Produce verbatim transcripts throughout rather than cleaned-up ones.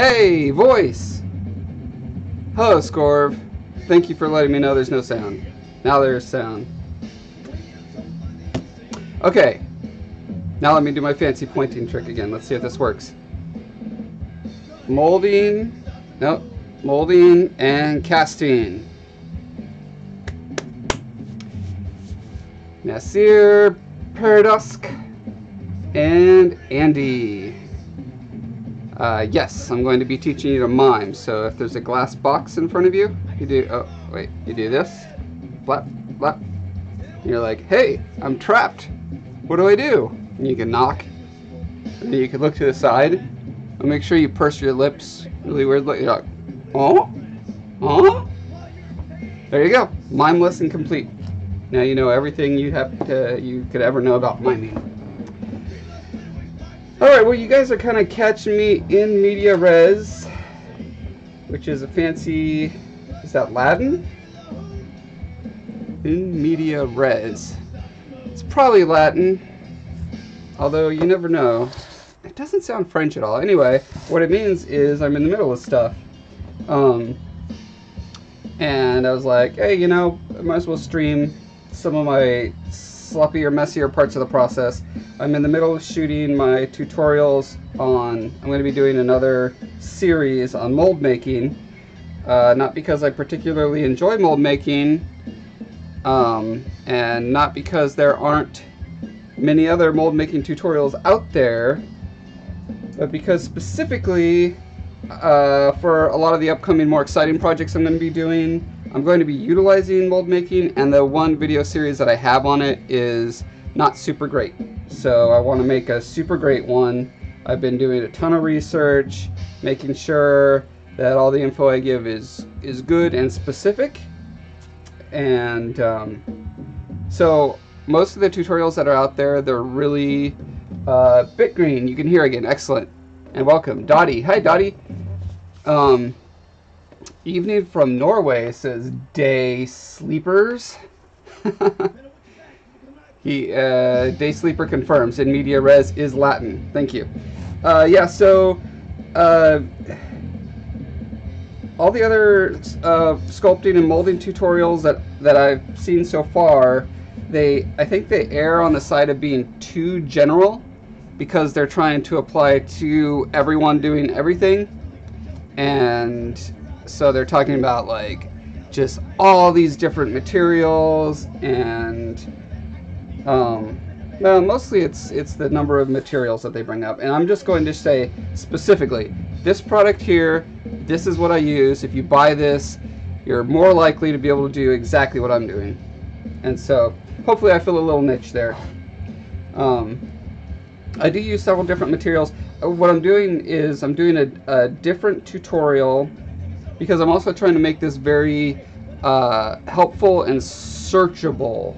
Hey, voice! Hello, Skorv. Thank you for letting me know there's no sound. Now there's sound. Okay. Now let me do my fancy pointing trick again. Let's see if this works. Molding. Nope. Molding and casting. Nasir, Paradusk, and Andy. Uh, yes, I'm going to be teaching you to mime. So if there's a glass box in front of you, you do, oh, wait, you do this. Flap, flap. And you're like, hey, I'm trapped. What do I do? And you can knock. And you can look to the side. And make sure you purse your lips really weirdly. You're like, oh? Huh? There you go. Mime lesson complete. Now you know everything you have to, you could ever know about miming. Alright, well you guys are kind of catching me in media res, which is a fancy, is that Latin? In media res. It's probably Latin, although you never know. It doesn't sound French at all. Anyway, what it means is I'm in the middle of stuff. Um, and I was like, hey, you know, I might as well stream some of my sloppier, messier parts of the process. I'm in the middle of shooting my tutorials on, I'm going to be doing another series on mold making, uh, not because I particularly enjoy mold making, um, and not because there aren't many other mold making tutorials out there, but because specifically uh, for a lot of the upcoming more exciting projects I'm going to be doing, I'm going to be utilizing mold making, and the one video series that I have on it is not super great. So I want to make a super great one. I've been doing a ton of research, making sure that all the info I give is is good and specific. And um, so most of the tutorials that are out there, they're really uh, bit green. You can hear again. Excellent. And welcome, Dottie. Hi, Dottie. Um, Evening from Norway says day sleepers. he uh, day sleeper confirms in media res is Latin. Thank you. Uh, yeah, so uh, all the other uh, sculpting and molding tutorials that that I've seen so far, they I think they err on the side of being too general because they're trying to apply to everyone doing everything. And so they're talking about like just all these different materials, and um, well, mostly it's it's the number of materials that they bring up. And I'm just going to say specifically, this product here, this is what I use. If you buy this, you're more likely to be able to do exactly what I'm doing. And so hopefully I fill a little niche there. Um, I do use several different materials. What I'm doing is I'm doing a, a different tutorial, because I'm also trying to make this very uh, helpful and searchable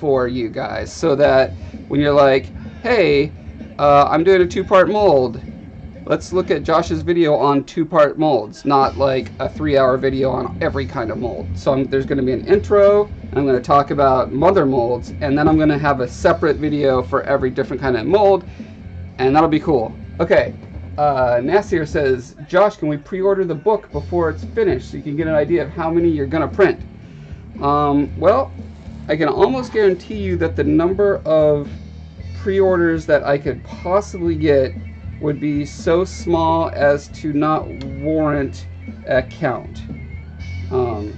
for you guys, so that when you're like, hey, uh, I'm doing a two-part mold, let's look at Josh's video on two-part molds, not like a three-hour video on every kind of mold. So I'm, there's going to be an intro, I'm going to talk about mother molds, and then I'm going to have a separate video for every different kind of mold, and that'll be cool. Okay. Uh, Nasir says, Josh, can we pre-order the book before it's finished so you can get an idea of how many you're going to print? Um, well, I can almost guarantee you that the number of pre-orders that I could possibly get would be so small as to not warrant a count. Um,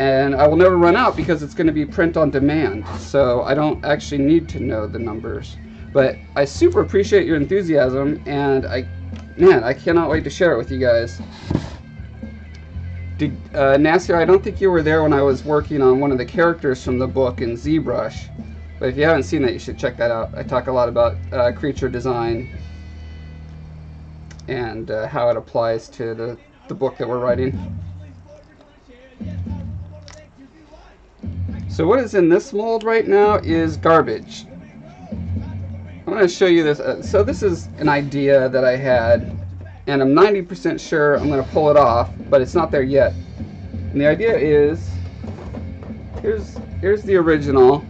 and I will never run out because it's going to be print on demand, so I don't actually need to know the numbers. But I super appreciate your enthusiasm, and I, man, I cannot wait to share it with you guys. Did, uh, Nasir, I don't think you were there when I was working on one of the characters from the book in ZBrush, but if you haven't seen that, you should check that out. I talk a lot about uh, creature design and uh, how it applies to the, the book that we're writing. So what is in this mold right now is garbage. I'm going to show you this. Uh, so this is an idea that I had, and I'm ninety percent sure I'm going to pull it off, but it's not there yet. And the idea is, here's, here's the original.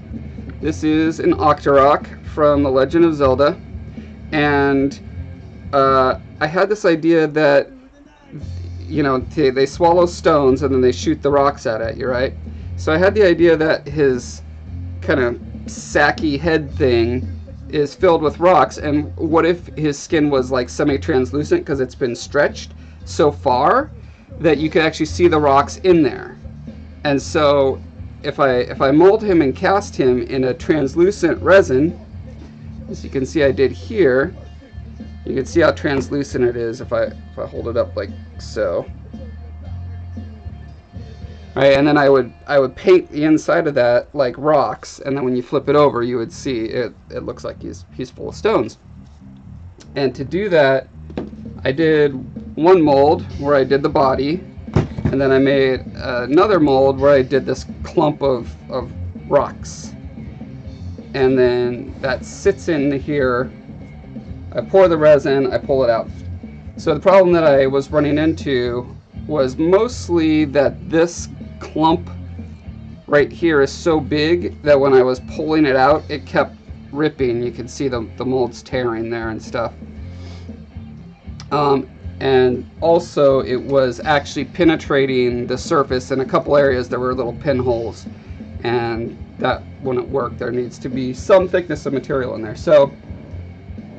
This is an Octorok from The Legend of Zelda, and uh, I had this idea that, you know, they, they swallow stones and then they shoot the rocks out at you, right? So I had the idea that his kind of sacky head thing is filled with rocks, and what if his skin was like semi-translucent because it's been stretched so far that you could actually see the rocks in there? And so if I if I mold him and cast him in a translucent resin, as you can see I did here, you can see how translucent it is if I if I hold it up like so. All right, and then I would I would paint the inside of that like rocks, and then when you flip it over, you would see it. It looks like he's he's full of stones. And to do that, I did one mold where I did the body, and then I made another mold where I did this clump of of rocks, and then that sits in here. I pour the resin, I pull it out. So the problem that I was running into was mostly that this clump right here is so big that when I was pulling it out, it kept ripping. You can see the, the molds tearing there and stuff. Um, and also it was actually penetrating the surface. In a couple areas there were little pinholes, and that wouldn't work. There needs to be some thickness of material in there. So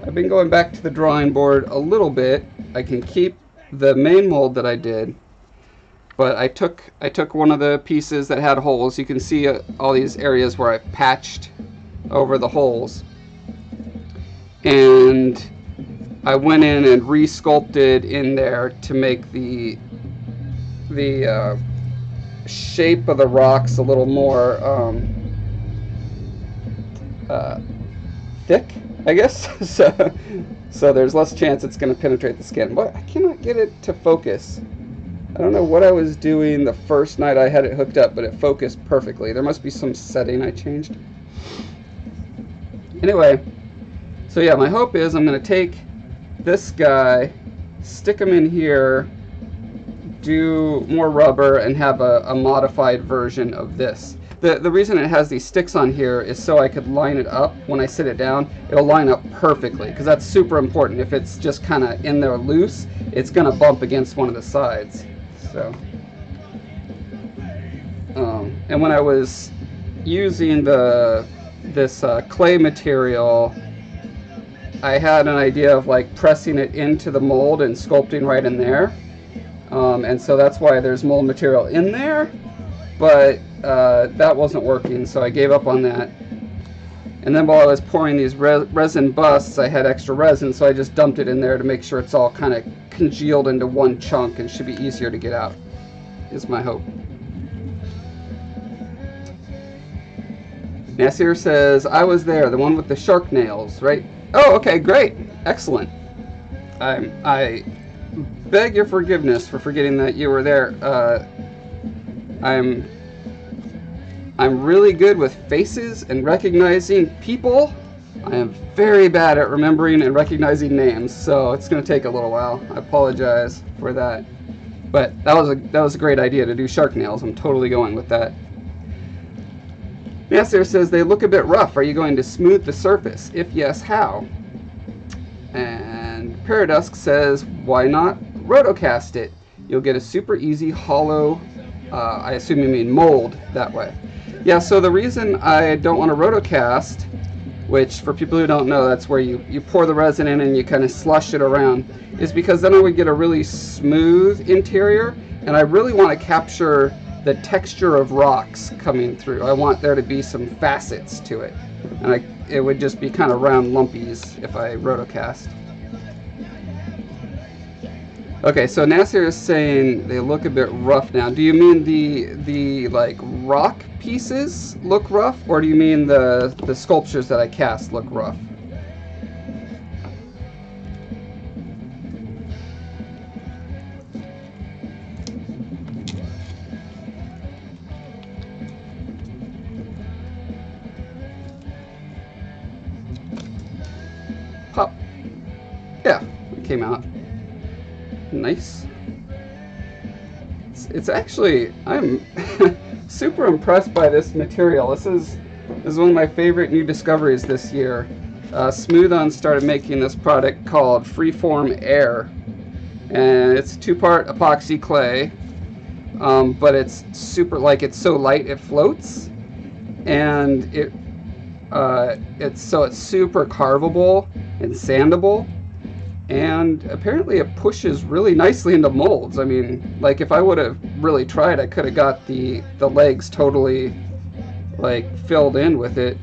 I've been going back to the drawing board a little bit. I can keep the main mold that I did, but I took I took one of the pieces that had holes. You can see uh, all these areas where I patched over the holes, and I went in and re-sculpted in there to make the the uh, shape of the rocks a little more um, uh, thick, I guess. so. So there's less chance it's going to penetrate the skin. But I cannot get it to focus. I don't know what I was doing the first night I had it hooked up, but it focused perfectly. There must be some setting I changed. Anyway, so yeah, my hope is I'm going to take this guy, stick him in here, do more rubber, and have a, a modified version of this. The, the reason it has these sticks on here is so I could line it up when I sit it down. It'll line up perfectly, because that's super important. If it's just kind of in there loose, it's going to bump against one of the sides. So, um, and when I was using the this uh, clay material, I had an idea of like pressing it into the mold and sculpting right in there. Um, and so that's why there's mold material in there. But uh, that wasn't working, so I gave up on that. And then while I was pouring these re resin busts, I had extra resin, so I just dumped it in there to make sure it's all kind of congealed into one chunk and should be easier to get out, is my hope. Nasir says, I was there, the one with the shark nails, right? Oh, okay, great, excellent. I, I beg your forgiveness for forgetting that you were there. Uh, I'm I'm really good with faces and recognizing people. I am very bad at remembering and recognizing names, so it's gonna take a little while. I apologize for that. But that was a that was a great idea to do shark nails. I'm totally going with that. Nasir says they look a bit rough. Are you going to smooth the surface? If yes, how? And Paradusk says, why not rotocast it? You'll get a super easy hollow. Uh, I assume you mean mold that way. Yeah, so the reason I don't want to rotocast, which for people who don't know, that's where you, you pour the resin in and you kind of slush it around, is because then I would get a really smooth interior, and I really want to capture the texture of rocks coming through. I want there to be some facets to it, and I, it would just be kind of round lumpies if I rotocast. Okay, so Nasir is saying they look a bit rough now. Do you mean the the like rock pieces look rough, or do you mean the the sculptures that I cast look rough? Pop. Yeah, it came out. Nice. It's, it's actually, I'm super impressed by this material. This is this is one of my favorite new discoveries this year. Uh, Smooth-On started making this product called Freeform Air, and it's two-part epoxy clay, um, but it's super, like, it's so light it floats, and it uh, it's so it's super carvable and sandable, and apparently it pushes really nicely into molds. I mean, like, if I would have really tried, I could have got the the legs totally, like, filled in with it.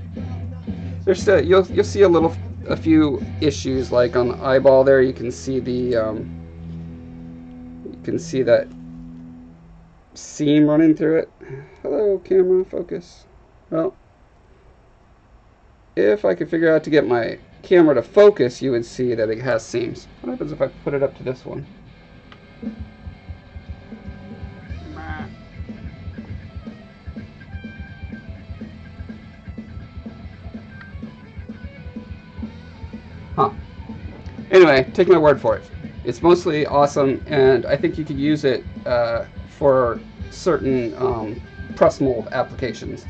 There's still, you'll you'll see a little a few issues, like on the eyeball there. You can see the um, you can see that seam running through it. Hello, camera, focus. Well, if I could figure out to get my camera to focus, you would see that it has seams. What happens if I put it up to this one? Huh. Anyway, take my word for it. It's mostly awesome, and I think you could use it uh, for certain um, press mold applications.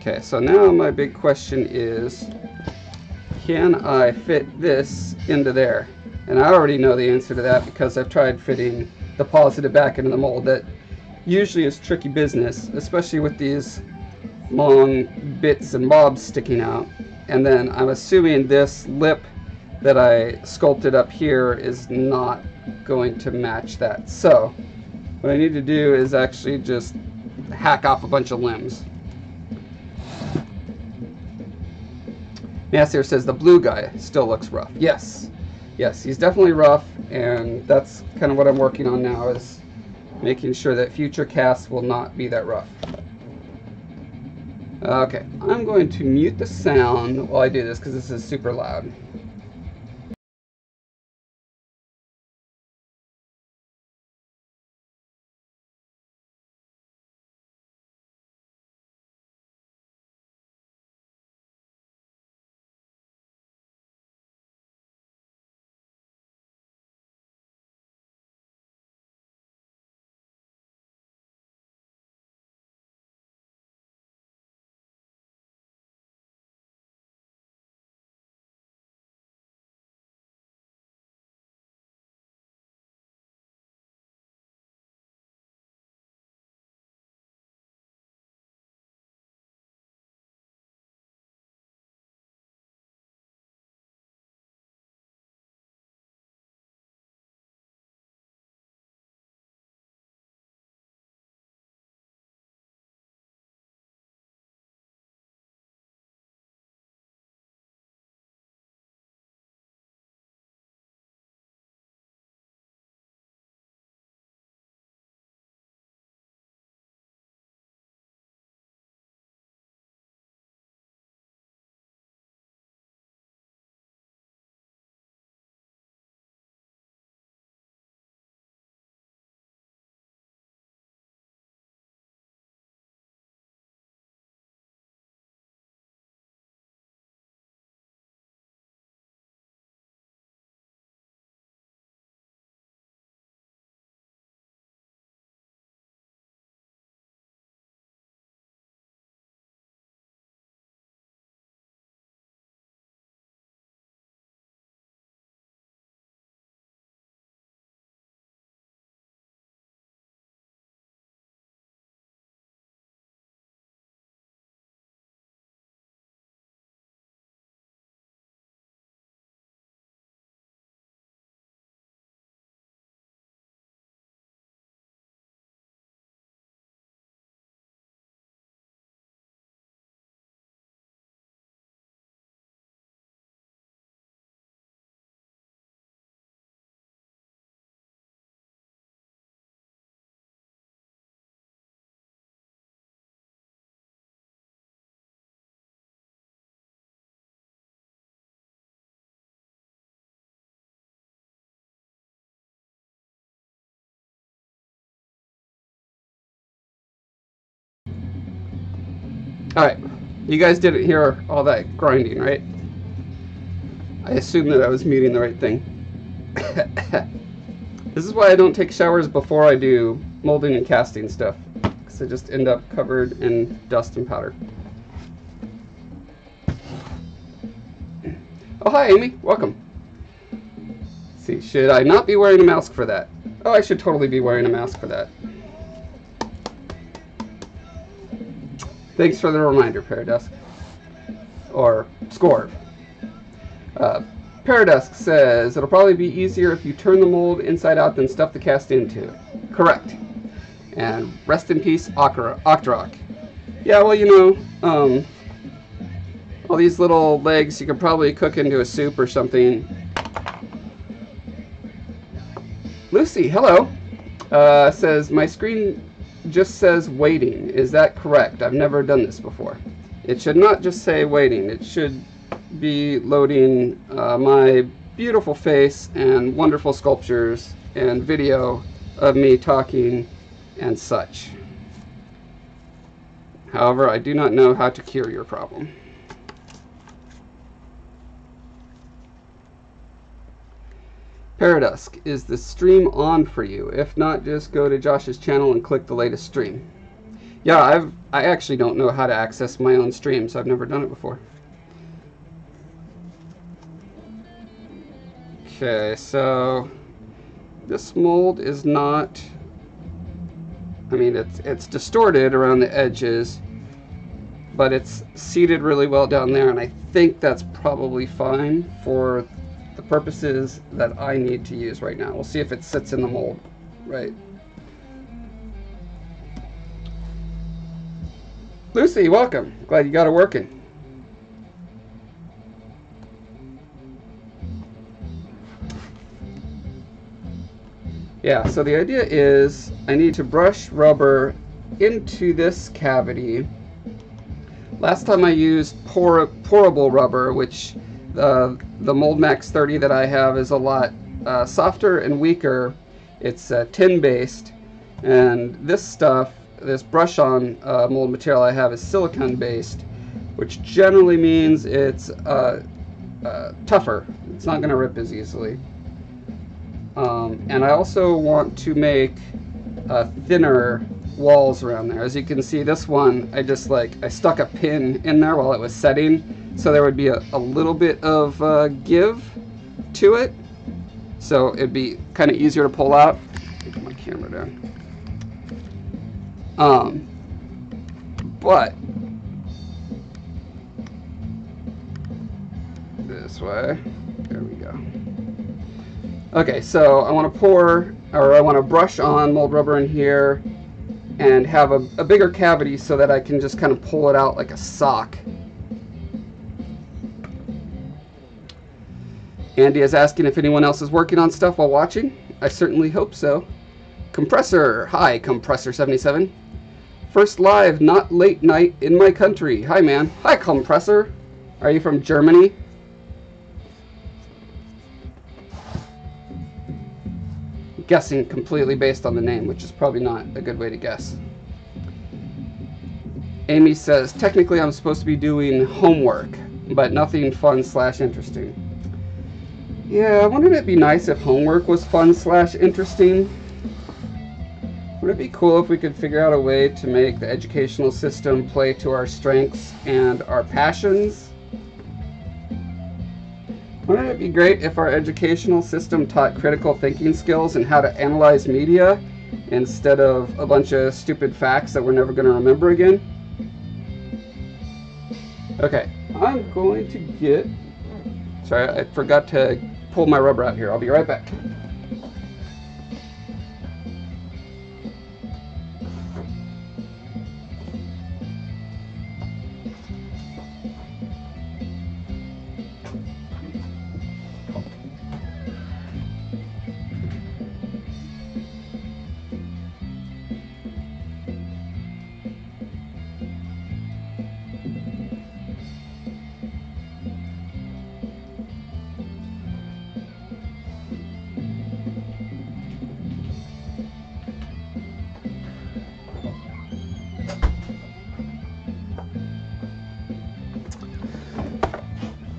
Okay, so now my big question is, can I fit this into there? And I already know the answer to that because I've tried fitting the positive back into the mold. That usually is tricky business, especially with these long bits and bobs sticking out. And then I'm assuming this lip that I sculpted up here is not going to match that. So what I need to do is actually just hack off a bunch of limbs. Nasir says the blue guy still looks rough. Yes, yes, he's definitely rough, and that's kind of what I'm working on now, is making sure that future casts will not be that rough. Okay, I'm going to mute the sound while I do this because this is super loud. Alright, you guys didn't hear all that grinding, right? I assumed that I was muting the right thing. This is why I don't take showers before I do molding and casting stuff. to just end up covered in dust and powder. Oh, hi, Amy. Welcome. Let's see, should I not be wearing a mask for that? Oh, I should totally be wearing a mask for that. Thanks for the reminder, Paradusk. Or Skorv. Uh, Paradusk says, it'll probably be easier if you turn the mold inside out than stuff the cast into it. Correct. And rest in peace, Octorok. Yeah, well, you know, um, all these little legs you could probably cook into a soup or something. Lucy, hello, uh, says, my screen just says waiting. Is that correct? I've never done this before. It should not just say waiting. It should be loading uh, my beautiful face and wonderful sculptures and video of me talking and such. However, I do not know how to cure your problem. Paradusk, is the stream on for you? If not, just go to Josh's channel and click the latest stream. Yeah, I've, I actually don't know how to access my own stream, so I've never done it before. Okay, so this mold is not, I mean, it's, it's distorted around the edges, but it's seated really well down there, and I think that's probably fine for the purposes that I need to use right now. We'll see if it sits in the mold, right? Lucy, welcome. Glad you got it working. Yeah, so the idea is I need to brush rubber into this cavity. Last time I used pour pourable rubber, which Uh, the Mold Max thirty that I have is a lot uh, softer and weaker. It's uh, tin based, and this stuff, this brush on uh, mold material I have is silicone based, which generally means it's uh, uh, tougher. It's not going to rip as easily. Um, and I also want to make uh, thinner walls around there. As you can see, this one, I just like, I stuck a pin in there while it was setting. So there would be a, a little bit of uh, give to it, so it'd be kind of easier to pull out. Put my camera down. Um, but this way, there we go. Okay, so I want to pour, or I want to brush on mold rubber in here, and have a, a bigger cavity so that I can just kind of pull it out like a sock. Andy is asking if anyone else is working on stuff while watching. I certainly hope so. Compressor, hi, Compressor seventy-seven. First live, not late night in my country. Hi, man. Hi, Compressor. Are you from Germany? I'm guessing completely based on the name, which is probably not a good way to guess. Amy says, technically I'm supposed to be doing homework, but nothing fun slash interesting. Yeah, wouldn't it be nice if homework was fun slash interesting? Would it be cool if we could figure out a way to make the educational system play to our strengths and our passions? Wouldn't it be great if our educational system taught critical thinking skills and how to analyze media instead of a bunch of stupid facts that we're never going to remember again? Okay, I'm going to get... Sorry, I forgot to... pull my rubber out here. I'll be right back.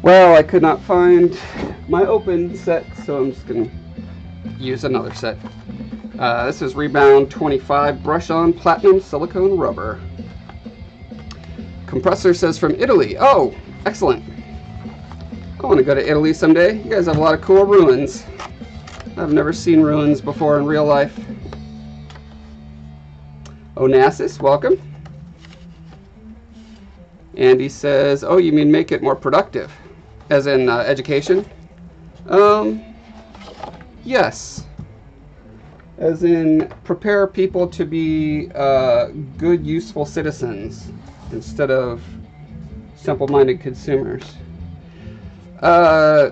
Well, I could not find my open set, so I'm just going to use another set. Uh, this is Rebound twenty-five Brush On Platinum Silicone Rubber. Compressor says from Italy. Oh, excellent. I want to go to Italy someday. You guys have a lot of cool ruins. I've never seen ruins before in real life. Onassis, welcome. Andy says, oh, you mean make it more productive, as in uh, education? Um, yes. As in prepare people to be uh, good, useful citizens instead of simple-minded consumers. Uh,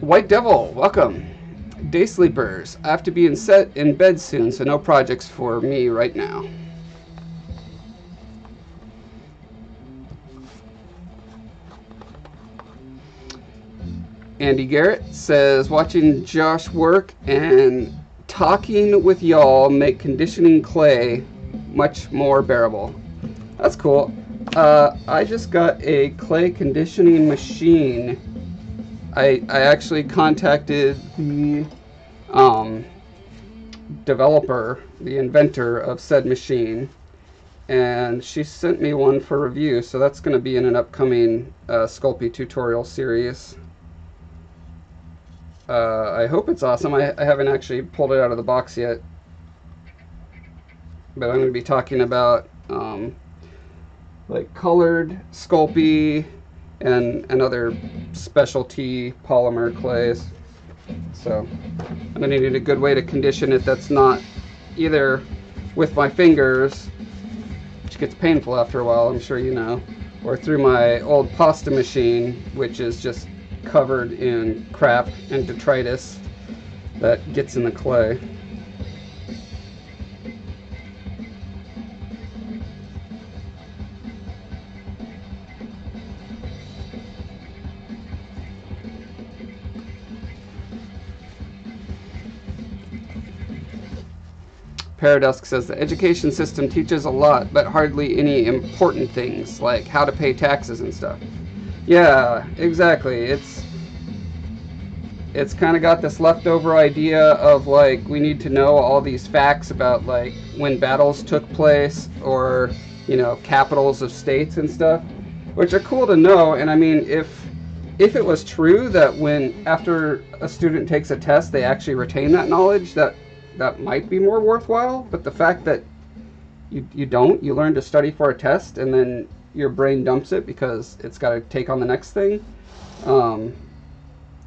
White Devil, welcome. Day Sleepers, I have to be in, set, in bed soon, so no projects for me right now. Andy Garrett says, watching Josh work and talking with y'all make conditioning clay much more bearable. That's cool. Uh, I just got a clay conditioning machine. I, I actually contacted the um, developer, the inventor of said machine, and she sent me one for review, so that's going to be in an upcoming uh, Sculpey tutorial series. Uh, I hope it's awesome. I, I haven't actually pulled it out of the box yet. But I'm going to be talking about um, like colored Sculpey and, and other specialty polymer clays. So I'm going to need a good way to condition it that's not either with my fingers, which gets painful after a while, I'm sure you know, or through my old pasta machine, which is just covered in crap and detritus that gets in the clay. Paradusk says the education system teaches a lot, but hardly any important things like how to pay taxes and stuff. Yeah, exactly. It's it's kind of got this leftover idea of like we need to know all these facts about like when battles took place or, you know, capitals of states and stuff, which are cool to know. And I mean, if if it was true that when after a student takes a test they actually retain that knowledge, that that might be more worthwhile. But the fact that you you don't, you learn to study for a test and then your brain dumps it because it's got to take on the next thing. Um,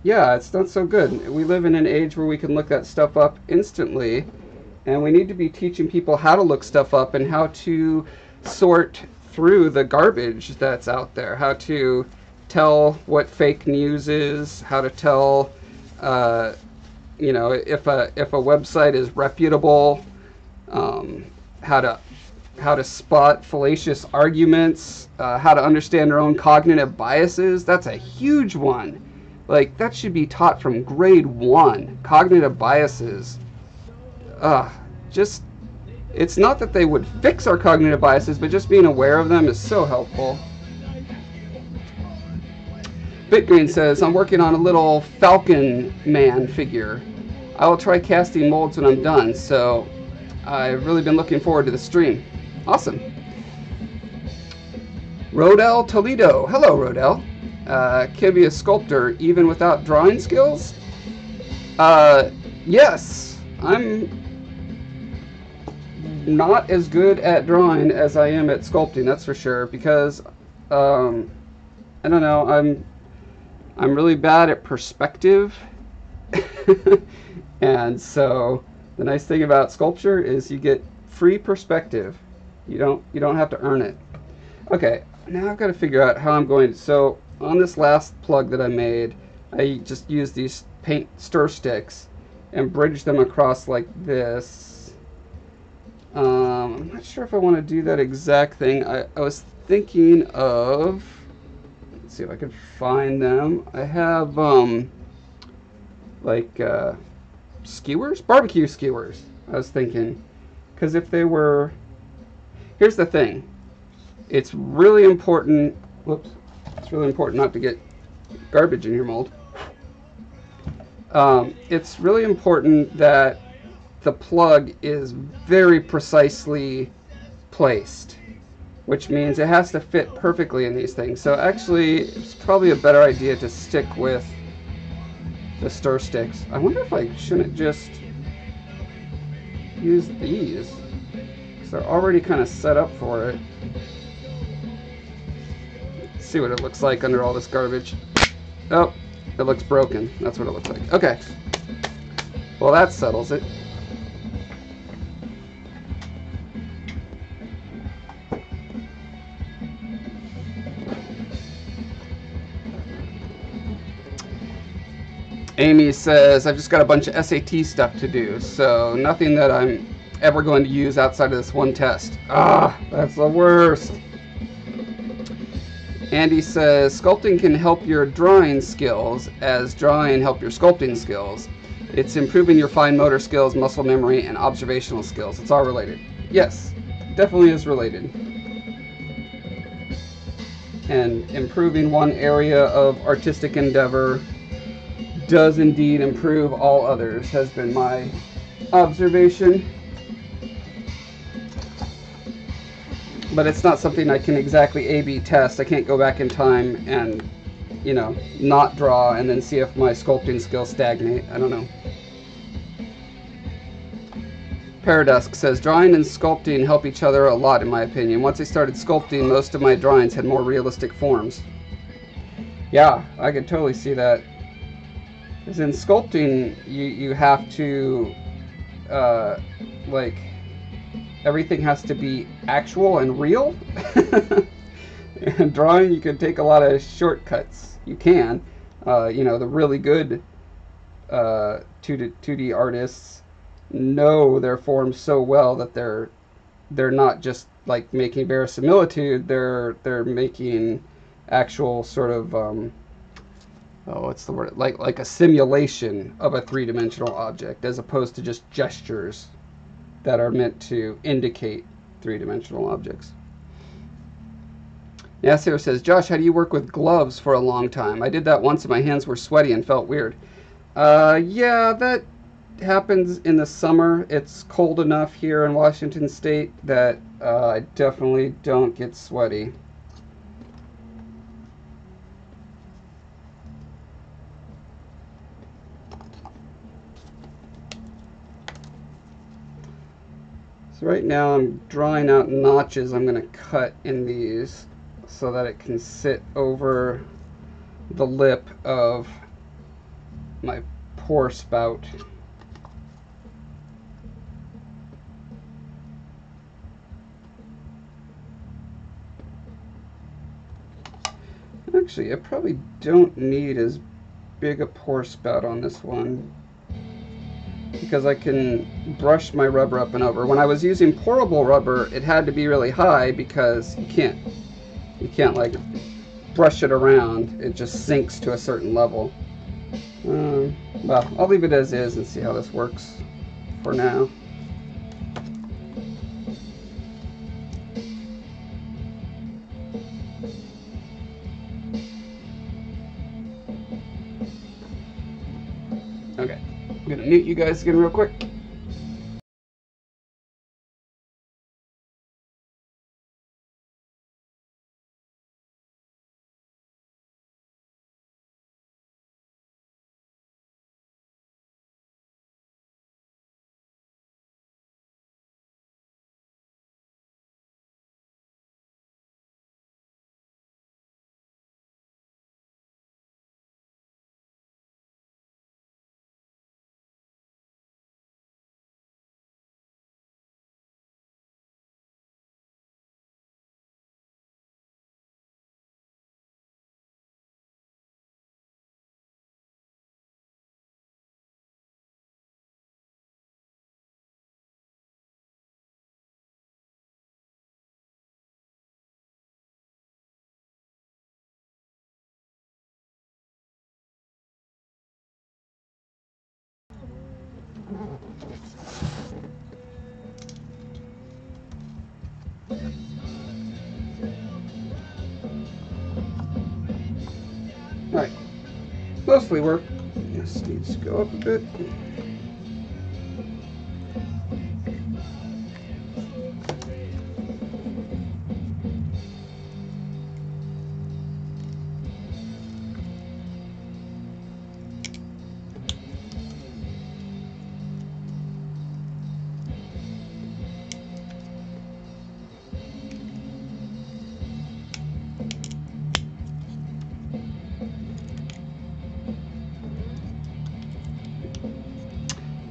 yeah, it's not so good. We live in an age where we can look that stuff up instantly, and we need to be teaching people how to look stuff up and how to sort through the garbage that's out there, how to tell what fake news is, how to tell, uh, you know, if a, if a website is reputable, um, how to how to spot fallacious arguments, uh, how to understand your own cognitive biases. That's a huge one. Like, that should be taught from grade one. Cognitive biases. Uh, just, it's not that they would fix our cognitive biases, but just being aware of them is so helpful. Bitgreen says, I'm working on a little Falcon Man figure. I will try casting molds when I'm done, so I've really been looking forward to the stream. Awesome. Rodel Toledo. Hello, Rodel. Uh, can be a sculptor even without drawing skills? Uh, yes. I'm not as good at drawing as I am at sculpting, that's for sure, because, um, I don't know, I'm, I'm really bad at perspective. And so the nice thing about sculpture is you get free perspective. You don't you don't have to earn it. Okay, now I've got to figure out how I'm going to, so on this last plug that I made, I just used these paint stir sticks and bridged them across like this. Um, I'm not sure if I want to do that exact thing. I, I was thinking of, let's see if I can find them. I have um, like uh, skewers? Barbecue skewers, I was thinking. Because if they were... Here's the thing, it's really important, whoops, it's really important not to get garbage in your mold. Um, it's really important that the plug is very precisely placed, which means it has to fit perfectly in these things. So actually, it's probably a better idea to stick with the stir sticks. I wonder if I shouldn't just use these, because they're already kind of set up for it. Let's see what it looks like under all this garbage. Oh, it looks broken. That's what it looks like. Okay. Well, that settles it. Amy says, I've just got a bunch of S A T stuff to do, so nothing that I'm ever going to use outside of this one test. Ah, that's the worst. Andy says, sculpting can help your drawing skills, as drawing help your sculpting skills. It's improving your fine motor skills, muscle memory, and observational skills. It's all related. Yes, definitely is related. And improving one area of artistic endeavor does indeed improve all others, has been my observation. But it's not something I can exactly A B test. I can't go back in time and, you know, not draw and then see if my sculpting skills stagnate. I don't know. Paradusk says, drawing and sculpting help each other a lot in my opinion. Once I started sculpting, most of my drawings had more realistic forms. Yeah, I could totally see that. Because in sculpting, you, you have to, uh, like, everything has to be actual and real. In drawing, you can take a lot of shortcuts. You can. Uh, you know, the really good uh, two D artists know their forms so well that they're they're not just, like, making verisimilitude. They're, they're making actual sort of... Um, Oh, what's the word? Like like a simulation of a three-dimensional object, as opposed to just gestures that are meant to indicate three-dimensional objects. Nasir says, Josh, how do you work with gloves for a long time? I did that once and my hands were sweaty and felt weird. Uh, yeah, that happens in the summer. It's cold enough here in Washington State that uh, I definitely don't get sweaty. So right now I'm drawing out notches I'm going to cut in these so that it can sit over the lip of my pour spout. Actually, I probably don't need as big a pour spout on this one, because I can brush my rubber up and over. When I was using pourable rubber, it had to be really high because you can't, you can't like brush it around. It just sinks to a certain level. Um, well, I'll leave it as is and see how this works for now. I'm gonna mute you guys again real quick. Alright, mostly work. This needs to go up a bit.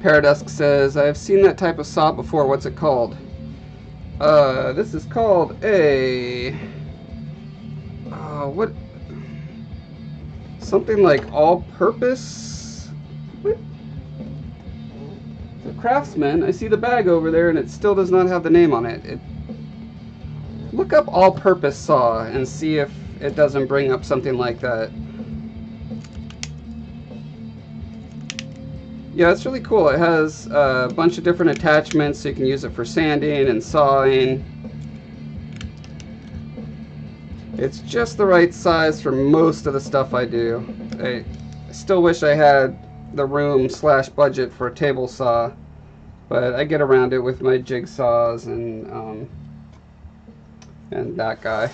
Paradusk says, I've seen that type of saw before. What's it called? Uh, this is called a... Uh, what? Something like all-purpose? What? The Craftsman. I see the bag over there, and it still does not have the name on it. It... Look up all-purpose saw and see if it doesn't bring up something like that. Yeah, it's really cool. It has uh, a bunch of different attachments, so you can use it for sanding and sawing. It's just the right size for most of the stuff I do. I still wish I had the room slash budget for a table saw, but I get around it with my jigsaws and um, and that guy.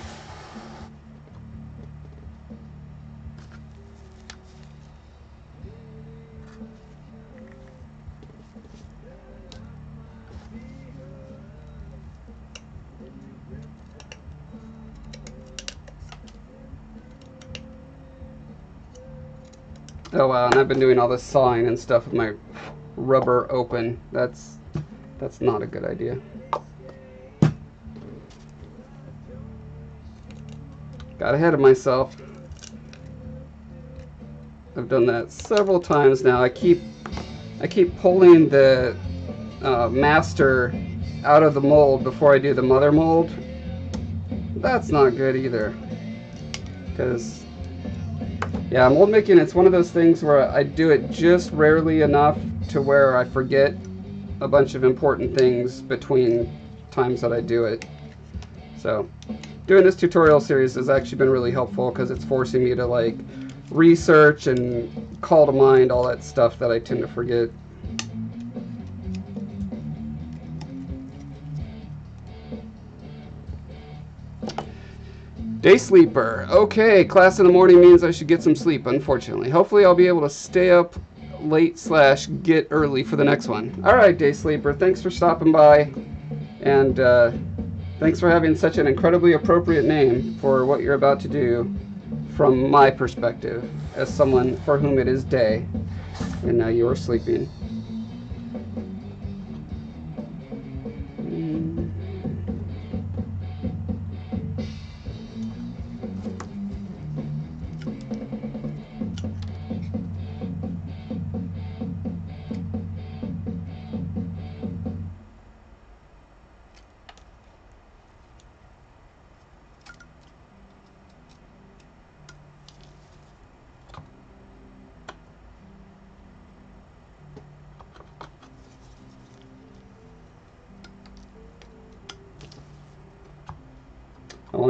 Oh wow, and I've been doing all this sawing and stuff with my rubber open. That's that's not a good idea. Got ahead of myself. I've done that several times now. I keep I keep pulling the uh, master out of the mold before I do the mother mold. That's not good either, because yeah, mold making, it's one of those things where I do it just rarely enough to where I forget a bunch of important things between times that I do it. So, doing this tutorial series has actually been really helpful because it's forcing me to like research and call to mind all that stuff that I tend to forget. Day sleeper. Okay, class in the morning means I should get some sleep, unfortunately. Hopefully I'll be able to stay up late slash get early for the next one. Alright, day sleeper, thanks for stopping by, and uh, thanks for having such an incredibly appropriate name for what you're about to do from my perspective as someone for whom it is day and now you are sleeping.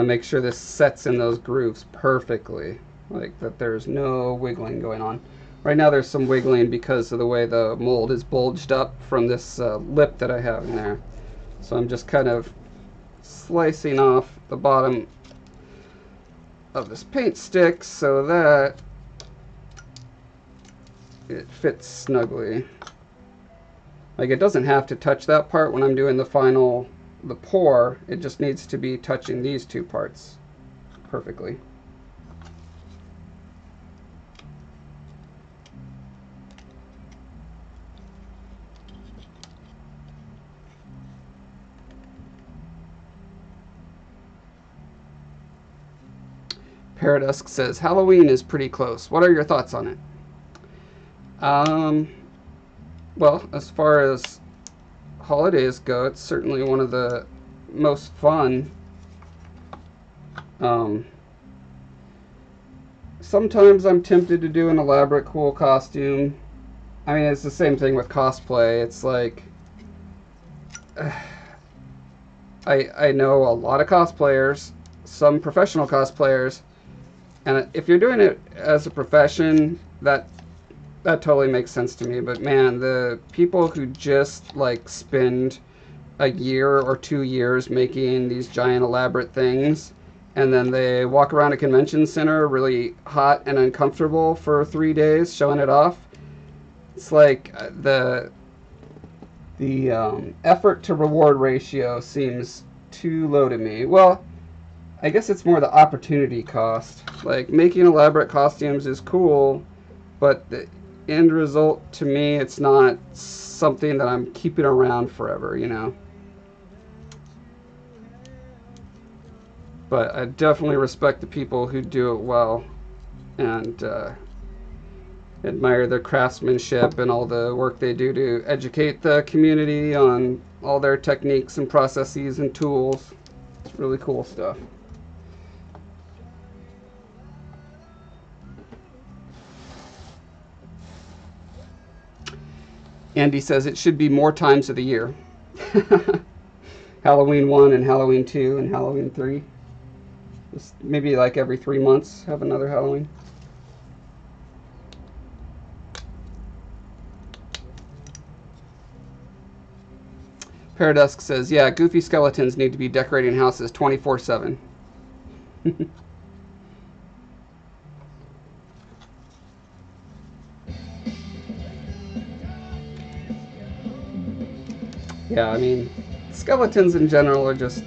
Make sure this sets in those grooves perfectly, like that there's no wiggling going on. Right now there's some wiggling because of the way the mold is bulged up from this uh, lip that I have in there. So I'm just kind of slicing off the bottom of this paint stick so that it fits snugly. Like it doesn't have to touch that part when I'm doing the final the pour, it just needs to be touching these two parts perfectly. Paradusk says, Halloween is pretty close. What are your thoughts on it? Um, well, as far as holidays go, it's certainly one of the most fun. Um, sometimes I'm tempted to do an elaborate cool costume. I mean, it's the same thing with cosplay. It's like uh, I I know a lot of cosplayers, some professional cosplayers, and if you're doing it as a profession, that That totally makes sense to me, but man, the people who just like spend a year or two years making these giant elaborate things, and then they walk around a convention center really hot and uncomfortable for three days showing it off. It's like the the um, effort to reward ratio seems too low to me. Well, I guess it's more the opportunity cost. Like making elaborate costumes is cool, but the end result to me. It's not something that I'm keeping around forever, you know. But I definitely respect the people who do it well, and uh, admire their craftsmanship and all the work they do to educate the community on all their techniques and processes and tools. It's really cool stuff. Andy says it should be more times of the year. Halloween one and Halloween two and Halloween three. Just maybe like every three months have another Halloween. Paradusk says, yeah, goofy skeletons need to be decorating houses twenty-four seven. Yeah, I mean, skeletons in general are just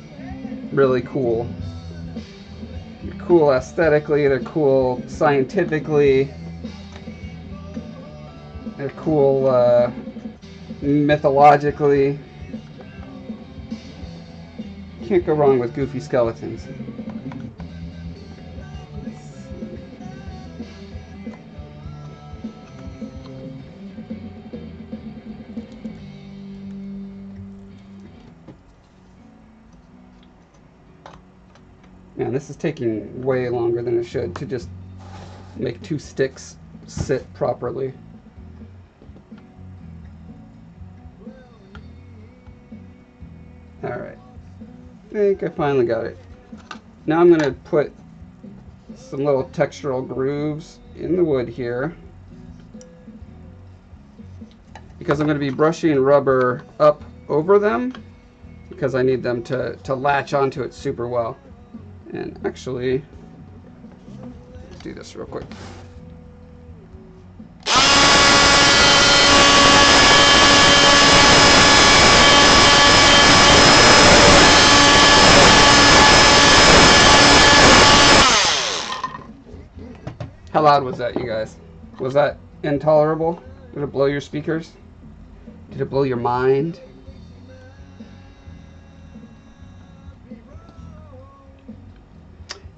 really cool. They're cool aesthetically, they're cool scientifically, they're cool uh, mythologically. Can't go wrong with goofy skeletons. Man, this is taking way longer than it should to just make two sticks sit properly. Alright. I think I finally got it. Now I'm going to put some little textural grooves in the wood here, because I'm going to be brushing rubber up over them, because I need them to, to latch onto it super well. And actually, let's do this real quick. How loud was that, you guys? Was that intolerable? Did it blow your speakers? Did it blow your mind?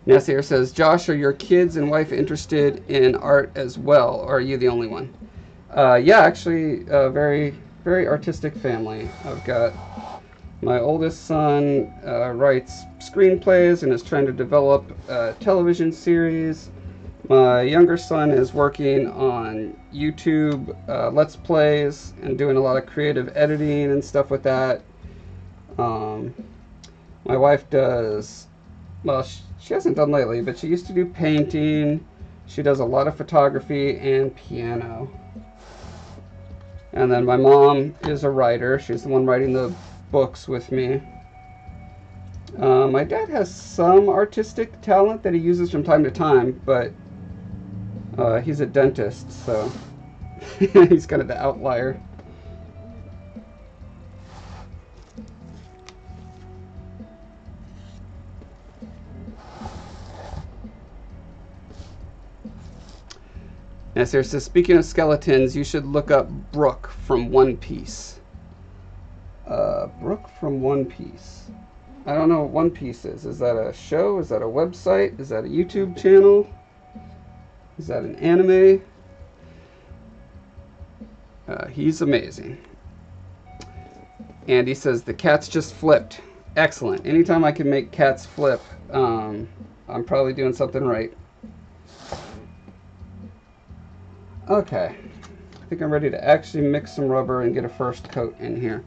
Nasir says, Josh, are your kids and wife interested in art as well, or are you the only one? Uh, yeah, actually, a very, very artistic family. I've got my oldest son uh, writes screenplays and is trying to develop a television series. My younger son is working on YouTube uh, Let's Plays and doing a lot of creative editing and stuff with that. Um, my wife does, well, she, She hasn't done lately, but she used to do painting. She does a lot of photography and piano. And then my mom is a writer. She's the one writing the books with me. Uh, my dad has some artistic talent that he uses from time to time, but uh, he's a dentist, so he's kind of the outlier. Nasir says, speaking of skeletons, you should look up Brooke from One Piece. Uh, Brooke from One Piece. I don't know what One Piece is. Is that a show? Is that a website? Is that a YouTube channel? Is that an anime? Uh, he's amazing. Andy says, the cats just flipped. Excellent. Anytime I can make cats flip, um, I'm probably doing something right. Okay, I think I'm ready to actually mix some rubber and get a first coat in here.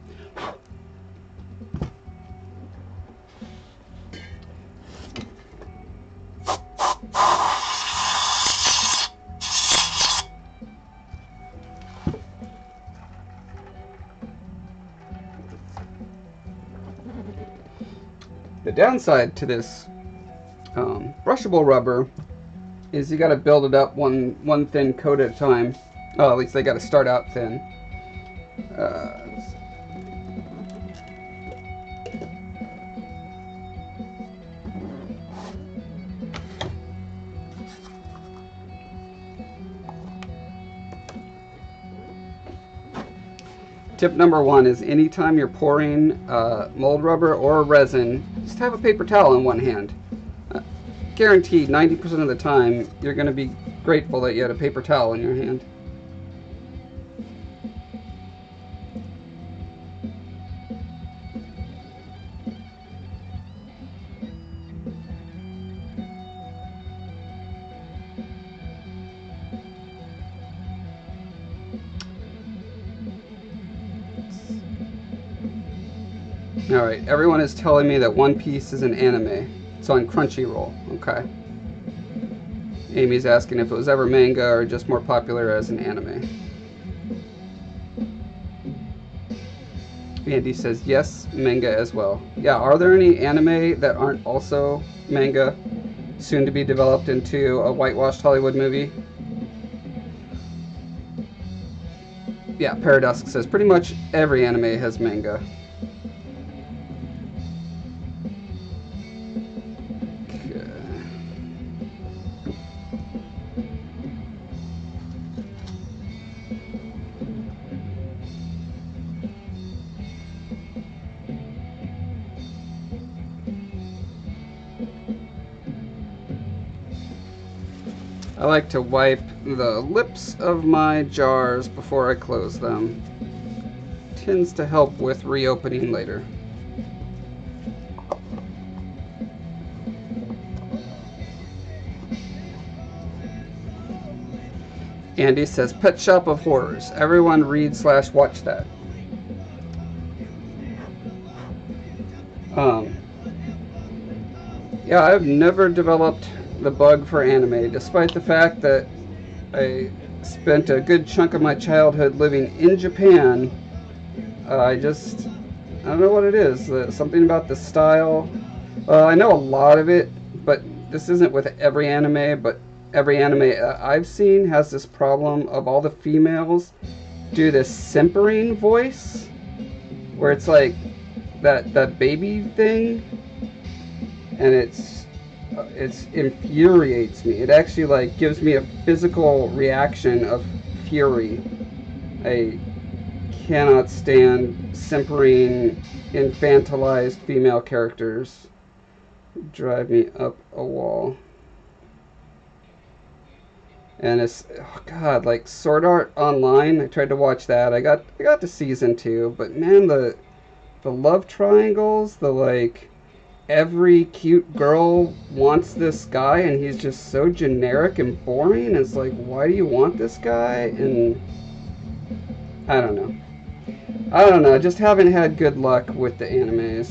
The downside to this um, brushable rubber is you got to build it up one one thin coat at a time. Oh, at least they got to start out thin. Uh, Tip number one is anytime you're pouring uh, mold rubber or resin, just have a paper towel in one hand. Uh, guaranteed ninety percent of the time you're going to be grateful that you had a paper towel in your hand. Alright, everyone is telling me that One Piece is an anime. It's on Crunchyroll. Okay. Amy's asking if it was ever manga or just more popular as an anime. Andy says, yes, manga as well. Yeah, are there any anime that aren't also manga? Soon to be developed into a whitewashed Hollywood movie? Yeah, Paradusk says, pretty much every anime has manga. I like to wipe the lips of my jars before I close them. Tends to help with reopening later. Andy says, Pet Shop of Horrors. Everyone read slash watch that. Um, yeah, I've never developed the bug for anime, despite the fact that I spent a good chunk of my childhood living in Japan. uh, I just, I don't know what it is, uh, something about the style. uh, I know a lot of it, but this isn't with every anime, but every anime uh, I've seen has this problem of all the females do this simpering voice, where it's like that, that baby thing, and it's It infuriates me. It actually like gives me a physical reaction of fury. I cannot stand simpering, infantilized female characters. Drive me up a wall. And it's, oh god, like Sword Art Online. I tried to watch that. I got I got to season two, but man, the the love triangles, the like. Every cute girl wants this guy, and he's just so generic and boring. It's like, why do you want this guy? And I don't know. I don't know. I just haven't had good luck with the animes.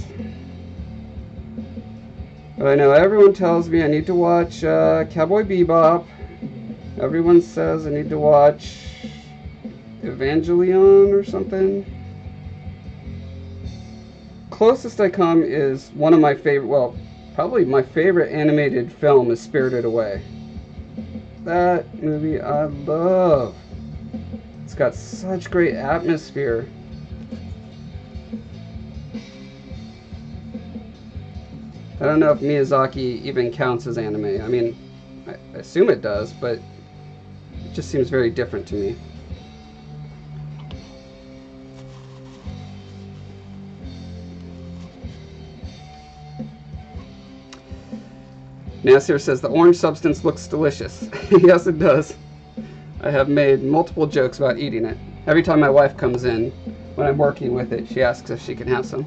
But I know everyone tells me I need to watch uh, Cowboy Bebop. Everyone says I need to watch Evangelion or something. Closest I come is one of my favorite, well, probably my favorite animated film is Spirited Away. That movie I love. It's got such great atmosphere. I don't know if Miyazaki even counts as anime. I mean, I assume it does, but it just seems very different to me. Nasir says, the orange substance looks delicious. Yes, it does. I have made multiple jokes about eating it. Every time my wife comes in, when I'm working with it, she asks if she can have some.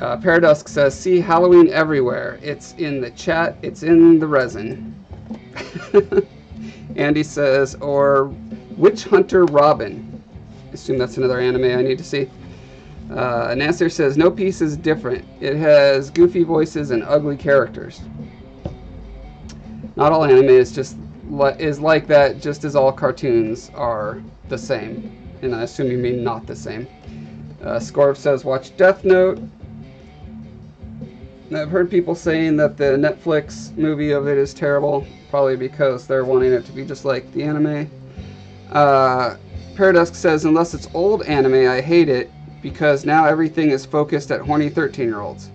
Uh, Paradusk says, see Halloween everywhere. It's in the chat. It's in the resin. Andy says, or Witch Hunter Robin. I assume that's another anime I need to see. Uh, Nasir says, no piece is different. It has goofy voices and ugly characters. Not all anime is just li is like that, just as all cartoons are the same. And I assume you mean not the same. Uh, Skorv says, watch Death Note. Now, I've heard people saying that the Netflix movie of it is terrible, probably because they're wanting it to be just like the anime. Uh, Paradusk says, unless it's old anime, I hate it, because now everything is focused at horny thirteen year olds.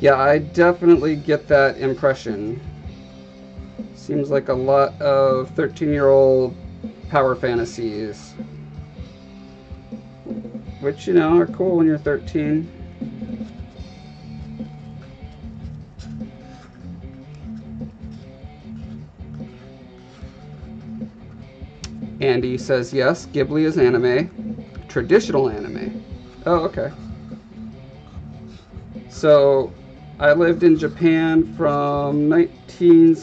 Yeah, I definitely get that impression. Seems like a lot of thirteen year old power fantasies. which, you know, are cool when you're thirteen. Andy says, yes, Ghibli is anime. Traditional anime. Oh, okay. So, I lived in Japan from nineteen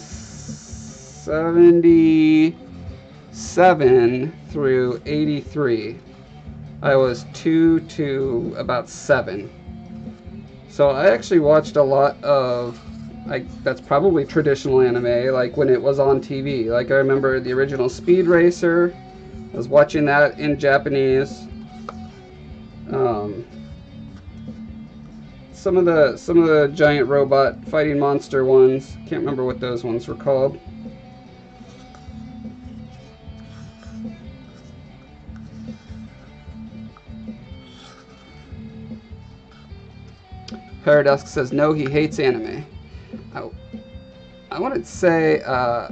seventy-seven through eighty-three. I was two to about seven. So I actually watched a lot of, like, that's probably traditional anime, like when it was on T V. Like, I remember the original Speed Racer. I was watching that in Japanese. Um, some of the some of the giant robot fighting monster ones. Can't remember what those ones were called. Paradusk says no, he hates anime. I, I wouldn't say uh,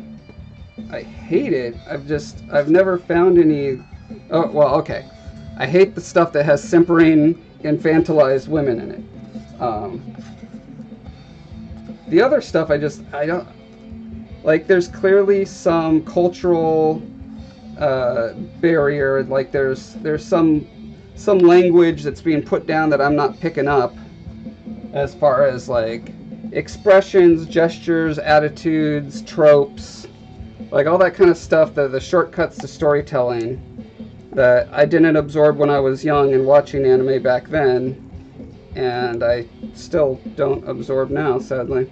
I hate it. I've just I've never found any. Oh well, okay. I hate the stuff that has simpering, infantilized women in it. Um, the other stuff I just, I don't, like there's clearly some cultural uh, barrier, like there's there's some some language that's being put down that I'm not picking up as far as like expressions, gestures, attitudes, tropes, like all that kind of stuff, the, the shortcuts to storytelling that I didn't absorb when I was young and watching anime back then. And I still don't absorb now, sadly.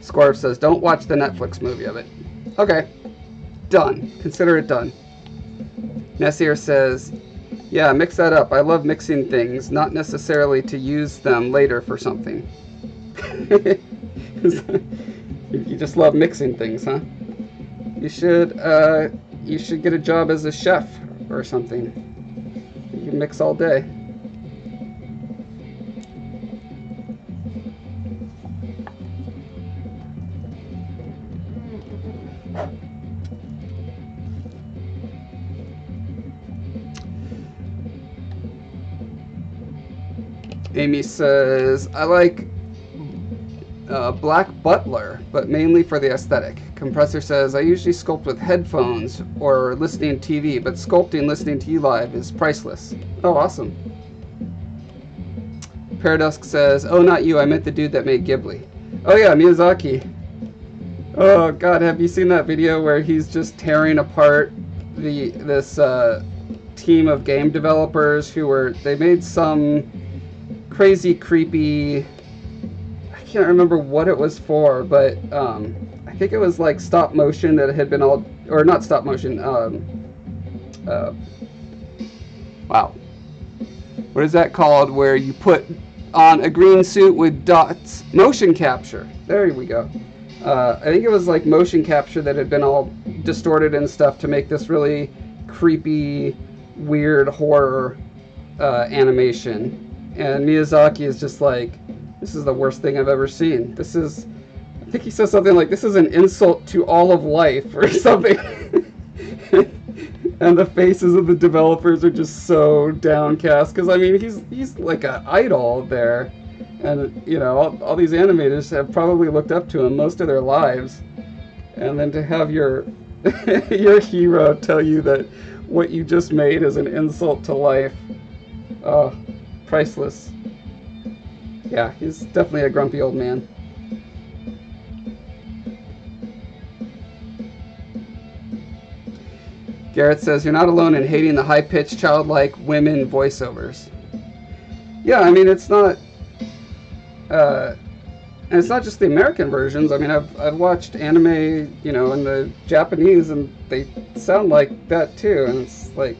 Skorv says, don't watch the Netflix movie of it. Okay, done. Consider it done. Nasir says, yeah, mix that up. I love mixing things, not necessarily to use them later for something. You just love mixing things, huh? You should, uh, you should get a job as a chef or something. You can mix all day. Amy says, I like Uh, Black Butler, but mainly for the aesthetic. Compressor says, I usually sculpt with headphones or listening to T V, but sculpting listening to you live is priceless. Oh, awesome. Paradusk says, oh, not you, I meant the dude that made Ghibli. Oh yeah, Miyazaki. Oh god, have you seen that video where he's just tearing apart the this uh, team of game developers who were, they made some crazy, creepy, I can't remember what it was for, but um, I think it was like stop motion that had been all, or not stop motion, um, uh, wow, what is that called, where you put on a green suit with dots, motion capture, there we go, uh, I think it was like motion capture that had been all distorted and stuff to make this really creepy, weird horror uh, animation, and Miyazaki is just like, this is the worst thing I've ever seen. This is, I think he says something like, this is an insult to all of life or something. And the faces of the developers are just so downcast. Because, I mean, he's he's like an idol there. And, you know, all, all these animators have probably looked up to him most of their lives. And then to have your, your hero tell you that what you just made is an insult to life. Oh, priceless. Yeah, he's definitely a grumpy old man. Garrett says, you're not alone in hating the high-pitched, childlike women voiceovers. Yeah, I mean, it's not... Uh, and it's not just the American versions. I mean, I've, I've watched anime, you know, in the Japanese, and they sound like that, too. And it's like...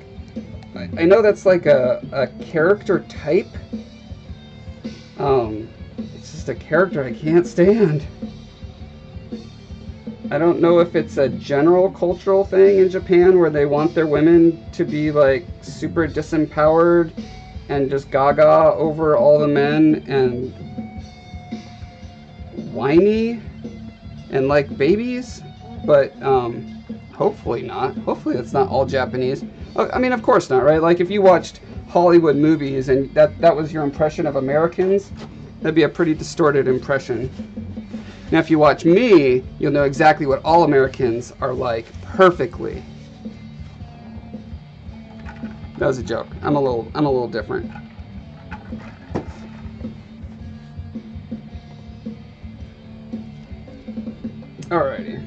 I, I know that's like a, a character type... Um, it's just a character I can't stand. I don't know if it's a general cultural thing in Japan where they want their women to be like super disempowered and just gaga over all the men and whiny. and like babies, but um, hopefully not. Hopefully it's not all Japanese. I mean, of course not, right? Like if you watched Hollywood movies and that, that was your impression of Americans, that'd be a pretty distorted impression. Now if you watch me, you'll know exactly what all Americans are like perfectly. That was a joke. I'm a little, I'm a little different. Alrighty.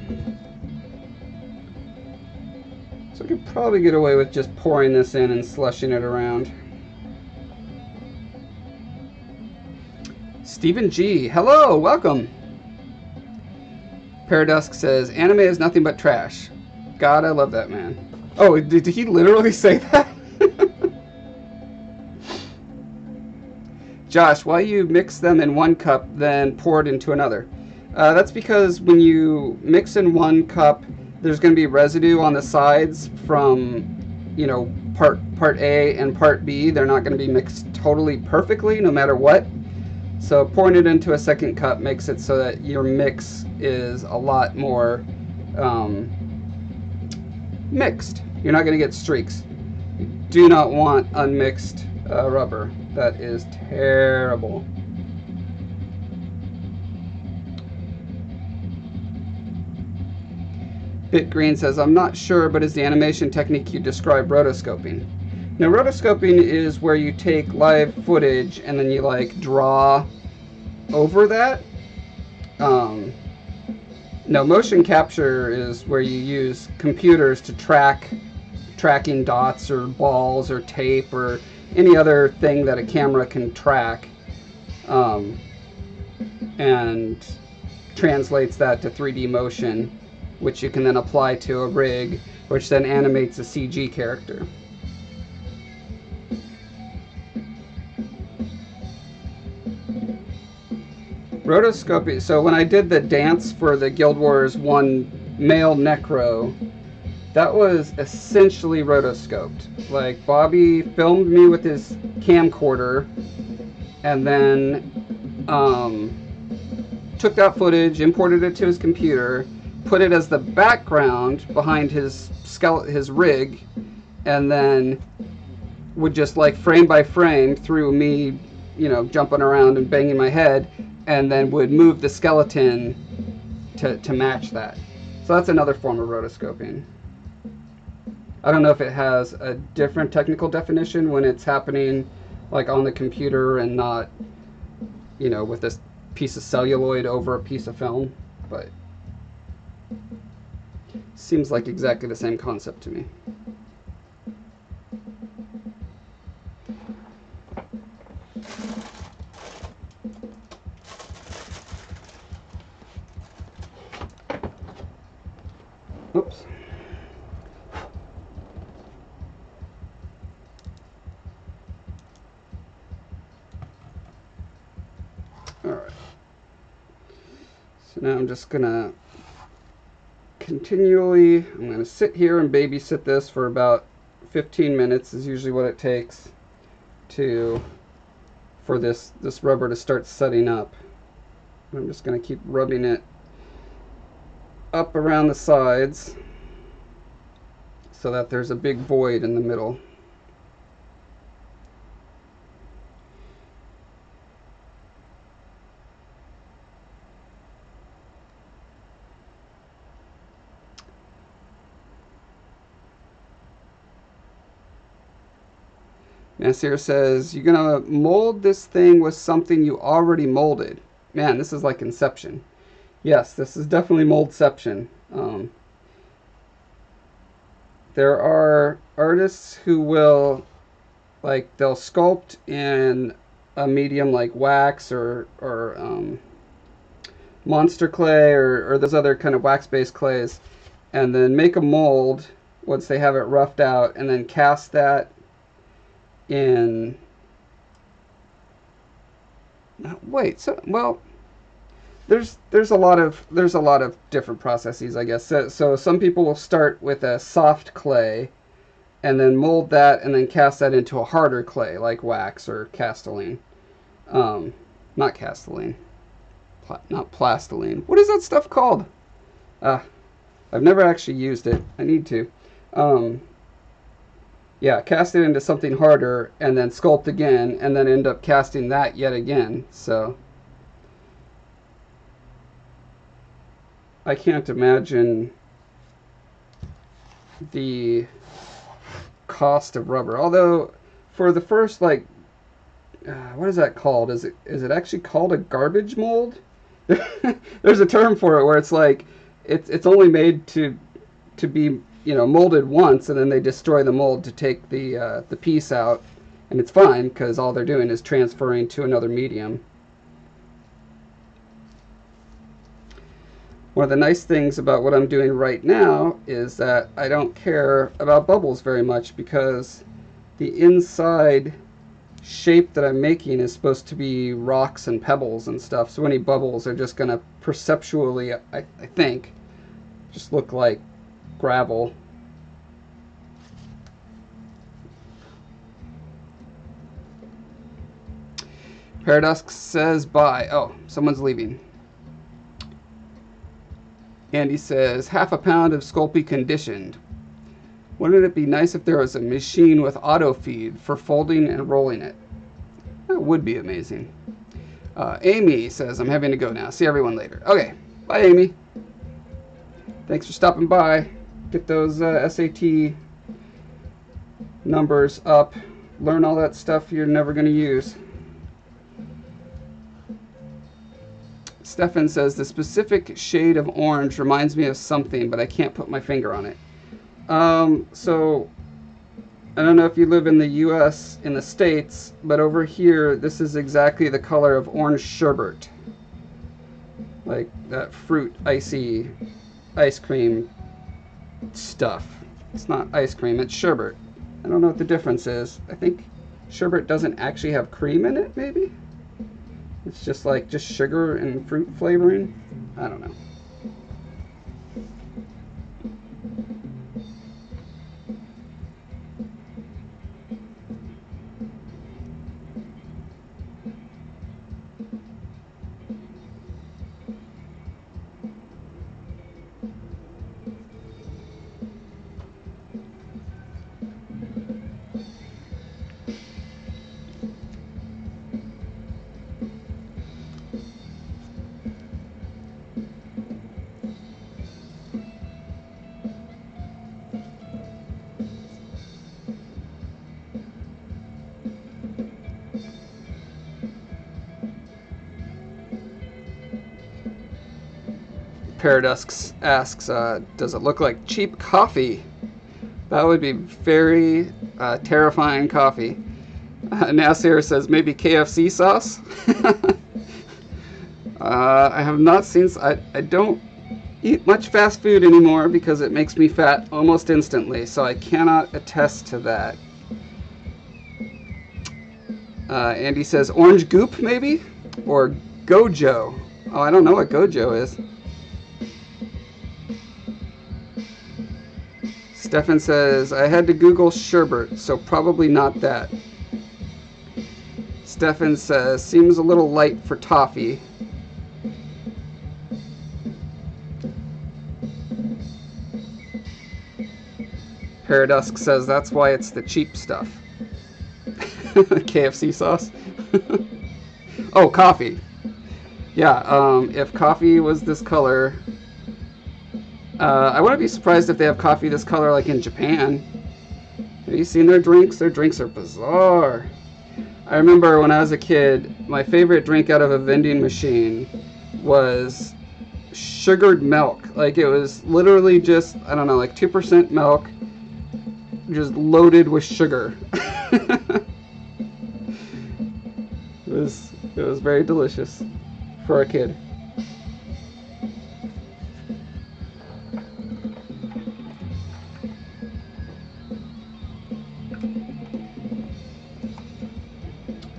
So I could probably get away with just pouring this in and slushing it around. Stephen G. Hello, welcome. Paradusk says, anime is nothing but trash. God, I love that man. Oh, did he literally say that? Josh, why you mix them in one cup, then pour it into another? Uh, that's because when you mix in one cup, there's going to be residue on the sides from, you know, part part A and part B. They're not going to be mixed totally perfectly, no matter what. So pouring it into a second cup makes it so that your mix is a lot more um, mixed. You're not going to get streaks. You do not want unmixed uh, rubber. That is terrible. BitGreen says, I'm not sure, but is the animation technique you describe rotoscoping? Now, rotoscoping is where you take live footage and then you like draw over that. Um, no, motion capture is where you use computers to track tracking dots or balls or tape or any other thing that a camera can track, um, and translates that to three D motion, which you can then apply to a rig, which then animates a C G character. Rotoscoping, so when I did the dance for the Guild Wars one male necro, that was essentially rotoscoped. Like Bobby filmed me with his camcorder and then um, took that footage, imported it to his computer, put it as the background behind his skeleton, his rig, and then would just like frame by frame through me, you know, jumping around and banging my head, and then would move the skeleton to, to match that. So that's another form of rotoscoping. I don't know if it has a different technical definition when it's happening like on the computer and not, you know, with this piece of celluloid over a piece of film, but seems like exactly the same concept to me. Oops. All right. So now I'm just gonna continually, I'm going to sit here and babysit this for about fifteen minutes is usually what it takes to for this this rubber to start setting up. I'm just going to keep rubbing it up around the sides so that there's a big void in the middle. Nasir says, you're going to mold this thing with something you already molded. Man, this is like Inception. Yes, this is definitely Moldception. Um, there are artists who will, like, they'll sculpt in a medium like wax or, or um, monster clay or, or those other kind of wax-based clays, and then make a mold once they have it roughed out, and then cast that in, wait, so, well, there's there's a lot of there's a lot of different processes, I guess. So, so some people will start with a soft clay and then mold that and then cast that into a harder clay like wax or castelline. Um, not castelline, pla not plastiline. What is that stuff called? Ah, I've never actually used it. I need to. Um, yeah, cast it into something harder and then sculpt again and then end up casting that yet again. So I can't imagine the cost of rubber. Although for the first, like, uh, what is that called? Is it is it actually called a garbage mold? There's a term for it where it's like it's it's only made to to be, you know, molded once, and then they destroy the mold to take the uh, the piece out, and it's fine because all they're doing is transferring to another medium. One of the nice things about what I'm doing right now is that I don't care about bubbles very much because the inside shape that I'm making is supposed to be rocks and pebbles and stuff. So any bubbles are just going to perceptually, I, I think, just look like gravel. Paradusk says bye. Oh, someone's leaving. Andy says, half a pound of Sculpey conditioned. Wouldn't it be nice if there was a machine with auto feed for folding and rolling it? That would be amazing. Uh, Amy says, I'm having to go now. See everyone later. Okay. Bye, Amy. Thanks for stopping by. Get those uh, S A T numbers up. Learn all that stuff you're never going to use. Stefan says, the specific shade of orange reminds me of something, but I can't put my finger on it. Um, so, I don't know if you live in the U S, in the States, but over here, this is exactly the color of orange sherbet. Like that fruit icy ice cream stuff. It's not ice cream, it's sherbet. I don't know what the difference is. I think sherbet doesn't actually have cream in it, maybe? It's just like just sugar and fruit flavoring. I don't know. Paradusk asks, uh, does it look like cheap coffee? That would be very uh, terrifying coffee. Uh, Nasir says, maybe K F C sauce? uh, I have not seen... I, I don't eat much fast food anymore because it makes me fat almost instantly, so I cannot attest to that. Uh, Andy says, orange goop, maybe? Or Gojo. Oh, I don't know what Gojo is. Stefan says, I had to Google sherbet, so probably not that. Stefan says, seems a little light for toffee. Paradusk says, that's why it's the cheap stuff. K F C sauce? Oh, coffee. Yeah, um, if coffee was this color... Uh, I wouldn't be surprised if they have coffee this color like in Japan. Have you seen their drinks? Their drinks are bizarre. I remember when I was a kid, my favorite drink out of a vending machine was sugared milk. Like it was literally just, I don't know, like two percent milk just loaded with sugar. it was, it was very delicious for a kid.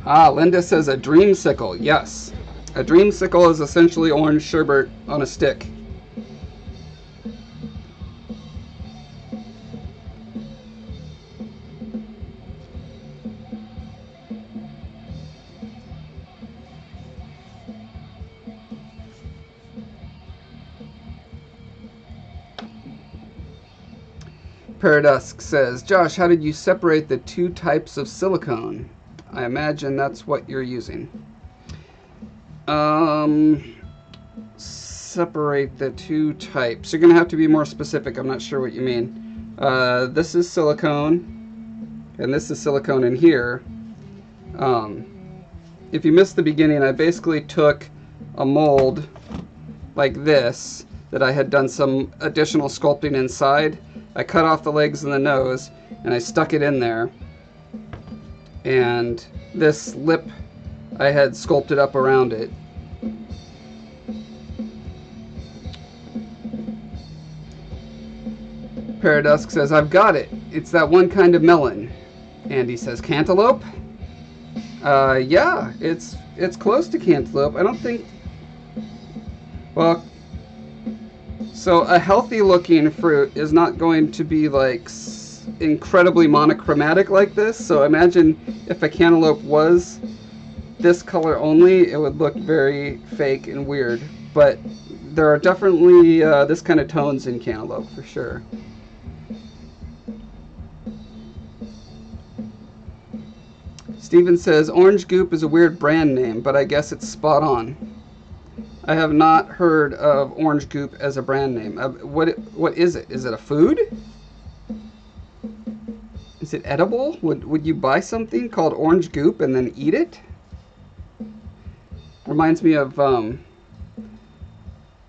Ah, Linda says a dreamsicle. Yes. A dreamsicle is essentially orange sherbet on a stick. Paradusk says, Josh, how did you separate the two types of silicone? I imagine that's what you're using. Um, separate the two types. You're going to have to be more specific. I'm not sure what you mean. Uh, this is silicone, and this is silicone in here. Um, if you missed the beginning, I basically took a mold like this that I had done some additional sculpting inside. I cut off the legs and the nose, and I stuck it in there. And this lip, I had sculpted up around it. Paradusk says, I've got it. It's that one kind of melon. Andy says, cantaloupe? Uh, yeah, it's it's close to cantaloupe. I don't think... Well, so a healthy-looking fruit is not going to be, like, incredibly monochromatic like this. So imagine if a cantaloupe was this color only, it would look very fake and weird. But there are definitely uh, this kind of tones in cantaloupe, for sure. Steven says, Orange Goop is a weird brand name, but I guess it's spot on. I have not heard of Orange Goop as a brand name. Uh, what, what is it? Is it a food? Is it edible? Would, would you buy something called Orange Goop and then eat it? Reminds me of um,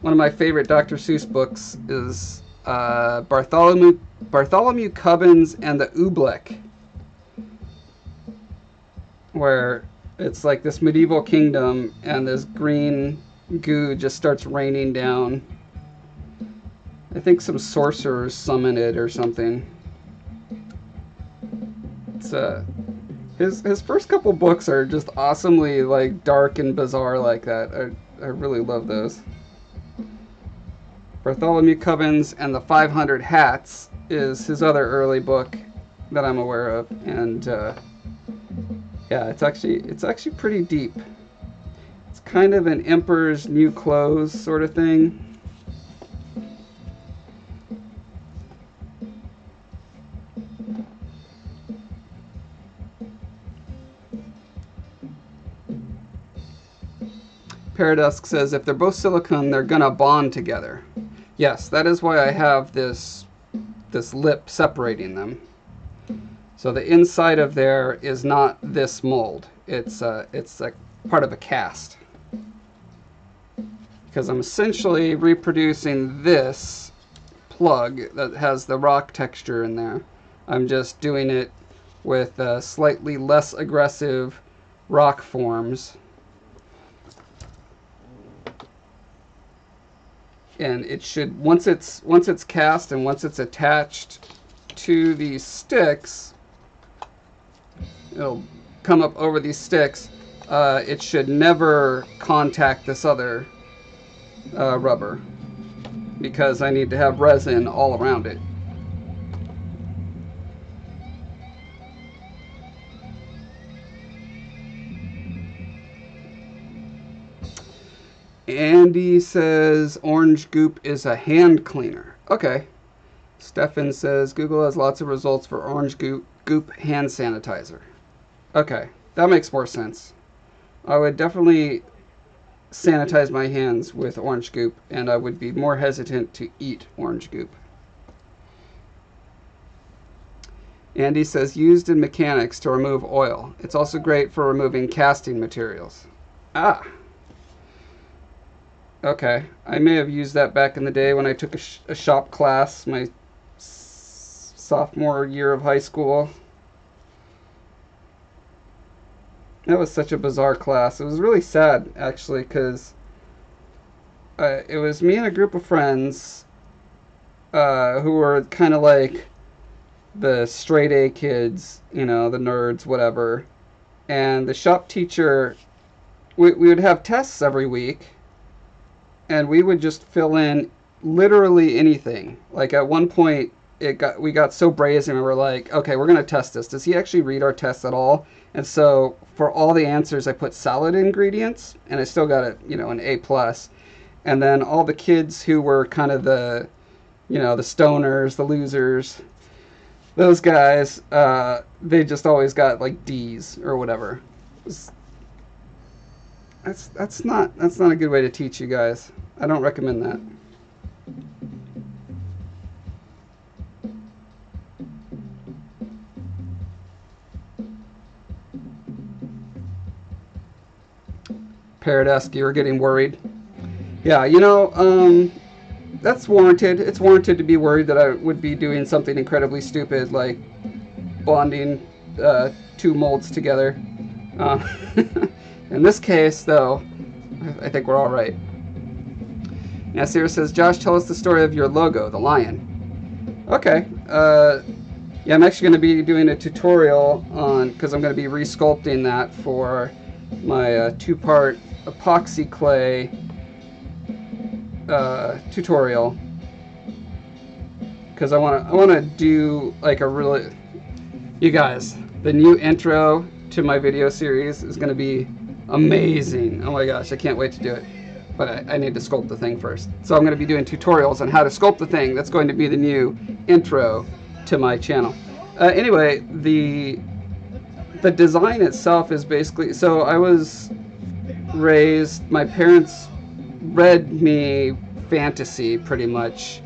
one of my favorite Doctor Seuss books is uh, Bartholomew, Bartholomew Cubbins and the Oobleck, where it's like this medieval kingdom and this green goo just starts raining down. I think some sorcerers summon it or something. It's uh, his his first couple books are just awesomely like dark and bizarre like that. I, I really love those. Bartholomew Cubbins and the five hundred Hats is his other early book that I'm aware of, and uh, yeah, it's actually it's actually pretty deep. It's kind of an Emperor's New Clothes sort of thing. Paradusk says, if they're both silicone, they're gonna bond together. Yes, that is why I have this this lip separating them. So the inside of there is not this mold. It's uh, it's like part of a cast. Because I'm essentially reproducing this plug that has the rock texture in there. I'm just doing it with uh, slightly less aggressive rock forms. And it should, once it's once it's cast and once it's attached to these sticks, it'll come up over these sticks. Uh, it should never contact this other uh, rubber because I need to have resin all around it. Andy says Orange Goop is a hand cleaner. Okay. Stefan says Google has lots of results for Orange Goop, goop hand sanitizer. Okay. That makes more sense. I would definitely sanitize my hands with Orange Goop, and I would be more hesitant to eat Orange Goop. Andy says used in mechanics to remove oil. It's also great for removing casting materials. Ah. Okay, I may have used that back in the day when I took a, sh a shop class my s sophomore year of high school. That was such a bizarre class. It was really sad, actually, because uh, it was me and a group of friends uh, who were kind of like the straight A kids, you know, the nerds, whatever. And the shop teacher, we, we would have tests every week. And we would just fill in literally anything. Like at one point, it got we got so brazen, we were like, okay, we're going to test this. Does he actually read our tests at all? And so for all the answers, I put salad ingredients, and I still got a, you know, an A plus. And then all the kids who were kind of the, you know, the stoners, the losers, those guys, uh, they just always got like D's or whatever. That's that's not that's not a good way to teach you guys. I don't recommend that. Paradusk, you were getting worried. Yeah, you know, um, that's warranted. It's warranted to be worried that I would be doing something incredibly stupid, like bonding uh, two molds together. Uh, in this case, though, I think we're all right. Nasir says, Josh, tell us the story of your logo, the lion. Okay. Uh, yeah, I'm actually going to be doing a tutorial on, because I'm going to be resculpting that for my uh, two-part epoxy clay uh, tutorial, because I want to I want to do like a really, you guys, the new intro to my video series is going to be amazing. Oh my gosh, I can't wait to do it, but I, I need to sculpt the thing first. So I'm going to be doing tutorials on how to sculpt the thing. That's going to be the new intro to my channel. Uh, anyway, the The design itself is basically, so I was raised, my parents read me fantasy pretty much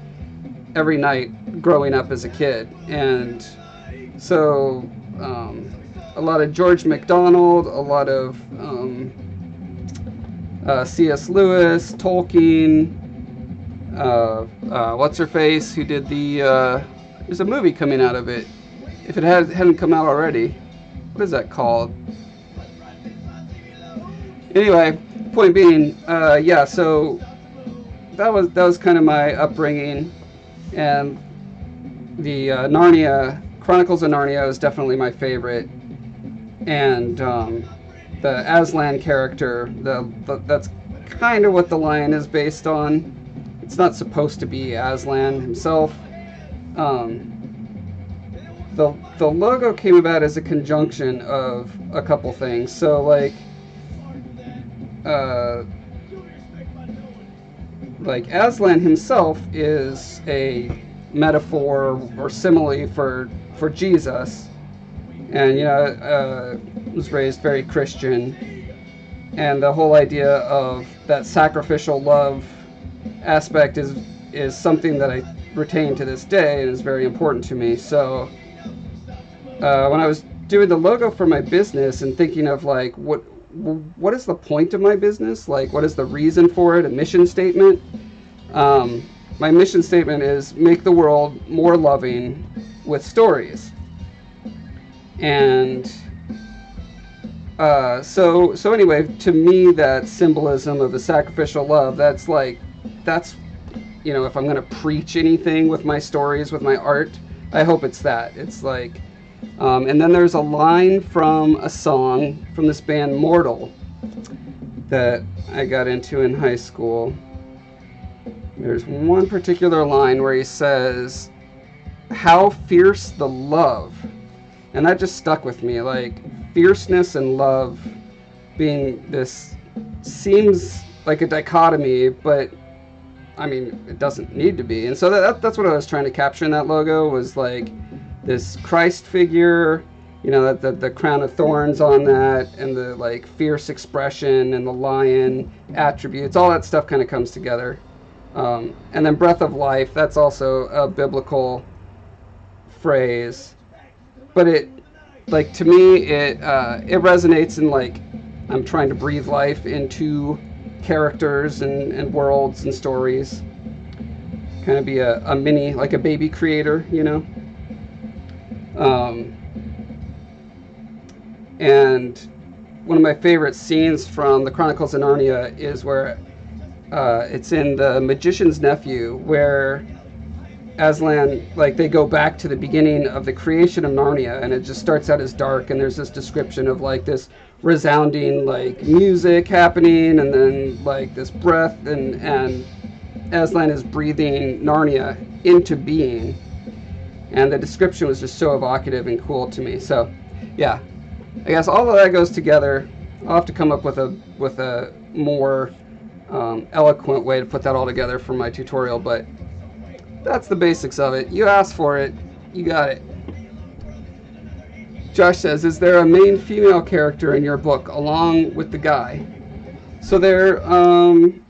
every night growing up as a kid. And so um, a lot of George MacDonald, a lot of um, uh, C S Lewis, Tolkien, uh, uh, what's-her-face, who did the, uh, there's a movie coming out of it, if it has, hadn't come out already. What is that called? Anyway, point being, uh, yeah, so that was that was kind of my upbringing, and the uh, Narnia, Chronicles of Narnia is definitely my favorite, and um, the Aslan character, the, the that's kind of what the lion is based on. It's not supposed to be Aslan himself. Um, The, the logo came about as a conjunction of a couple things. So, like, uh, like Aslan himself is a metaphor or simile for, for Jesus. And, you know, uh, was raised very Christian. And the whole idea of that sacrificial love aspect is, is something that I retain to this day and is very important to me. So... Uh, when I was doing the logo for my business and thinking of like what what is the point of my business, like what is the reason for it, a mission statement, um, my mission statement is make the world more loving with stories. And uh, so so anyway, to me that symbolism of the sacrificial love, that's like, that's, you know, if I'm going to preach anything with my stories, with my art, I hope it's that. It's like, Um, and then there's a line from a song from this band Mortal that I got into in high school. There's one particular line where he says, "How fierce the love," and that just stuck with me. Like fierceness and love being this seems like a dichotomy, but I mean it doesn't need to be. And so that, that's what I was trying to capture in that logo, was like this Christ figure, you know, the, the crown of thorns on that, and the like fierce expression and the lion attributes, all that stuff kind of comes together. Um, and then breath of life, that's also a biblical phrase, but it, like to me, it, uh, it resonates in like, I'm trying to breathe life into characters and, and worlds and stories, kind of be a, a mini, like a baby creator, you know? Um, and one of my favorite scenes from the Chronicles of Narnia is where uh, it's in The Magician's Nephew, where Aslan, like they go back to the beginning of the creation of Narnia, and it just starts out as dark, and there's this description of like this resounding like music happening, and then like this breath, and, and Aslan is breathing Narnia into being. And the description was just so evocative and cool to me. So, yeah, I guess all of that goes together. I'll have to come up with a with a more um, eloquent way to put that all together for my tutorial. But that's the basics of it. You asked for it, you got it. Josh says, is there a main female character in your book along with the guy? So there um,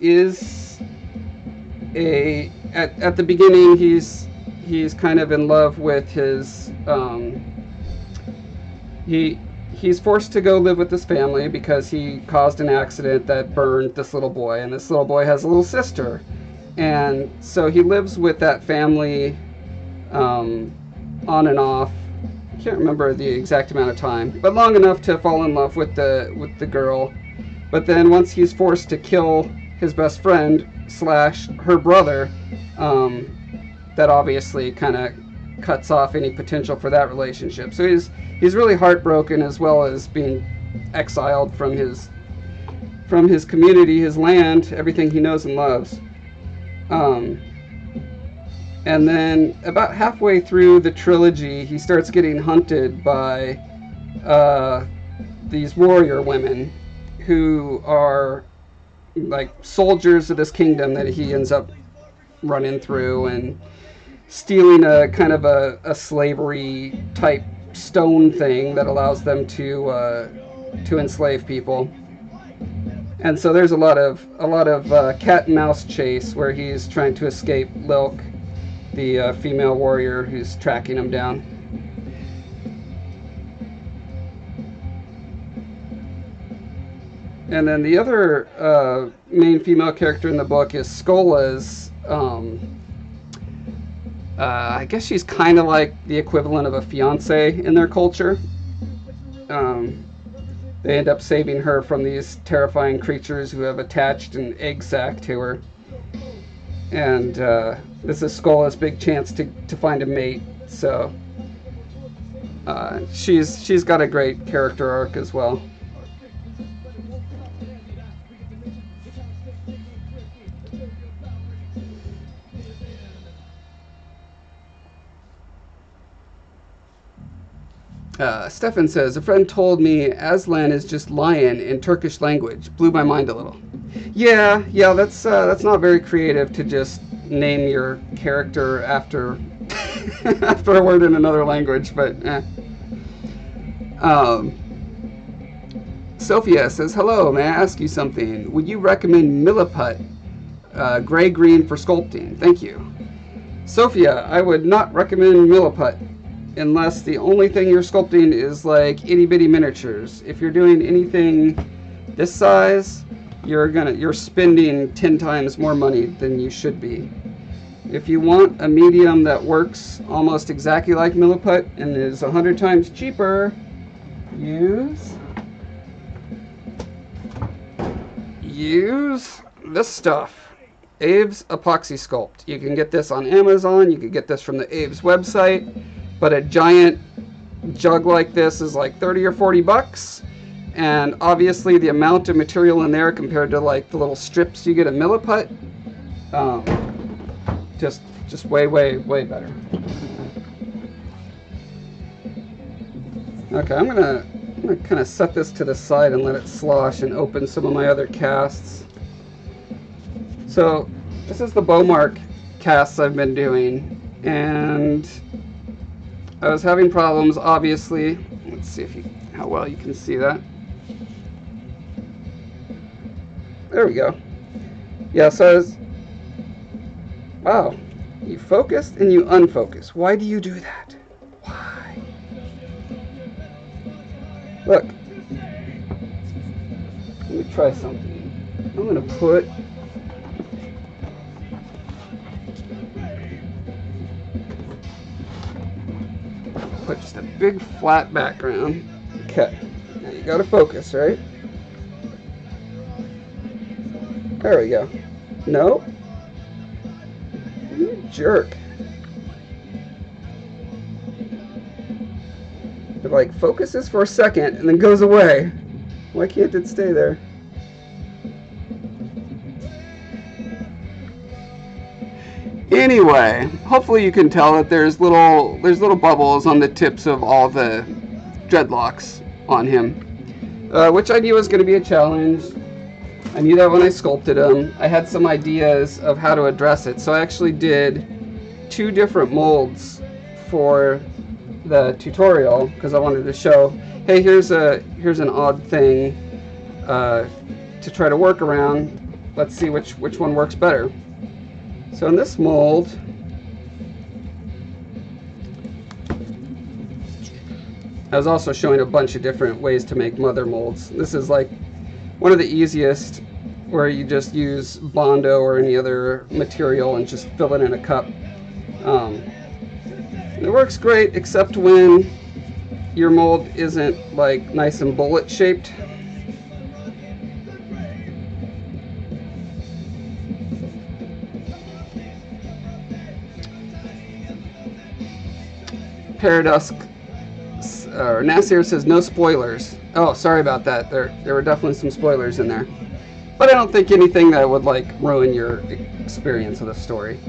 is a, at, at the beginning, he's he's kind of in love with his, um, he he's forced to go live with his family because he caused an accident that burned this little boy, and this little boy has a little sister. And so he lives with that family um, on and off. I can't remember the exact amount of time, but long enough to fall in love with the with the girl. But then once he's forced to kill his best friend slash her brother, um, that obviously kind of cuts off any potential for that relationship. So he's he's really heartbroken, as well as being exiled from his from his community, his land, everything he knows and loves. Um, and then about halfway through the trilogy, he starts getting hunted by uh, these warrior women who are like soldiers of this kingdom that he ends up running through and stealing a kind of a, a slavery type stone thing that allows them to uh, to enslave people. And so there's a lot of a lot of uh, cat and mouse chase where he's trying to escape Lilk, the uh, female warrior who's tracking him down. And then the other uh, main female character in the book is Skola's. Um, uh, I guess she's kind of like the equivalent of a fiance in their culture. Um, they end up saving her from these terrifying creatures who have attached an egg sac to her. And uh, this is Skola's big chance to, to find a mate. So uh, she's she's got a great character arc as well. Uh, Stefan says, a friend told me Aslan is just lion in Turkish language. Blew my mind a little. Yeah, yeah, that's uh, that's not very creative to just name your character after after a word in another language, but eh. Um, Sophia says, hello, may I ask you something? Would you recommend Milliput, uh, gray-green for sculpting? Thank you. Sophia, I would not recommend Milliput. Unless the only thing you're sculpting is like itty bitty miniatures. If you're doing anything this size, you're gonna you're spending ten times more money than you should be. If you want a medium that works almost exactly like Milliput and is a hundred times cheaper, use use this stuff. Abe's Epoxy Sculpt. You can get this on Amazon. You can get this from the Abe's website. But a giant jug like this is like thirty or forty bucks, and obviously the amount of material in there compared to like the little strips you get at Milliput, um, just just way way way better. Okay, I'm gonna, I'm gonna kind of set this to the side and let it slosh and open some of my other casts. So this is the Bowmark casts I've been doing, and I was having problems, obviously. Let's see if you, how well you can see that. There we go. Yeah, so I was, wow, you focus and you unfocus. Why do you do that? Why? Look, let me try something. I'm gonna put Put just a big flat background. Okay, now you gotta focus, right? There we go. No. You jerk. It like focuses for a second and then goes away. Why can't it stay there? Anyway, hopefully you can tell that there's little there's little bubbles on the tips of all the dreadlocks on him, uh, which I knew was going to be a challenge. I knew that when I sculpted him. I had some ideas of how to address it, so I actually did two different molds for the tutorial because I wanted to show, hey, here's a here's an odd thing uh, to try to work around. Let's see which which one works better. So in this mold, I was also showing a bunch of different ways to make mother molds. This is like one of the easiest, where you just use Bondo or any other material and just fill it in a cup. Um, it works great, except when your mold isn't like nice and bullet shaped. Paradusk or uh, Nasir says no spoilers. Oh, sorry about that. There, there were definitely some spoilers in there, but I don't think anything that would like ruin your experience of the story.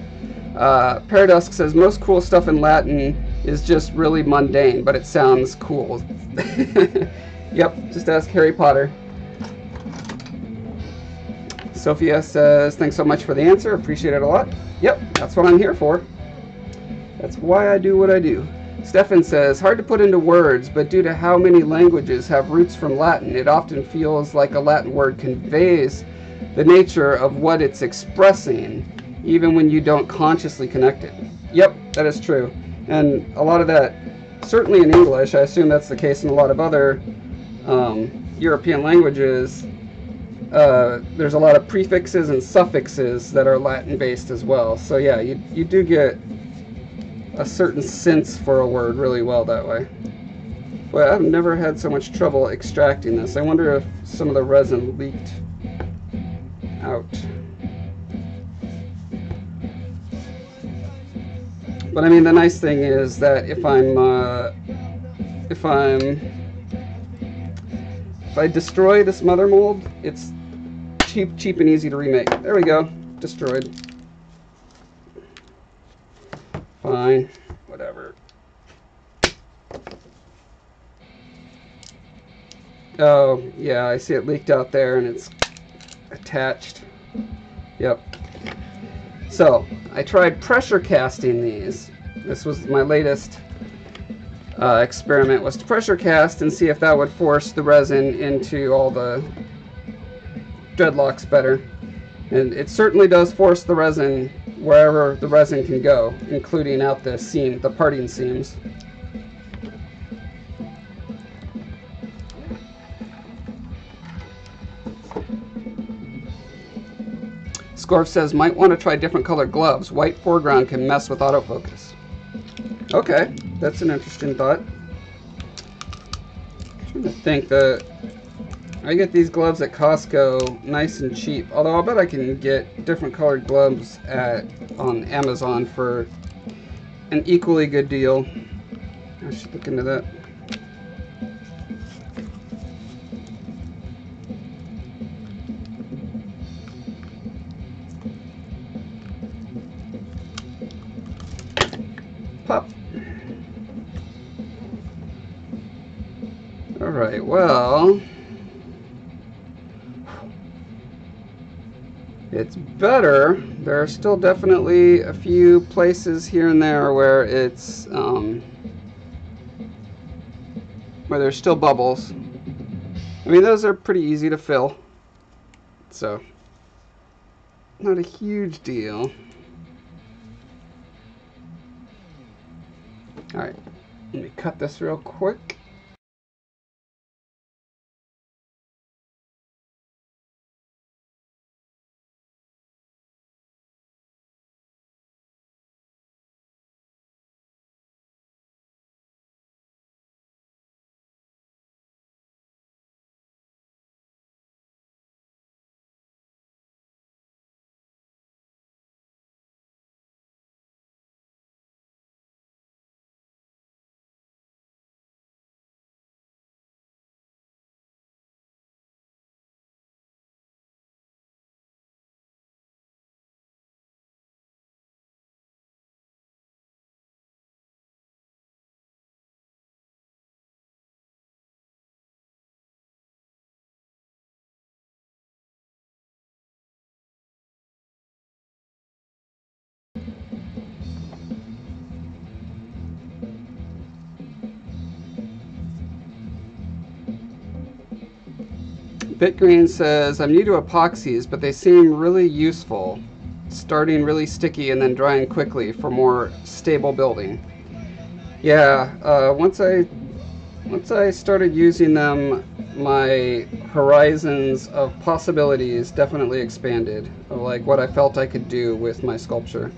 Uh, Paradusk says most cool stuff in Latin is just really mundane, but it sounds cool. Yep, just ask Harry Potter. Sophia says thanks so much for the answer. Appreciate it a lot. Yep, that's what I'm here for. That's why I do what I do. Stefan says, hard to put into words, but due to how many languages have roots from Latin, it often feels like a Latin word conveys the nature of what it's expressing, even when you don't consciously connect it. Yep, that is true. And a lot of that, certainly in English, I assume that's the case in a lot of other um, European languages, uh, there's a lot of prefixes and suffixes that are Latin-based as well. So yeah, you, you do get a certain sense for a word really well that way. But I've never had so much trouble extracting this. I wonder if some of the resin leaked out. But I mean, the nice thing is that if I'm, uh, if I'm, if I destroy this mother mold, it's cheap, cheap and easy to remake. There we go, destroyed. Fine, whatever. Oh, yeah, I see it leaked out there and it's attached. Yep. So, I tried pressure casting these. This was my latest uh, experiment, was to pressure cast and see if that would force the resin into all the dreadlocks better. And it certainly does force the resin wherever the resin can go, including out the seam, the parting seams. Skorv says, might want to try different colored gloves. White foreground can mess with autofocus. Okay, that's an interesting thought. I'm trying to think that I get these gloves at Costco nice and cheap, although I'll bet I can get different colored gloves at on Amazon for an equally good deal. I should look into that. Pop. All right, well, it's better. There are still definitely a few places here and there where it's um, where there's still bubbles. I mean, those are pretty easy to fill, so not a huge deal. All right, let me cut this real quick. Bitgreen says, I'm new to epoxies, but they seem really useful. Starting really sticky and then drying quickly for more stable building. Yeah, uh, once I once I started using them, my horizons of possibilities definitely expanded, of like what I felt I could do with my sculpture.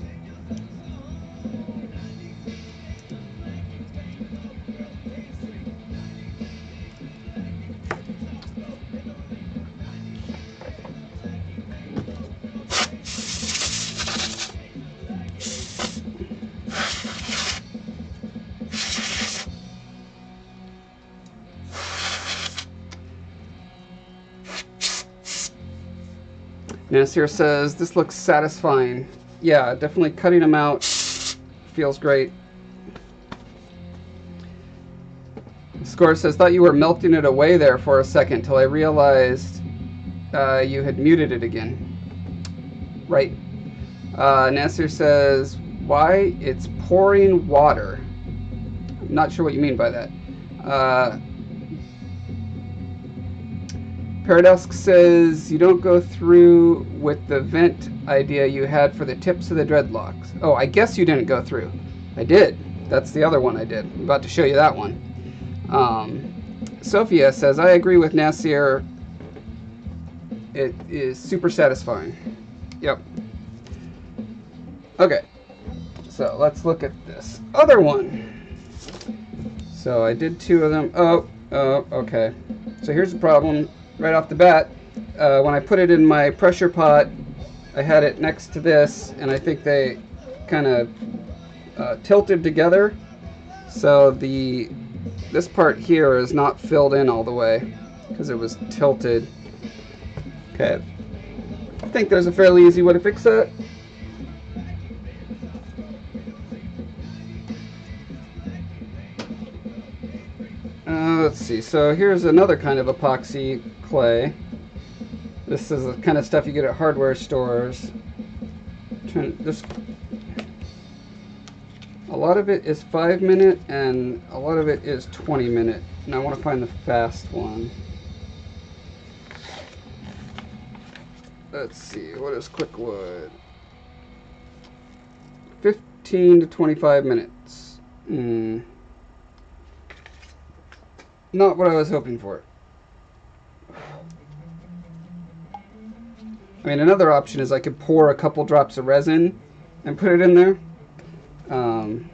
Nasir says, this looks satisfying. Yeah, definitely cutting them out feels great. Skorv says, thought you were melting it away there for a second till I realized uh, you had muted it again. Right. Uh, Nasir says, why it's pouring water. I'm not sure what you mean by that. Uh, Paradusk says, you don't go through with the vent idea you had for the tips of the dreadlocks. Oh, I guess you didn't go through. I did. That's the other one I did. I'm about to show you that one. Um, Sophia says, I agree with Nasir. It is super satisfying. Yep. Okay. So let's look at this other one. So I did two of them. Oh, oh, okay. So here's the problem. Right off the bat, uh, when I put it in my pressure pot, I had it next to this, and I think they kind of uh, tilted together. So the this part here is not filled in all the way because it was tilted. Okay, I think there's a fairly easy way to fix that. Uh, let's see, so here's another kind of epoxy clay. This is the kind of stuff you get at hardware stores. This, a lot of it is five minute and a lot of it is twenty minute, and I want to find the fast one. Let's see, what is quick wood? fifteen to twenty-five minutes. Mm. Not what I was hoping for. I mean, another option is I could pour a couple drops of resin and put it in there. Um,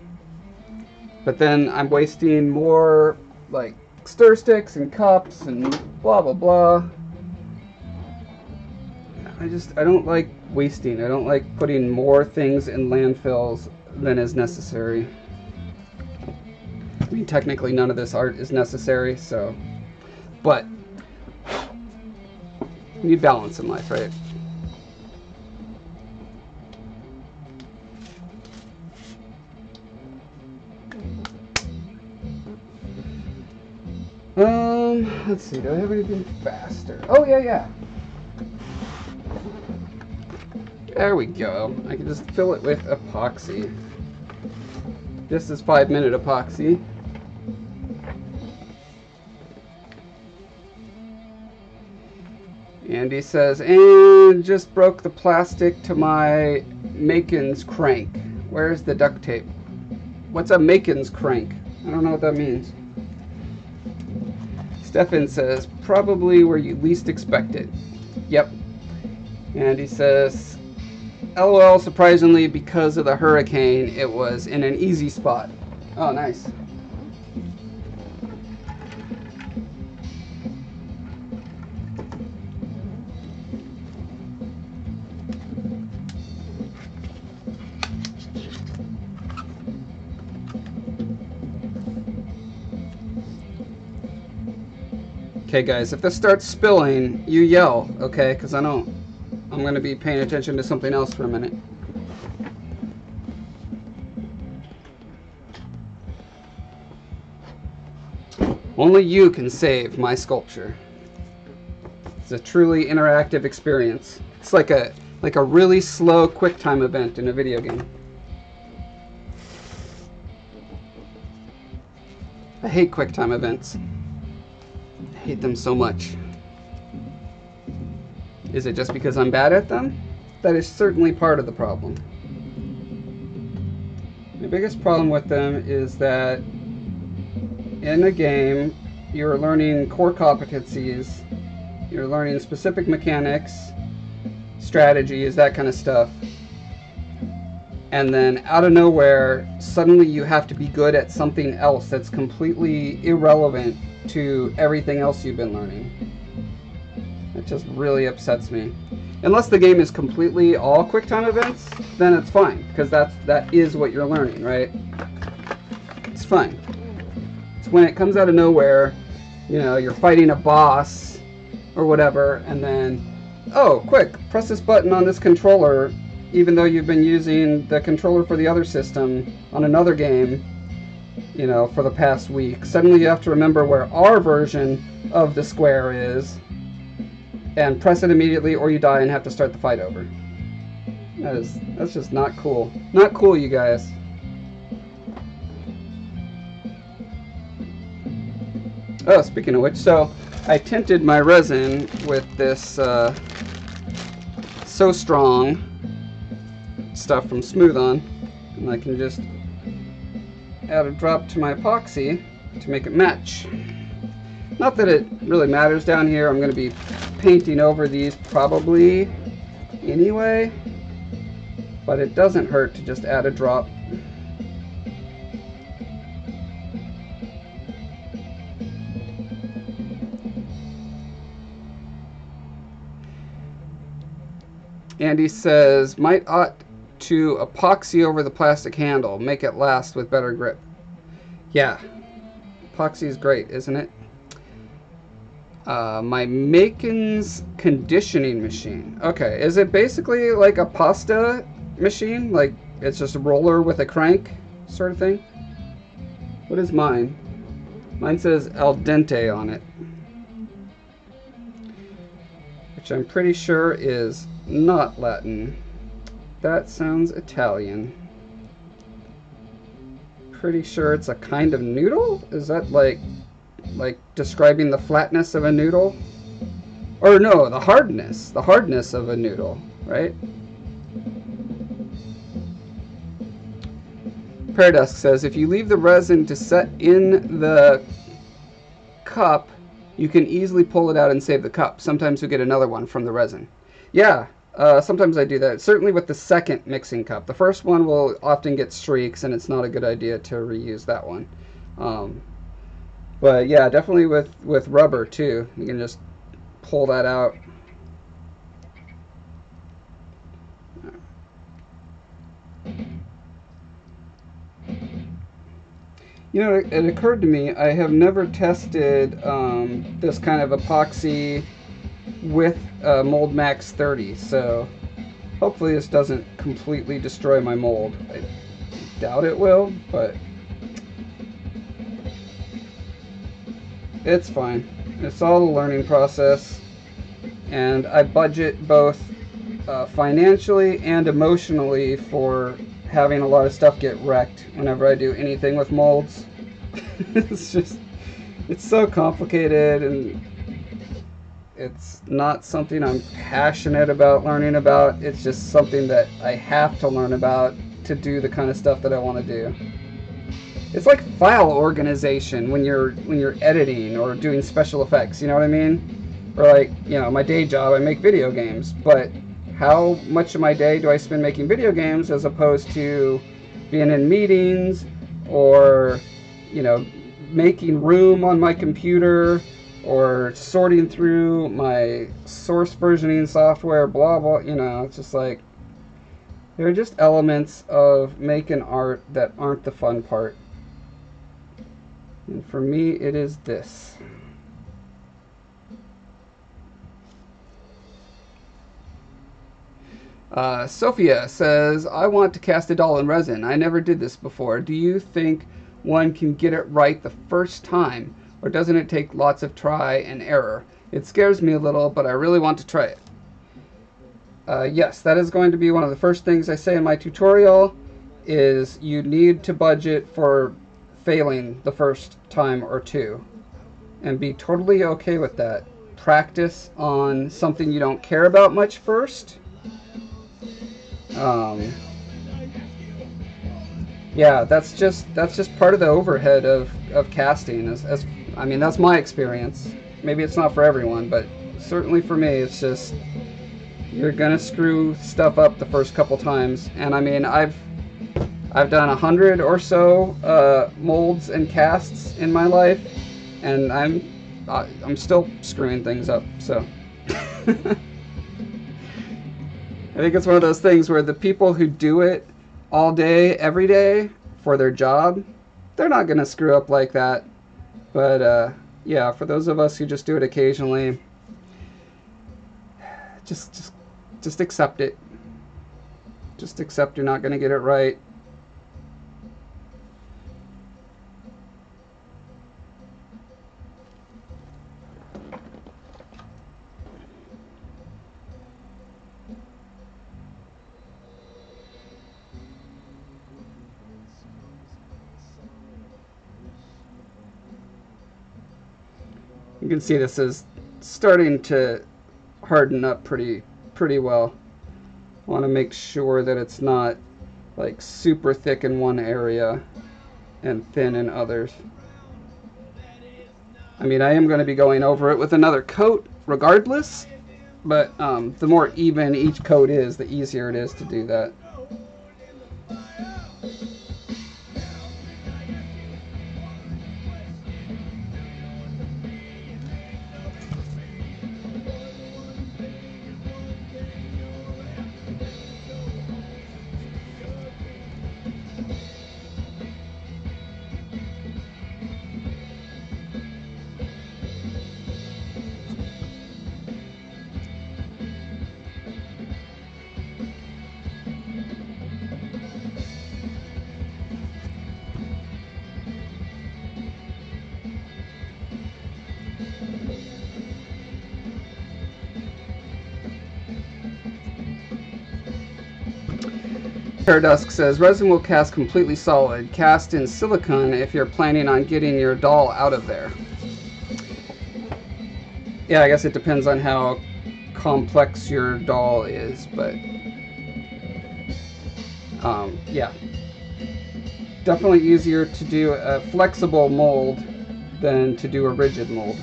but then I'm wasting more, like, stir sticks and cups and blah, blah, blah. I just, I don't like wasting. I don't like putting more things in landfills than is necessary. I mean, technically none of this art is necessary, so, but you need balance in life, right? Um, let's see, do I have anything faster? Oh, yeah, yeah. There we go. I can just fill it with epoxy. This is five minute epoxy. Andy says, and just broke the plastic to my Macon's crank. Where's the duct tape? What's a Macon's crank? I don't know what that means. Stefan says, probably where you least expect it. Yep. Andy says, L O L, surprisingly, because of the hurricane, it was in an easy spot. Oh, nice. Okay guys, if this starts spilling, you yell, okay? Because I don't, I'm going to be paying attention to something else for a minute. Only you can save my sculpture. It's a truly interactive experience. It's like a, like a really slow QuickTime event in a video game. I hate QuickTime events. I hate them so much. Is it just because I'm bad at them? That is certainly part of the problem. The biggest problem with them is that in a game, you're learning core competencies, you're learning specific mechanics, strategies, that kind of stuff. And then out of nowhere, suddenly you have to be good at something else that's completely irrelevant to everything else you've been learning. It just really upsets me. Unless the game is completely all QuickTime events, then it's fine, because that's that is what you're learning, right? It's fine. It's when it comes out of nowhere, you know, you're fighting a boss or whatever, and then, oh, quick, press this button on this controller, even though you've been using the controller for the other system on another game, you know, for the past week. Suddenly you have to remember where our version of the square is and press it immediately, or you die and have to start the fight over. That is, that's just not cool. Not cool, you guys. Oh, speaking of which, so I tinted my resin with this uh, So Strong stuff from Smooth-On, and I can just add a drop to my epoxy to make it match. Not that it really matters down here. I'm going to be painting over these probably anyway, but it doesn't hurt to just add a drop. Andy says, might ought to epoxy over the plastic handle, make it last with better grip. Yeah, epoxy is great, isn't it? Uh, my Makin's conditioning machine. Okay, is it basically like a pasta machine? Like it's just a roller with a crank sort of thing? What is mine? Mine says al dente on it, which I'm pretty sure is not Latin. That sounds Italian. Pretty sure it's a kind of noodle? Is that like, like describing the flatness of a noodle? Or no, the hardness. The hardness of a noodle, right? Paradusk says, if you leave the resin to set in the cup, you can easily pull it out and save the cup. Sometimes you get another one from the resin. Yeah. Uh, sometimes I do that, certainly with the second mixing cup. The first one will often get streaks, and it's not a good idea to reuse that one. Um, but yeah, definitely with, with rubber too. You can just pull that out. You know, it, it occurred to me, I have never tested um, this kind of epoxy with uh, Mold Max thirty, so hopefully this doesn't completely destroy my mold. I doubt it will, but it's fine. It's all a learning process, and I budget both uh, financially and emotionally for having a lot of stuff get wrecked whenever I do anything with molds. It's just, it's so complicated, and it's not something I'm passionate about learning about. It's just something that I have to learn about to do the kind of stuff that I want to do. It's like file organization when you're when you're editing or doing special effects, you know what I mean? Or like, you know, my day job, I make video games, but how much of my day do I spend making video games as opposed to being in meetings or, you know, making room on my computer, or sorting through my source versioning software, blah, blah, you know, it's just like, there are just elements of making art that aren't the fun part. And for me, it is this. Uh, Sophia says, I want to cast a doll in resin. I never did this before. Do you think one can get it right the first time? Or doesn't it take lots of try and error? It scares me a little, but I really want to try it. Uh, yes, that is going to be one of the first things I say in my tutorial, is you need to budget for failing the first time or two. And be totally okay with that. practice on something you don't care about much first. Um, yeah, that's just that's just part of the overhead of, of casting. As, as I mean, that's my experience. Maybe it's not for everyone, but certainly for me, it's just you're gonna screw stuff up the first couple times. And I mean, I've I've done a hundred or so uh, molds and casts in my life, and I'm I, I'm still screwing things up. So. I think it's one of those things where the people who do it all day, every day, for their job, they're not going to screw up like that. But, uh, yeah, for those of us who just do it occasionally, just, just, just accept it. Just accept you're not going to get it right. You can see this is starting to harden up pretty pretty well. I want to make sure that it's not like super thick in one area and thin in others. I mean, I am going to be going over it with another coat regardless, but um, the more even each coat is, the easier it is to do that. Paradusk says, resin will cast completely solid. Cast in silicone if you're planning on getting your doll out of there. Yeah, I guess it depends on how complex your doll is, but... Um, yeah. Definitely easier to do a flexible mold than to do a rigid mold.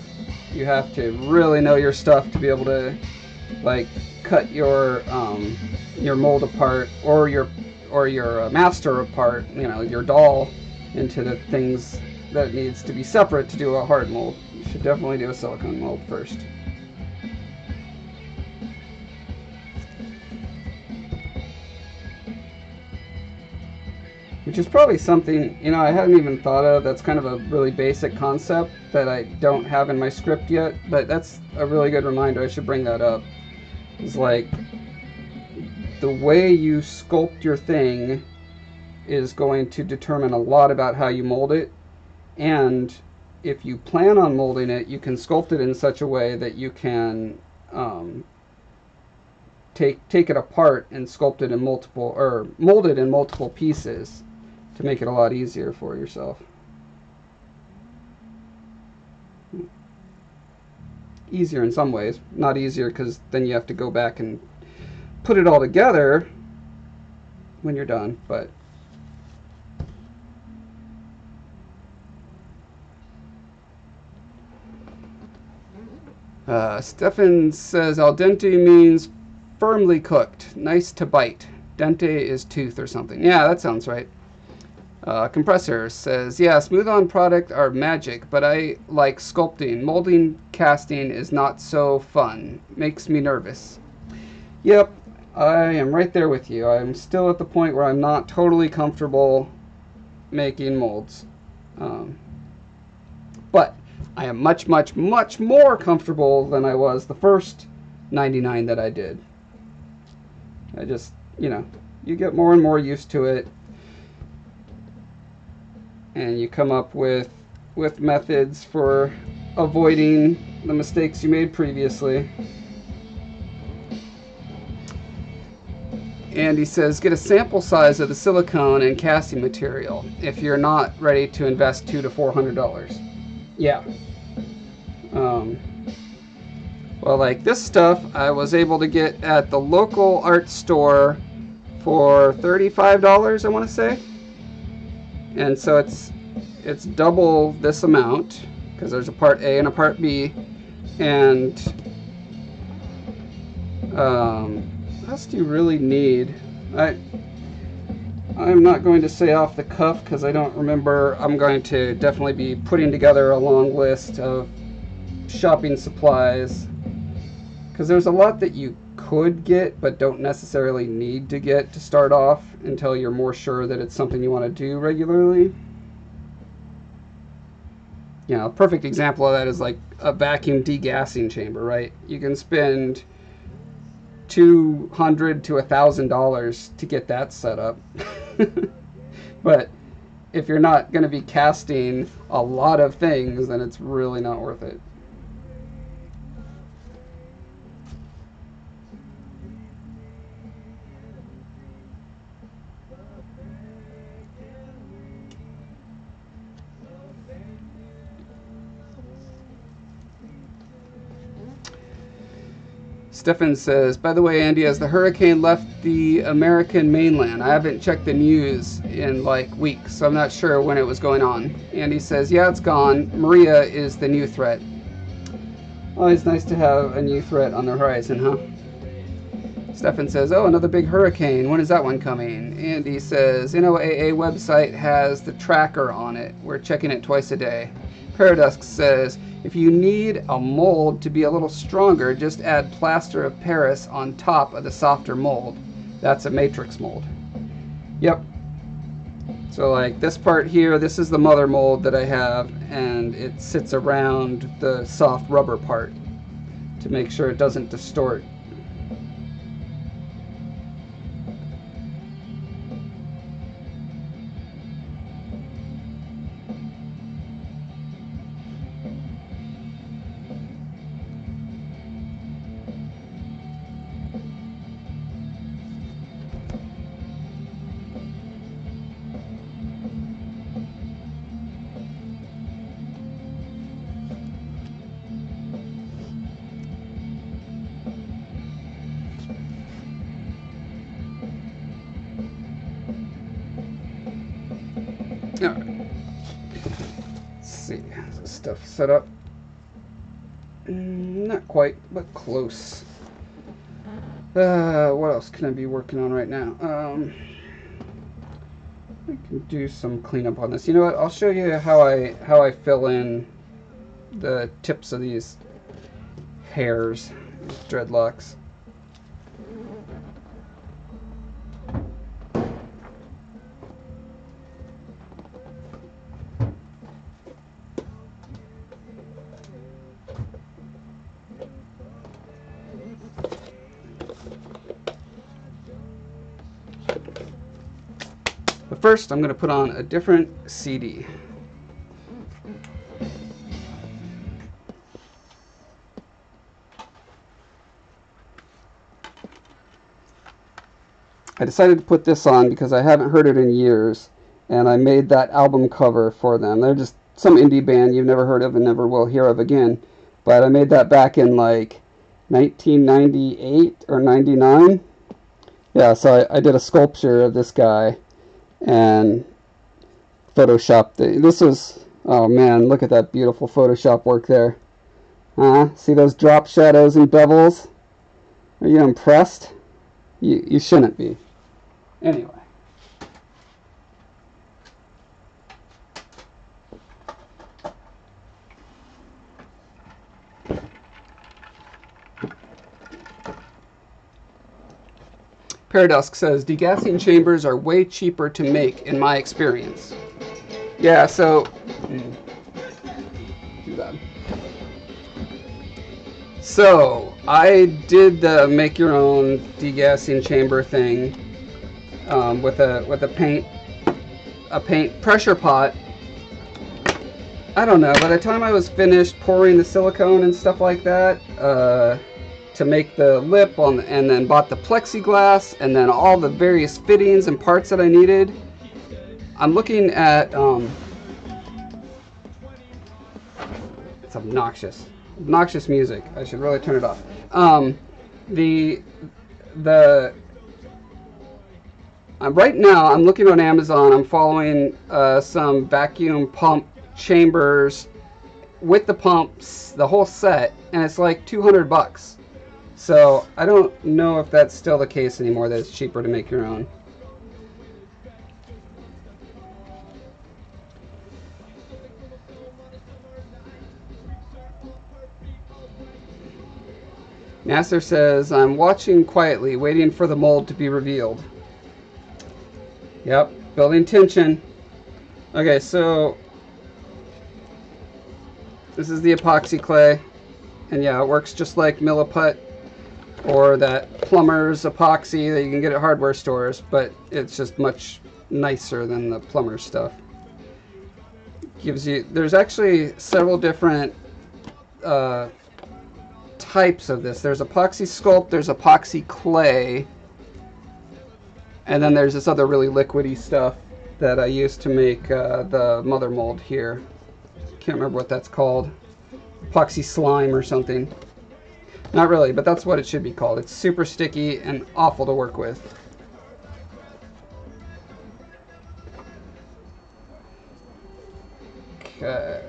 You have to really know your stuff to be able to, like, cut your, um, your mold apart, or your... or your uh, master apart, you know, your doll, into the things that needs to be separate to do a hard mold. You should definitely do a silicone mold first. Which is probably something, you know, I hadn't even thought of. That's kind of a really basic concept that I don't have in my script yet, but that's a really good reminder. I should bring that up. It's like, the way you sculpt your thing is going to determine a lot about how you mold it, and if you plan on molding it, you can sculpt it in such a way that you can um, take take it apart and sculpt it in multiple, or mold it in multiple pieces to make it a lot easier for yourself. Easier in some ways, not easier because then you have to go back and put it all together when you're done, but uh, Stefan says al dente means firmly cooked, nice to bite. Dente is tooth or something. Yeah, that sounds right. Uh, compressor says, yeah, Smooth-On product are magic, but I like sculpting. Molding, casting is not so fun. Makes me nervous. Yep. I am right there with you. I'm still at the point where I'm not totally comfortable making molds. Um, but I am much, much, much more comfortable than I was the first ninety-nine that I did. I just, you know, you get more and more used to it. And you come up with, with methods for avoiding the mistakes you made previously. Andy says, get a sample size of the silicone and casting material if you're not ready to invest two to four hundred dollars. Yeah. Um, Well, like this stuff I was able to get at the local art store for thirty-five dollars, I want to say. And so it's it's double this amount because there's a part A and a part B. And um, what else do you really need? I I'm not going to say off the cuff because I don't remember. I'm going to definitely be putting together a long list of shopping supplies because there's a lot that you could get but don't necessarily need to get to start off until you're more sure that it's something you want to do regularly. You know, a perfect example of that is like a vacuum degassing chamber, right? You can spend two hundred dollars to one thousand dollars to get that set up. But if you're not going to be casting a lot of things, then it's really not worth it. Stefan says, by the way, Andy, has the hurricane left the American mainland? I haven't checked the news in like weeks, so I'm not sure when it was going on. Andy says, yeah, it's gone. Maria is the new threat. Always nice to have a new threat on the horizon, huh? Stefan says, oh, another big hurricane. When is that one coming? Andy says, N O A A website has the tracker on it. We're checking it twice a day. Paradusk says, if you need a mold to be a little stronger, just add plaster of Paris on top of the softer mold. That's a matrix mold. Yep. So like this part here, this is the mother mold that I have, and it sits around the soft rubber part to make sure it doesn't distort. Set up, not quite, but close. Uh, what else can I be working on right now? Um, I can do some cleanup on this. You know what? I'll show you how I how I fill in the tips of these hairs, these dreadlocks. First, I'm going to put on a different C D. I decided to put this on because I haven't heard it in years, and I made that album cover for them. They're just some indie band you've never heard of and never will hear of again, but I made that back in like nineteen ninety-eight or ninety-nine. Yeah, so I, I did a sculpture of this guy and Photoshop. This was, oh man, look at that beautiful Photoshop work there. Uh-huh. See those drop shadows and bevels? Are you impressed? You, you shouldn't be. Anyway. Paradusk says, degassing chambers are way cheaper to make in my experience. Yeah, so... Mm, too bad. So, I did the make your own degassing chamber thing um, with a with a paint, a paint pressure pot. I don't know, by the time I was finished pouring the silicone and stuff like that, uh... to make the lip on, and then bought the plexiglass and then all the various fittings and parts that I needed. I'm looking at, um, it's obnoxious. obnoxious music. I should really turn it off. Um, the the um, right now I'm looking on Amazon. I'm following uh, some vacuum pump chambers with the pumps, the whole set, and it's like two hundred bucks. So I don't know if that's still the case anymore. That it's cheaper to make your own. Nasir says, I'm watching quietly, waiting for the mold to be revealed. Yep, building tension. Okay, so this is the epoxy clay. And yeah, it works just like Milliput or that plumber's epoxy that you can get at hardware stores, but it's just much nicer than the plumber's stuff. Gives you, there's actually several different uh, types of this. There's epoxy sculpt, there's epoxy clay, and then there's this other really liquidy stuff that I used to make uh, the mother mold here. Can't remember what that's called. Epoxy slime or something. Not really, but that's what it should be called. It's super sticky and awful to work with. Okay.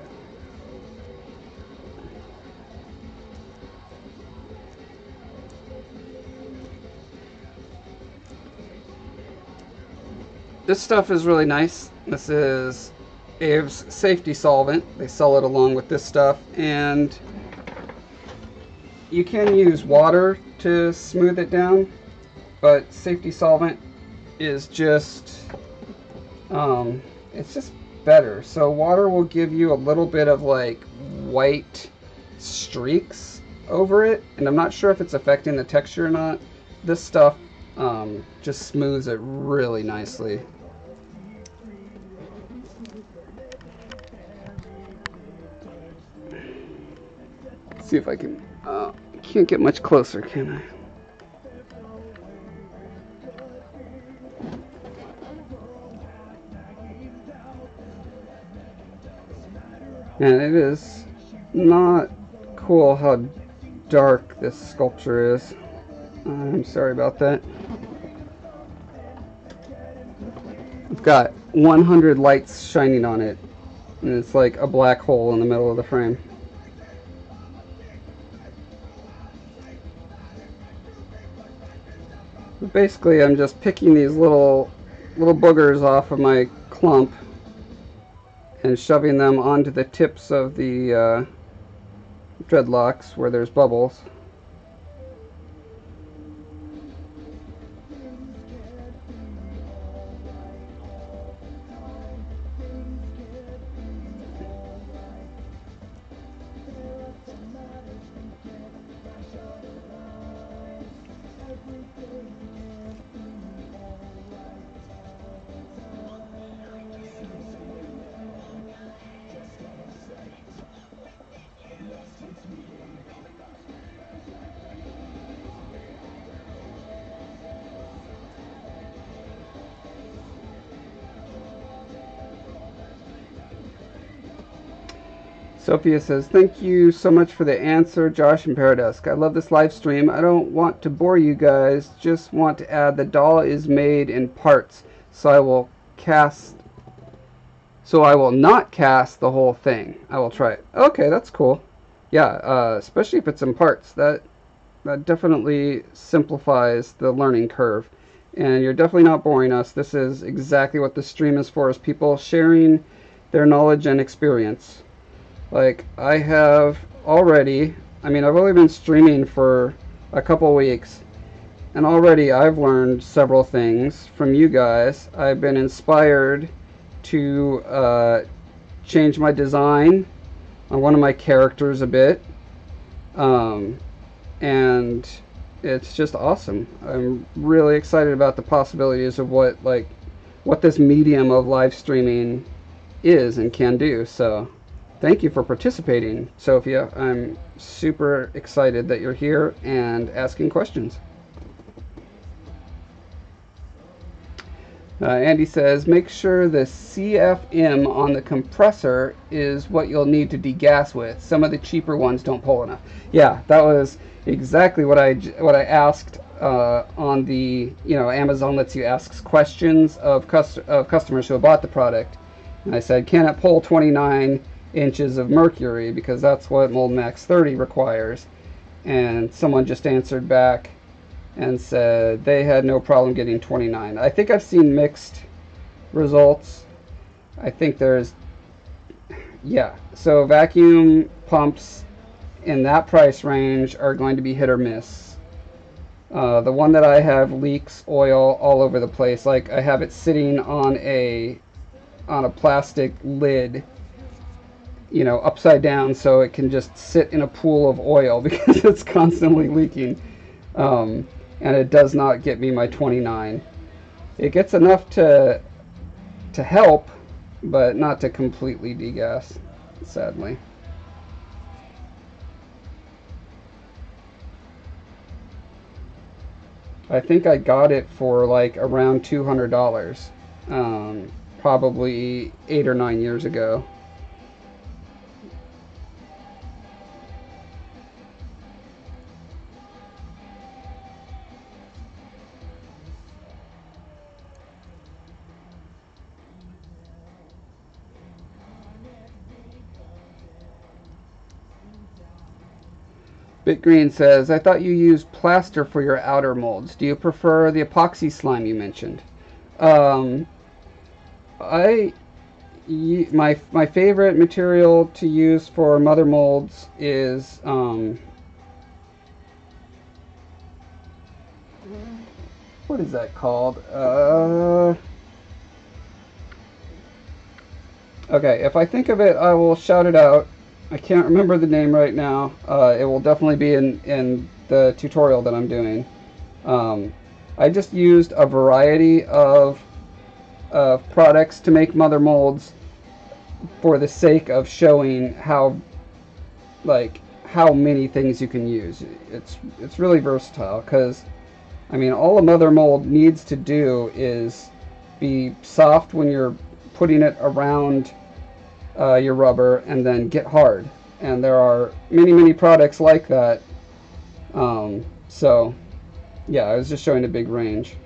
This stuff is really nice. This is Aves Safety Solvent. They sell it along with this stuff, and you can use water to smooth it down, but Safety Solvent is just, um, it's just better. So water will give you a little bit of like white streaks over it, and I'm not sure if it's affecting the texture or not. This stuff um, just smooths it really nicely. See if I can, uh, can't get much closer, can I? And it is not cool how dark this sculpture is. I'm sorry about that. I've got one hundred lights shining on it, and it's like a black hole in the middle of the frame. Basically, I'm just picking these little little boogers off of my clump and shoving them onto the tips of the uh, dreadlocks where there's bubbles. Sophia says, thank you so much for the answer, Josh and Paradusk. I love this live stream. I don't want to bore you guys. Just want to add the doll is made in parts, so I will cast. So I will not cast the whole thing. I will try it. Okay, that's cool. Yeah, uh, especially if it's in parts. That that definitely simplifies the learning curve. And you're definitely not boring us. This is exactly what the stream is for: is people sharing their knowledge and experience. Like, I have already, I mean, I've only been streaming for a couple weeks, and already I've learned several things from you guys. I've been inspired to uh, change my design on one of my characters a bit, um, and it's just awesome. I'm really excited about the possibilities of what, like, what this medium of live streaming is and can do, so thank you for participating, Sophia. I'm super excited that you're here and asking questions. Uh, Andy says, make sure the C F M on the compressor is what you'll need to degas with. Some of the cheaper ones don't pull enough. Yeah, that was exactly what I what I asked uh, on the, you know, Amazon lets you ask questions of, cust of customers who have bought the product. And I said, can it pull twenty-nine inches of mercury? Because that's what Mold Max thirty requires. And someone just answered back and said they had no problem getting twenty-nine. I think I've seen mixed results. I think there's, yeah. So vacuum pumps in that price range are going to be hit or miss. Uh, the one that I have leaks oil all over the place. Like I have it sitting on a on a plastic lid, you know, upside down, so it can just sit in a pool of oil because it's constantly leaking. Um, and it does not get me my twenty-nine. It gets enough to to help, but not to completely degas, sadly. I think I got it for like around two hundred dollars, um, probably eight or nine years ago. Bitgreen says, I thought you used plaster for your outer molds. Do you prefer the epoxy slime you mentioned? Um, I, my, my favorite material to use for mother molds is, um, what is that called? Uh, okay, if I think of it, I will shout it out. I can't remember the name right now. Uh, it will definitely be in, in the tutorial that I'm doing. Um, I just used a variety of, of products to make mother molds for the sake of showing how, like, how many things you can use. It's, it's really versatile because, I mean, all a mother mold needs to do is be soft when you're putting it around Uh, your rubber, and then get hard, and there are many many products like that. Um, so yeah, I was just showing a big range.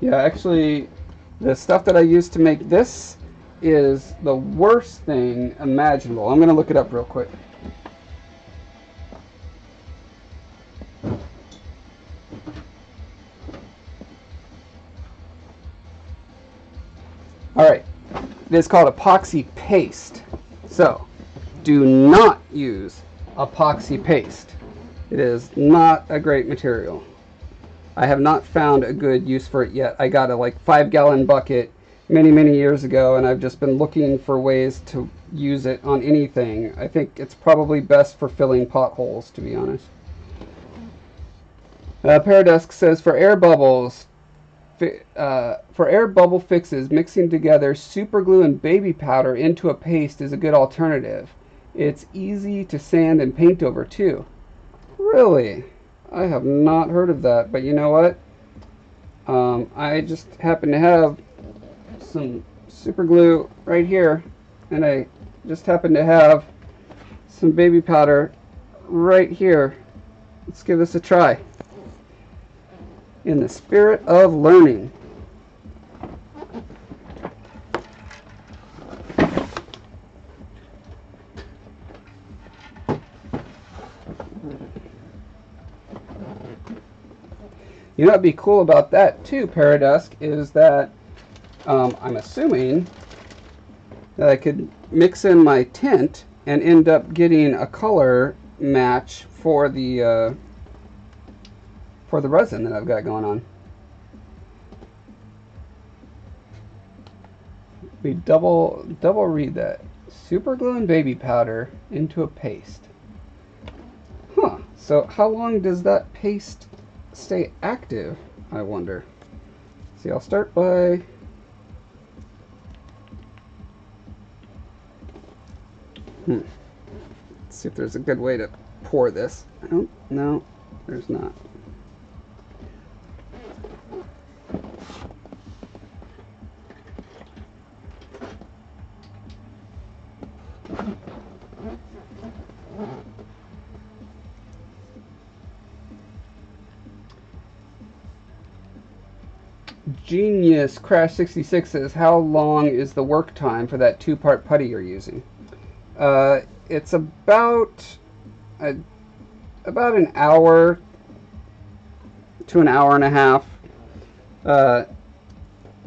Yeah, actually the stuff that I used to make this is the worst thing imaginable. I'm gonna look it up real quick. Alright, it's called epoxy paste. So, do not use epoxy paste. It is not a great material. I have not found a good use for it yet. I got a like five gallon bucket many, many years ago, and I've just been looking for ways to use it on anything. I think it's probably best for filling potholes, to be honest. Uh, Paradusk says, for air bubbles, Uh, for air bubble fixes, mixing together super glue and baby powder into a paste is a good alternative. It's easy to sand and paint over too. Really? I have not heard of that, but you know what? Um, I just happen to have some super glue right here, and I just happen to have some baby powder right here. Let's give this a try. In the spirit of learning. You know what would be cool about that too, Paradusk, is that um, I'm assuming that I could mix in my tint and end up getting a color match for the uh, for the resin that I've got going on. We double double read that. Super glue and baby powder into a paste. Huh. So how long does that paste stay active, I wonder? See, I'll start by Hmm. Let's see if there's a good way to pour this. I don't, no, there's not. Genius Crash sixty-six says, how long is the work time for that two-part putty you're using? Uh, it's about a, about an hour to an hour and a half. Uh,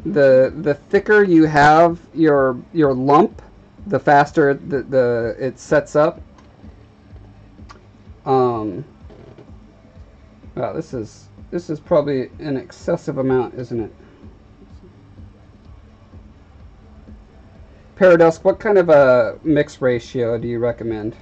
the the thicker you have your your lump, the faster the, the it sets up. Um, wow, this is this is probably an excessive amount, isn't it? Paradusk, what kind of a mix ratio do you recommend?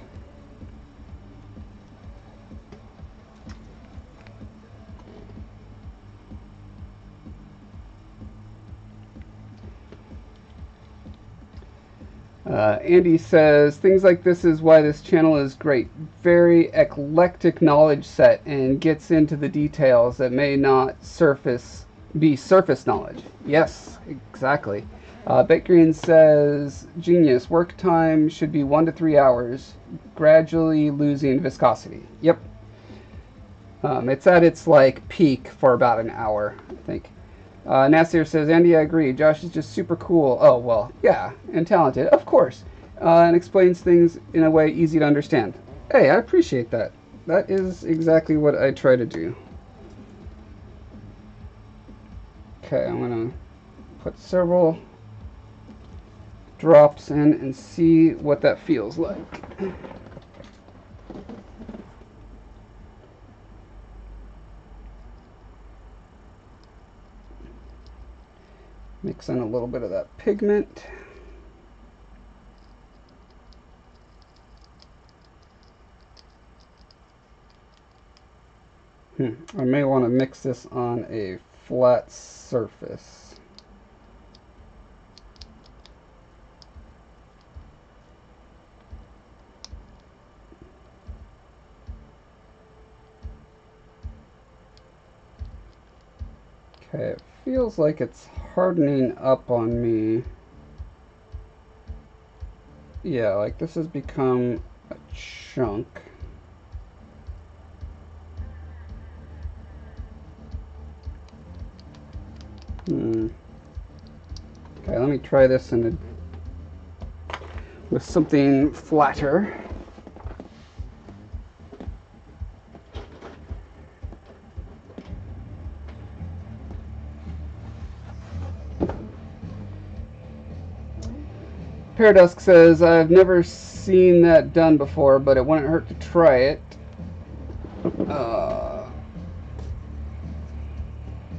Uh, Andy says, things like this is why this channel is great. Very eclectic knowledge set and gets into the details that may not surface be surface knowledge. Yes, exactly. Uh, Bet Green says, genius, work time should be one to three hours, gradually losing viscosity. Yep. Um, it's at its like peak for about an hour, I think. Uh, Nasir says, Andy, I agree. Josh is just super cool. Oh, well, yeah, and talented, of course, uh, and explains things in a way easy to understand. Hey, I appreciate that. That is exactly what I try to do. Okay, I'm going to put several drops in and see what that feels like. Mix in a little bit of that pigment. Hmm. I may want to mix this on a flat surface. Okay, it feels like it's hardening up on me. Yeah, like this has become a chunk. Hmm. Okay, let me try this in a, with something flatter. Paradusk says, I've never seen that done before, but it wouldn't hurt to try it. Uh,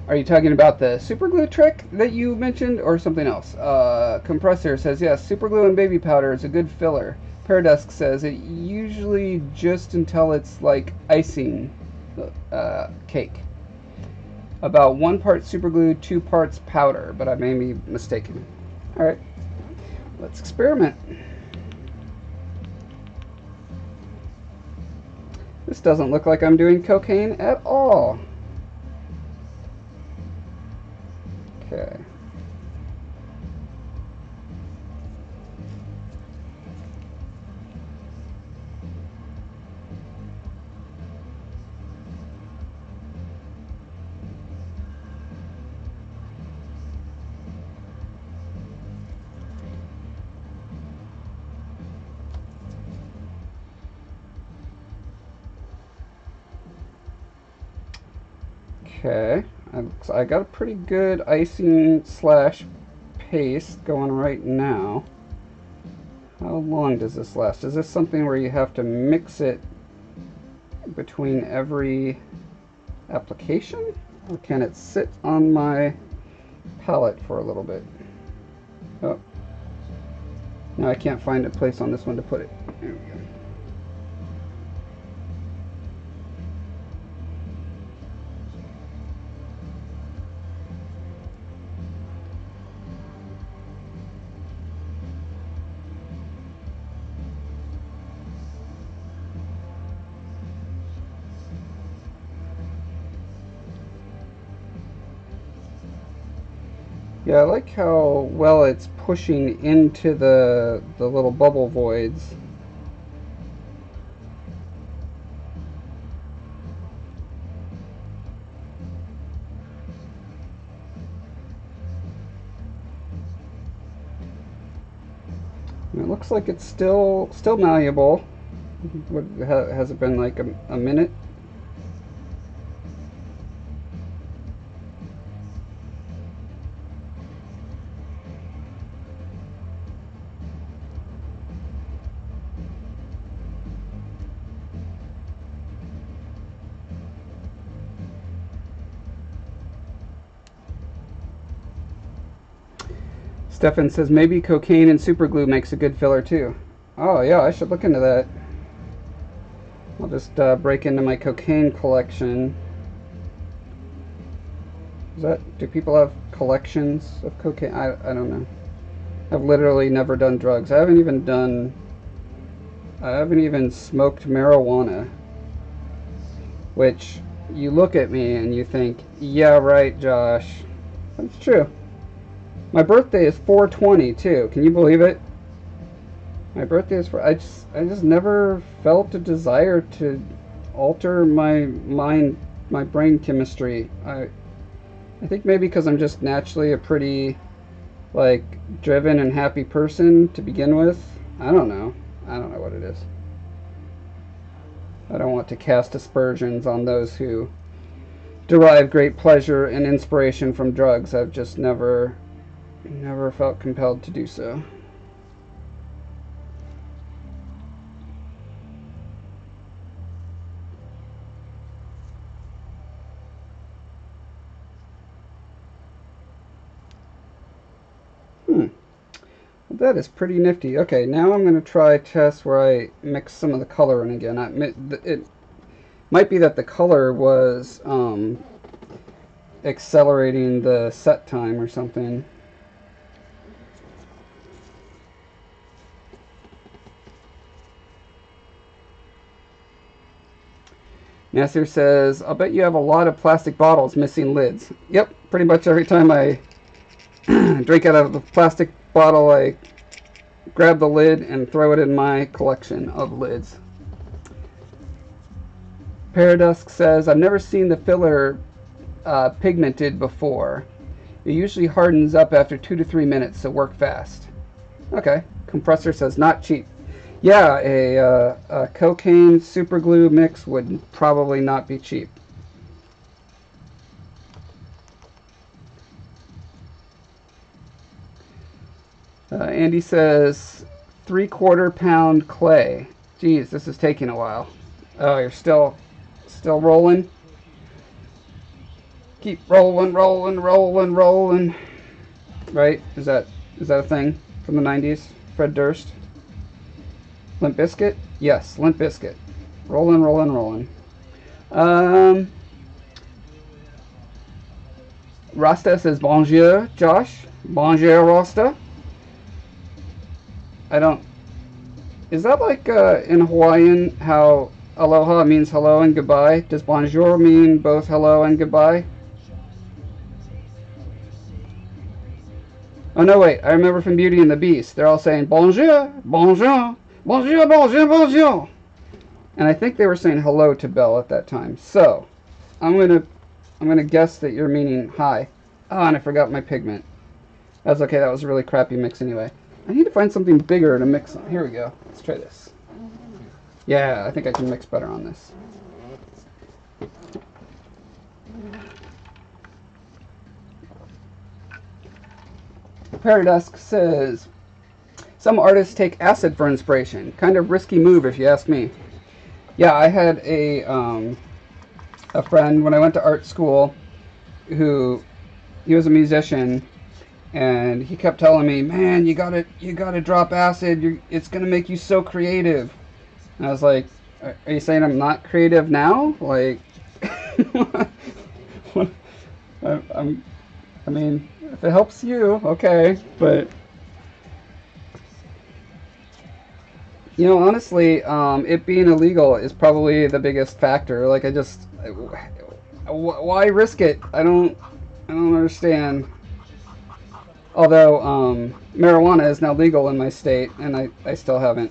are you talking about the super glue trick that you mentioned or something else? Uh, Compressor says, yes, super glue and baby powder is a good filler. Paradusk says, it usually just until it's like icing uh, cake. About one part super glue, two parts powder, but I may be mistaken. All right. Let's experiment. This doesn't look like I'm doing cocaine at all. Okay. Okay, I got a pretty good icing slash paste going right now. How long does this last? Is this something where you have to mix it between every application? Or can it sit on my palette for a little bit? Oh, now I can't find a place on this one to put it. There we go. Yeah, I like how well it's pushing into the, the little bubble voids. And it looks like it's still still malleable. What, has it been like a, a minute? Stefan says maybe cocaine and superglue makes a good filler too. Oh yeah, I should look into that. I'll just uh, break into my cocaine collection. Is that, do people have collections of cocaine? I, I don't know. I've literally never done drugs. I haven't even done, I haven't even smoked marijuana. Which, you look at me and you think, yeah right Josh, that's true. My birthday is four twenty too. Can you believe it? My birthday is for. I just I just never felt a desire to alter my mind, my brain chemistry. I I think maybe because I'm just naturally a pretty like driven and happy person to begin with. I don't know. I don't know what it is. I don't want to cast aspersions on those who derive great pleasure and inspiration from drugs. I've just never Never felt compelled to do so. Hmm. Well, that is pretty nifty. Okay, now I'm going to try a test where I mix some of the color in again. I admit it might be that the color was um, accelerating the set time or something. Nasir says, I'll bet you have a lot of plastic bottles missing lids. Yep, pretty much every time I drink out of a plastic bottle, I grab the lid and throw it in my collection of lids. Paradusk says, I've never seen the filler uh, pigmented before. It usually hardens up after two to three minutes, so work fast. Okay, Compressor says, not cheap. Yeah, a, uh, a cocaine superglue mix would probably not be cheap. Uh, Andy says, three-quarter pound clay. Geez, this is taking a while. Oh, you're still, still rolling? Keep rolling, rolling, rolling, rolling. Right? Is that, is that a thing from the nineties? Fred Durst? Limp Bizkit? Yes, Limp Bizkit. Rolling, rolling, rolling. Um, Rasta says, bonjour, Josh. Bonjour, Rasta. I don't... Is that like uh, in Hawaiian how aloha means hello and goodbye? Does bonjour mean both hello and goodbye? Oh, no, wait. I remember from Beauty and the Beast. They're all saying bonjour, bonjour. Bonjour, bonjour, bonjour! And I think they were saying hello to Belle at that time. So, I'm gonna, I'm gonna guess that you're meaning hi. Oh, and I forgot my pigment. That's okay, that was a really crappy mix anyway. I need to find something bigger to mix on. Here we go. Let's try this. Yeah, I think I can mix better on this. Paradusk says... Some artists take acid for inspiration. Kind of risky move, if you ask me. Yeah, I had a um, a friend when I went to art school who he was a musician, and he kept telling me, "Man, you gotta you gotta drop acid. You're, it's gonna make you so creative." And I was like, "Are you saying I'm not creative now? Like, I, I'm, I mean, if it helps you, okay, but." You know, honestly, um, it being illegal is probably the biggest factor. Like, I just, why risk it? I don't, I don't understand. Although um, marijuana is now legal in my state, and I, I still haven't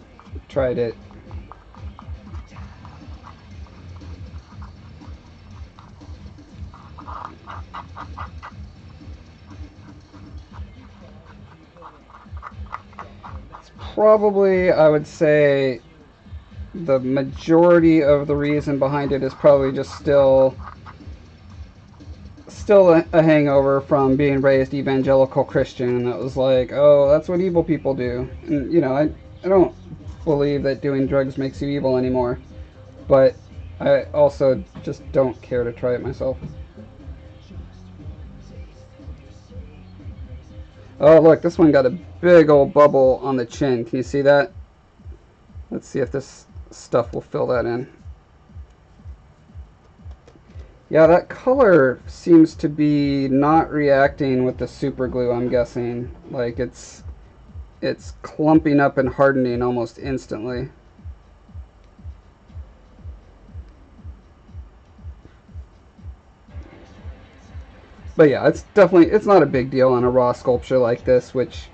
tried it. probably, I would say, the majority of the reason behind it is probably just still still a, a hangover from being raised evangelical Christian that was like, oh, that's what evil people do. And, you know, I, I don't believe that doing drugs makes you evil anymore, but I also just don't care to try it myself. Oh, look, this one got a big old bubble on the chin. Can you see that? Let's see if this stuff will fill that in. Yeah, that color seems to be not reacting with the super glue, I'm guessing. Like, it's it's clumping up and hardening almost instantly. But yeah, it's definitely, it's not a big deal on a raw sculpture like this, which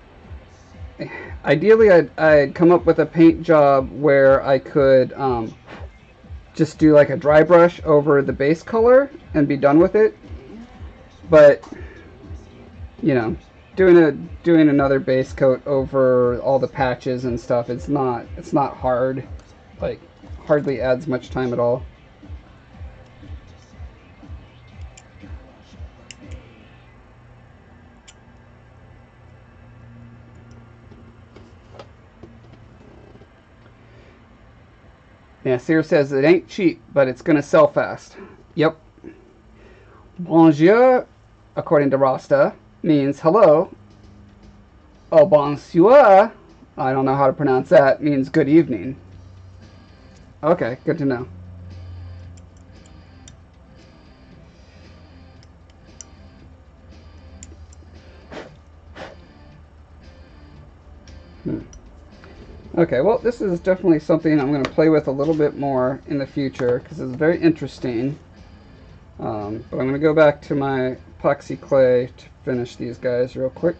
ideally I'd, I'd come up with a paint job where I could um, just do like a dry brush over the base color and be done with it. But, you know, doing a doing another base coat over all the patches and stuff, it's not it's not hard. Like, hardly adds much time at all. Nasir says it ain't cheap, but it's going to sell fast. Yep. Bonjour, according to Rasta, means hello. Oh, bonsoir, I don't know how to pronounce that, means good evening. Okay, good to know. Hmm. Okay, well, this is definitely something I'm going to play with a little bit more in the future because it's very interesting. Um, but I'm going to go back to my epoxy clay to finish these guys real quick.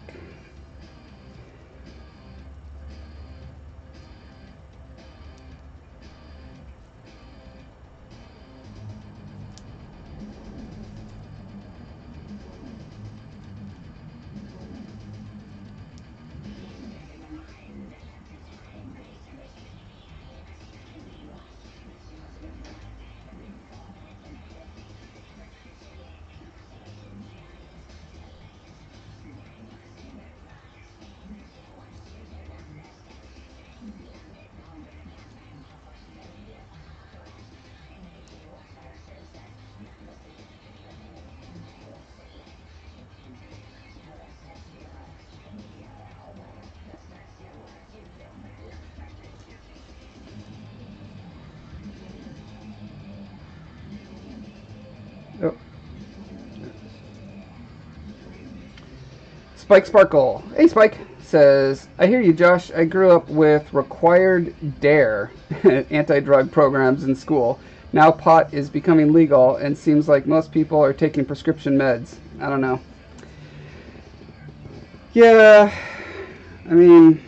Spike Sparkle, hey Spike, says, I hear you, Josh. I grew up with required D A R E anti-drug programs in school. Now pot is becoming legal and seems like most people are taking prescription meds. I don't know. Yeah, I mean,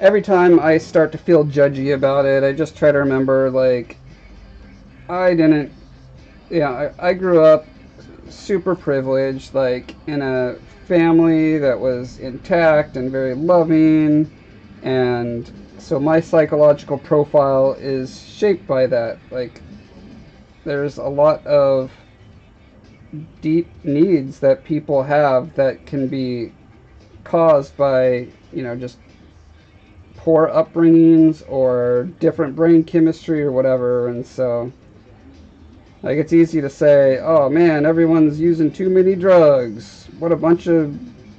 every time I start to feel judgy about it, I just try to remember, like, I didn't, yeah, I, I grew up super privileged, like in a family that was intact and very loving, and so my psychological profile is shaped by that. Like, there's a lot of deep needs that people have that can be caused by, you know, just poor upbringings or different brain chemistry or whatever. And so, like, it's easy to say, oh man, everyone's using too many drugs, what a bunch of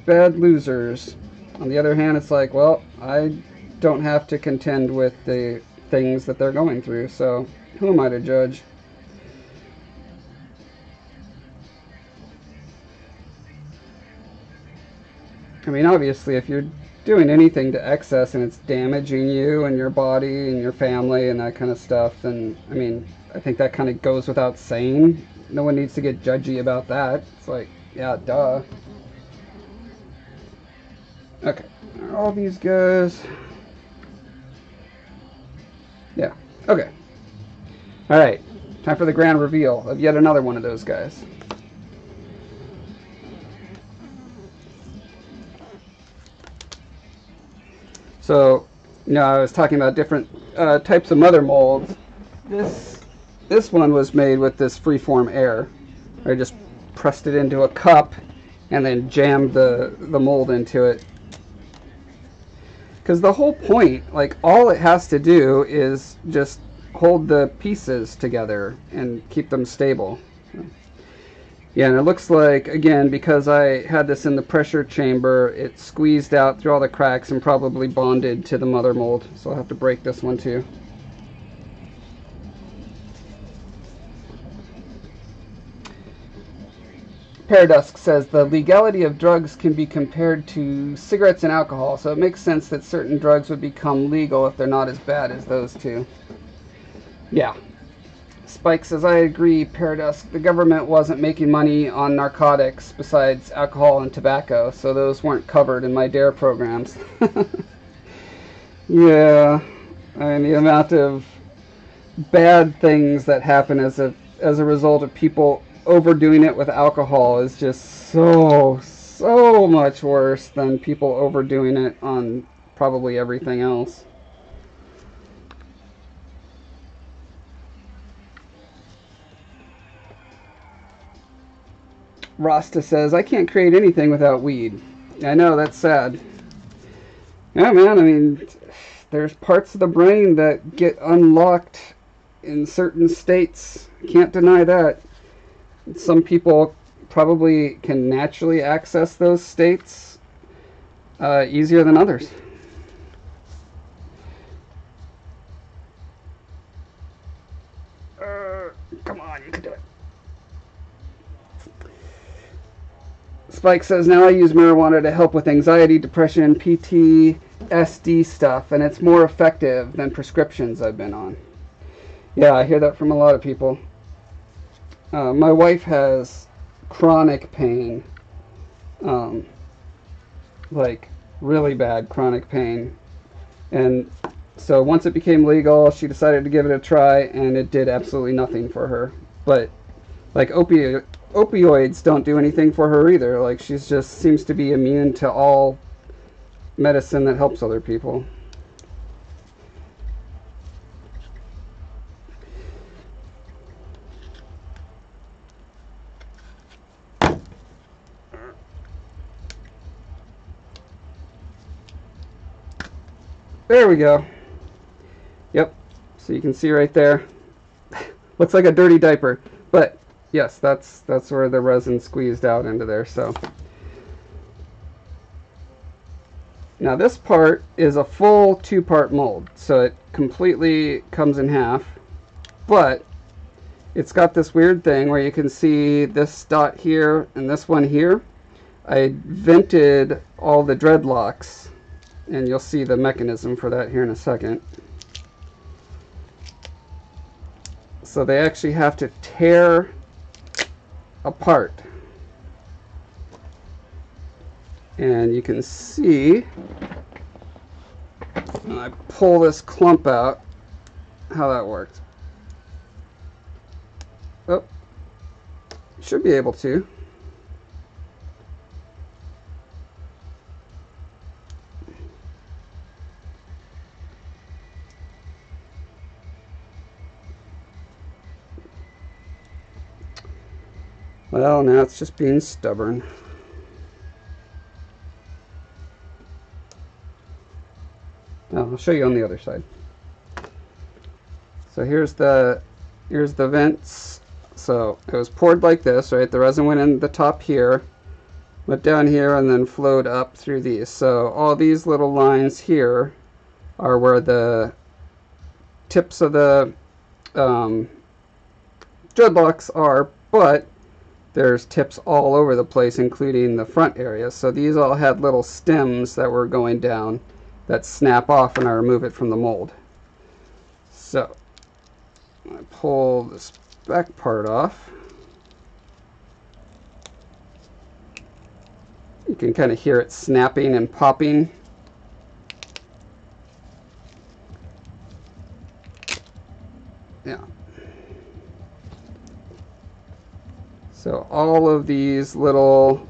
bad losers. On the other hand, it's like, well, I don't have to contend with the things that they're going through, so who am I to judge? I mean, obviously, if you're doing anything to excess and it's damaging you and your body and your family and that kind of stuff, then, I mean, I think that kind of goes without saying. No one needs to get judgy about that. It's like, yeah, duh. Okay, all these guys. Yeah, okay. All right, time for the grand reveal of yet another one of those guys. So, you know, I was talking about different uh, types of mother molds. This this one was made with this Freeform Air. I just pressed it into a cup and then jammed the, the mold into it. Because the whole point, like, all it has to do is just hold the pieces together and keep them stable. Yeah, and it looks like, again, because I had this in the pressure chamber, it squeezed out through all the cracks and probably bonded to the mother mold. So I'll have to break this one too. Paradusk says, the legality of drugs can be compared to cigarettes and alcohol, so it makes sense that certain drugs would become legal if they're not as bad as those two. Yeah. Spike says, I agree, Paradusk. The government wasn't making money on narcotics besides alcohol and tobacco, so those weren't covered in my D A R E programs. Yeah. I mean, the amount of bad things that happen as a, as a result of people overdoing it with alcohol is just so, so much worse than people overdoing it on probably everything else. Rasta says, I can't create anything without weed. I know, that's sad. Yeah, man, I mean, there's parts of the brain that get unlocked in certain states. Can't deny that. Some people probably can naturally access those states uh, easier than others. Uh, come on, you can do it. Spike says, now I use marijuana to help with anxiety, depression, P T S D stuff, and it's more effective than prescriptions I've been on. Yeah, I hear that from a lot of people. Uh, my wife has chronic pain, um, like really bad chronic pain, and so once it became legal, she decided to give it a try, and it did absolutely nothing for her. But like opi opioids don't do anything for her either. Like, she's just seems to be immune to all medicine that helps other people. There we go. Yep. So you can see right there. Looks like a dirty diaper. But yes, that's that's where the resin squeezed out into there. So now this part is a full two-part mold. So it completely comes in half. But it's got this weird thing where you can see this dot here and this one here. I vented all the dreadlocks. And you'll see the mechanism for that here in a second. So they actually have to tear apart. And you can see, when I pull this clump out, how that worked. Oh, should be able to. Well, now it's just being stubborn. Oh, I'll show you on the other side. So here's the here's the vents. So it was poured like this, right? The resin went in the top here, went down here, and then flowed up through these. So all these little lines here are where the tips of the um, dreadlocks are, but there's tips all over the place, including the front area. So these all had little stems that were going down that snap off when I remove it from the mold. So I pull this back part off. You can kind of hear it snapping and popping. Yeah. So all of these little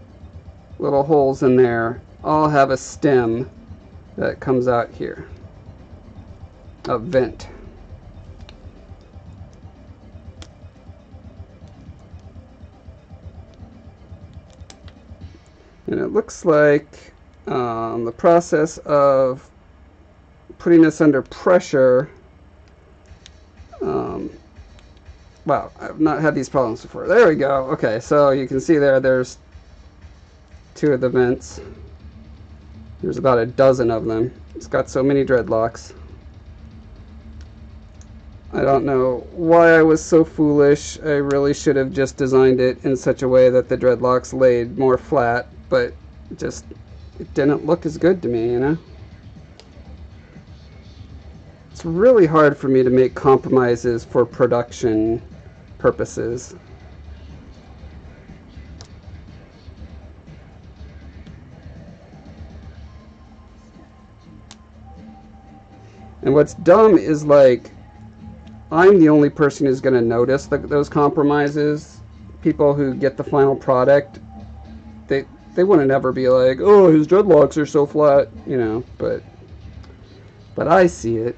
little holes in there all have a stem that comes out here, a vent. And it looks like um, the process of putting this under pressure, um, wow, I've not had these problems before. There we go. Okay, so you can see there, there's two of the vents. There's about a dozen of them. It's got so many dreadlocks. I don't know why I was so foolish. I really should have just designed it in such a way that the dreadlocks laid more flat, but just it didn't look as good to me, you know? It's really hard for me to make compromises for production purposes. And what's dumb is, like, I'm the only person who's going to notice the, those compromises. People who get the final product, they they wouldn't ever be like, oh, his dreadlocks are so flat, you know, but but I see it.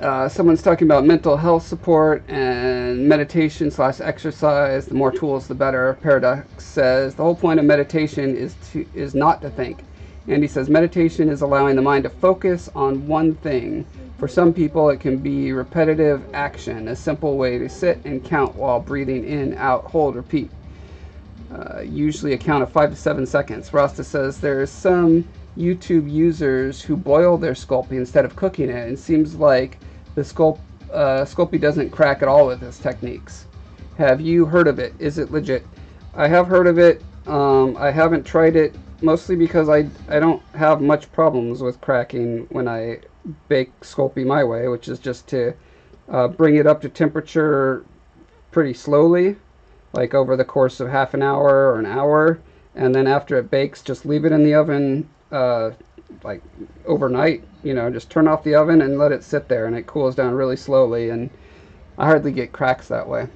Uh, someone's talking about mental health support and meditation slash exercise. The more tools, the better. Paradox says, the whole point of meditation is to is not to think. Andy says, meditation is allowing the mind to focus on one thing. For some people, it can be repetitive action, a simple way to sit and count while breathing in, out, hold, repeat. Uh, usually a count of five to seven seconds. Rasta says, there's some YouTube users who boil their Sculpey instead of cooking it, and it seems like the Sculp, uh, Sculpey doesn't crack at all with his techniques. Have you heard of it? Is it legit? I have heard of it. Um, I haven't tried it. Mostly because I, I don't have much problems with cracking when I bake Sculpey my way, which is just to uh, bring it up to temperature pretty slowly, like over the course of half an hour or an hour, and then after it bakes, just leave it in the oven uh, like overnight, you know, just turn off the oven and let it sit there, and it cools down really slowly, and I hardly get cracks that way.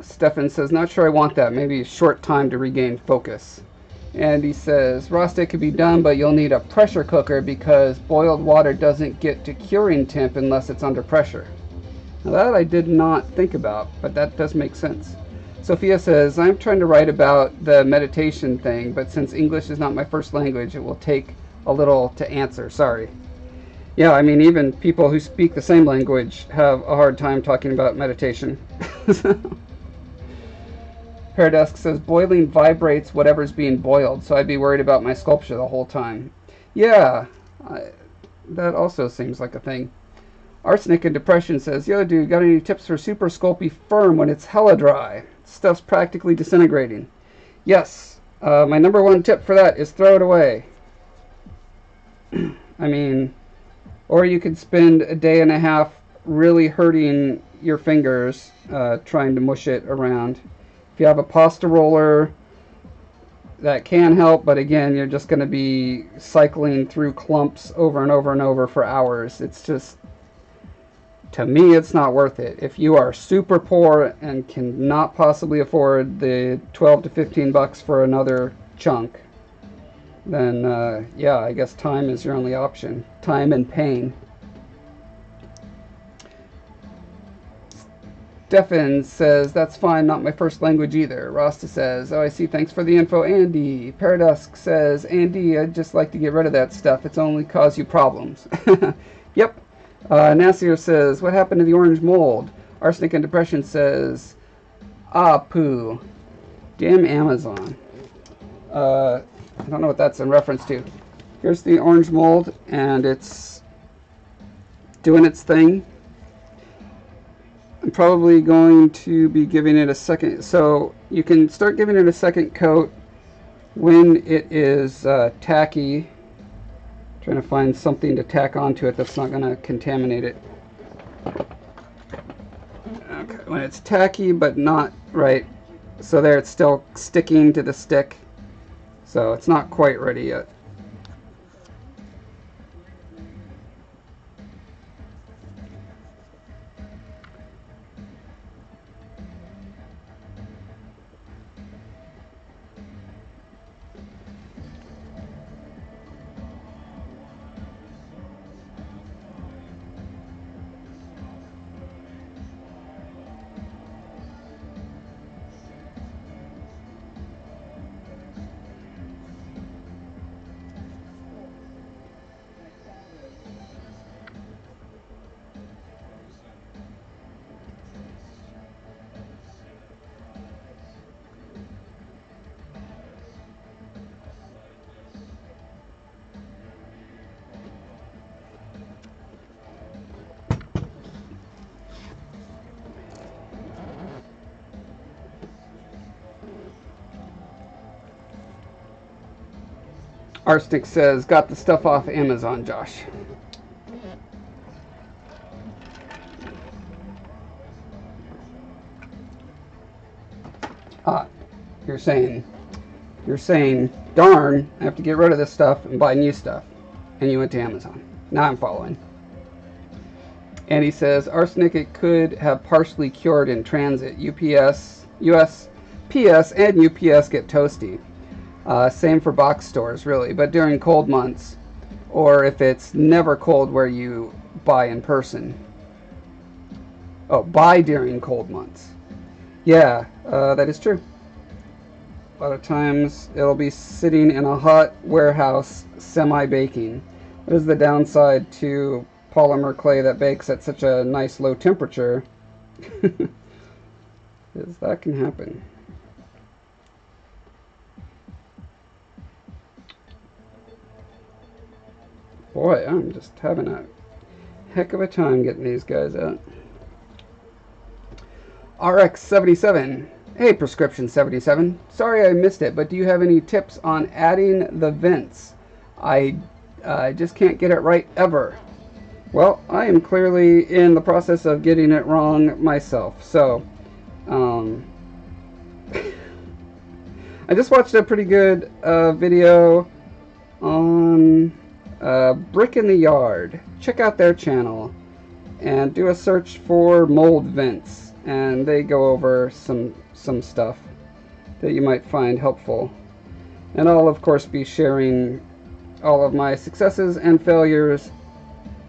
Stefan says, not sure I want that. Maybe a short time to regain focus. And he says, Rasta could be done, but you'll need a pressure cooker because boiled water doesn't get to curing temp unless it's under pressure. Now that I did not think about, but that does make sense. Sophia says, I'm trying to write about the meditation thing, but since English is not my first language, it will take a little to answer. Sorry. Yeah, I mean, even people who speak the same language have a hard time talking about meditation. Paradusk says, boiling vibrates whatever's being boiled, so I'd be worried about my sculpture the whole time. Yeah, I, that also seems like a thing. Arsenic and Depression says, yo, dude, got any tips for Super Sculpey firm when it's hella dry? Stuff's practically disintegrating. Yes, uh, my number one tip for that is throw it away. I mean, or you could spend a day and a half really hurting your fingers uh, trying to mush it around. If you have a pasta roller, that can help, but again, you're just going to be cycling through clumps over and over and over for hours. It's just, to me, it's not worth it. If you are super poor and cannot possibly afford the twelve to fifteen bucks for another chunk, then uh, yeah, I guess time is your only option. Time and pain. Stefan says, that's fine, not my first language either. Rasta says, oh, I see, thanks for the info, Andy. Paradusk says, Andy, I'd just like to get rid of that stuff. It's only caused you problems. Yep. Uh, Nasir says, what happened to the orange mold? Arsenic and Depression says, ah, poo. Damn Amazon. Uh, I don't know what that's in reference to. Here's the orange mold, and it's doing its thing. I'm probably going to be giving it a second, so you can start giving it a second coat when it is uh, tacky. I'm trying to find something to tack onto it that's not going to contaminate it. Okay, when it's tacky but not right, so there it's still sticking to the stick, so it's not quite ready yet. Arstick says, got the stuff off Amazon, Josh. Ah, you're saying, you're saying, darn, I have to get rid of this stuff and buy new stuff. And you went to Amazon. Now I'm following. And he says, arsenic it could have partially cured in transit. U P S, U S P S and U P S get toasty. Uh, same for box stores, really. But during cold months, or if it's never cold where you buy in person. Oh, buy during cold months. Yeah, uh, that is true. A lot of times it'll be sitting in a hot warehouse semi-baking. What is the downside to polymer clay that bakes at such a nice low temperature? Is that can happen. Boy, I'm just having a heck of a time getting these guys out. R X seventy-seven. Hey, Prescription seventy-seven. Sorry I missed it, but do you have any tips on adding the vents? I uh, just can't get it right ever. Well, I am clearly in the process of getting it wrong myself. So, um, I just watched a pretty good uh, video on uh, Brick in the Yard. Check out their channel and do a search for mold vents. And they go over some some stuff that you might find helpful. And I'll of course be sharing all of my successes and failures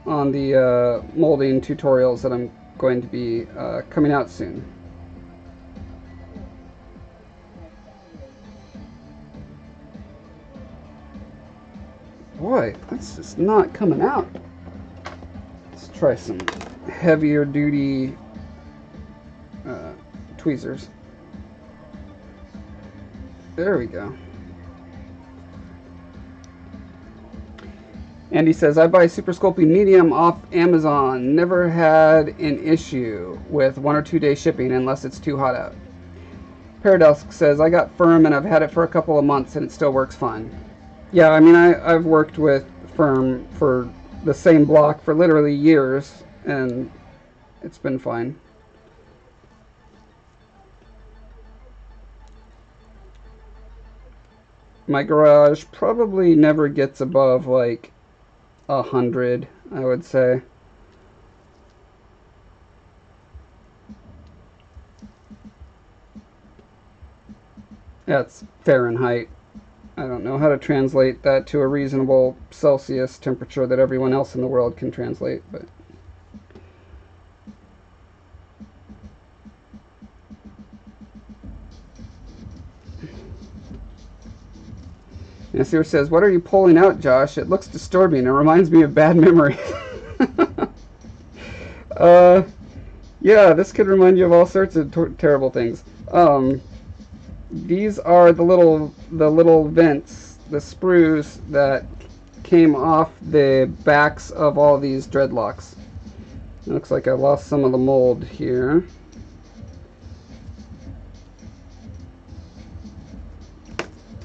on the uh, molding tutorials that I'm going to be uh, coming out soon. Boy, that's just not coming out. Let's try some heavier duty uh, tweezers. There we go. Andy says, I buy Super Sculpey Medium off Amazon. Never had an issue with one or two day shipping unless it's too hot out. Paradusk says, I got Firm and I've had it for a couple of months and it still works fine. Yeah, I mean, I, I've worked with Firm for the same block for literally years and it's been fine. My garage probably never gets above like a hundred, I would say. That's Fahrenheit. I don't know how to translate that to a reasonable Celsius temperature that everyone else in the world can translate, but Nasir says, what are you pulling out, Josh? It looks disturbing. It reminds me of bad memories. uh, yeah, this could remind you of all sorts of ter terrible things. Um, these are the little, the little vents, the sprues that came off the backs of all these dreadlocks. It looks like I lost some of the mold here.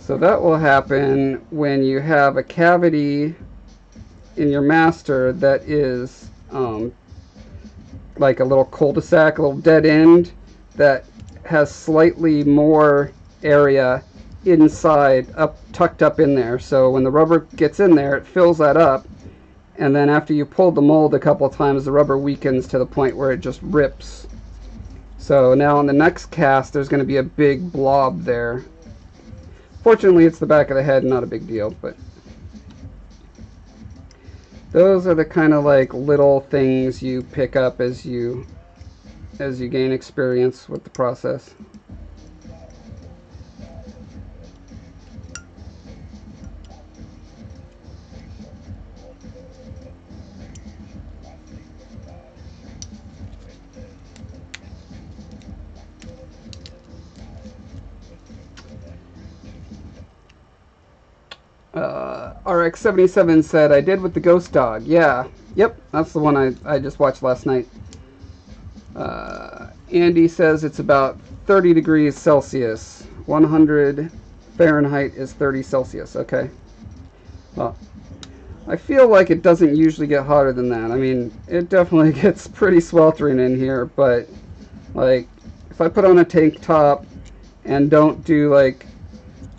So that will happen when you have a cavity in your master that is um, like a little cul-de-sac, a little dead end that has slightly more area inside, up tucked up in there. So when the rubber gets in there, it fills that up. And then after you pull the mold a couple of times, the rubber weakens to the point where it just rips. So now on the next cast, there's going to be a big blob there. Fortunately, it's the back of the head, not a big deal, but those are the kind of like little things you pick up as you as you gain experience with the process. Uh, R X seventy-seven said, I did with the ghost dog. Yeah, yep, that's the one I, I just watched last night. Uh, Andy says it's about thirty degrees Celsius. one hundred Fahrenheit is thirty Celsius. Okay. Well, I feel like it doesn't usually get hotter than that. I mean, it definitely gets pretty sweltering in here, but like if I put on a tank top and don't do like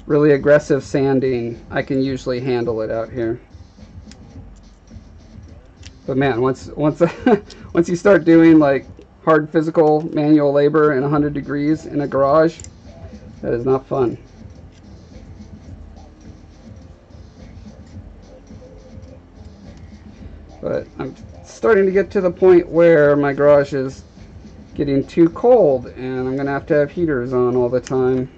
really aggressive sanding, I can usually handle it out here. But man, once once once you start doing like hard physical manual labor in one hundred degrees in a garage, that is not fun. But I'm starting to get to the point where my garage is getting too cold and I'm gonna have to have heaters on all the time.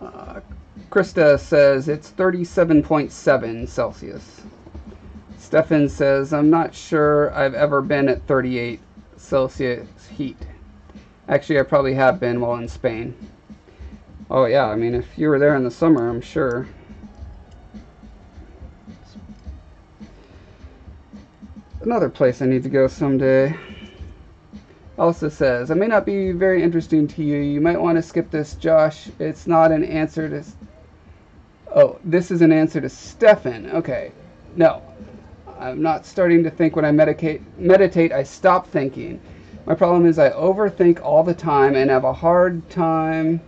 Uh, Krista says it's thirty-seven point seven Celsius. Stefan says, I'm not sure I've ever been at thirty-eight Celsius heat. Actually, I probably have been while in Spain. Oh yeah, I mean, if you were there in the summer, I'm sure. Another place I need to go someday. Elsa says, I may not be very interesting to you. You might want to skip this, Josh. It's not an answer to... Oh, this is an answer to Stefan. Okay. No. I'm not starting to think when I medicate, meditate, I stop thinking. My problem is I overthink all the time and have a hard time.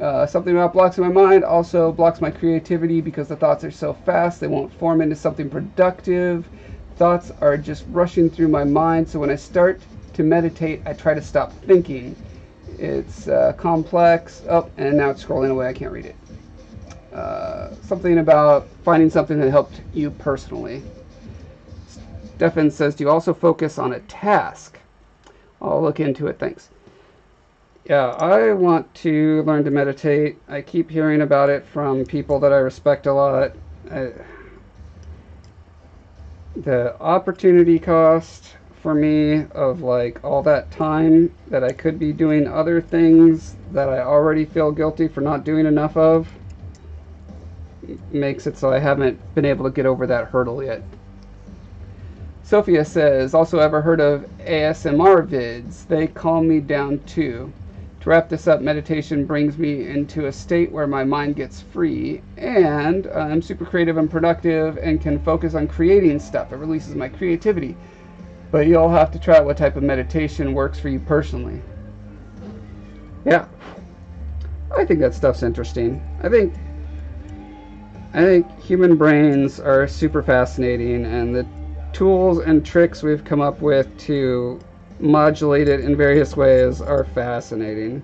Uh, something about blocks in my mind also blocks my creativity because the thoughts are so fast. They won't form into something productive. Thoughts are just rushing through my mind. So when I start to meditate, I try to stop thinking. It's uh, complex. Oh, and now it's scrolling away. I can't read it. Uh, something about finding something that helped you personally. Stefan says, do you also focus on a task? I'll look into it, thanks. Yeah, I want to learn to meditate. I keep hearing about it from people that I respect a lot. I, the opportunity cost for me of like all that time that I could be doing other things that I already feel guilty for not doing enough of makes it so I haven't been able to get over that hurdle yet. Sophia says, also ever heard of A S M R vids? They calm me down too. To wrap this up, meditation brings me into a state where my mind gets free and I'm super creative and productive and can focus on creating stuff. It releases my creativity. But you'll have to try out what type of meditation works for you personally. Yeah. I think that stuff's interesting. I think I think human brains are super fascinating, and the tools and tricks we've come up with to modulate it in various ways are fascinating.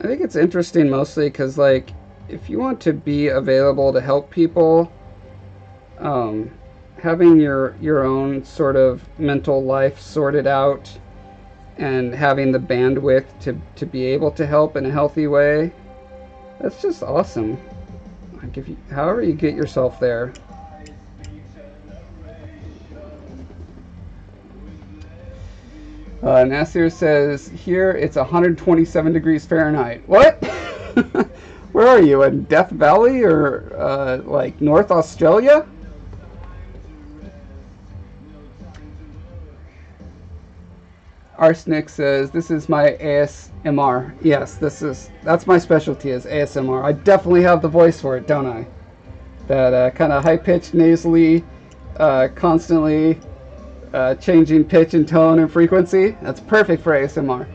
I think it's interesting mostly because, like, if you want to be available to help people, um, having your your own sort of mental life sorted out and having the bandwidth to, to be able to help in a healthy way, that's just awesome. Like, if you, however you get yourself there. Uh, Nasir says, here it's one hundred twenty-seven degrees Fahrenheit. What? Where are you, in Death Valley or uh, like North Australia? Arsenic says, this is my A S M R. Yes, this is, that's my specialty, is A S M R. I definitely have the voice for it, don't I? That uh, kind of high-pitched, nasally, uh, constantly uh, changing pitch and tone and frequency. That's perfect for A S M R.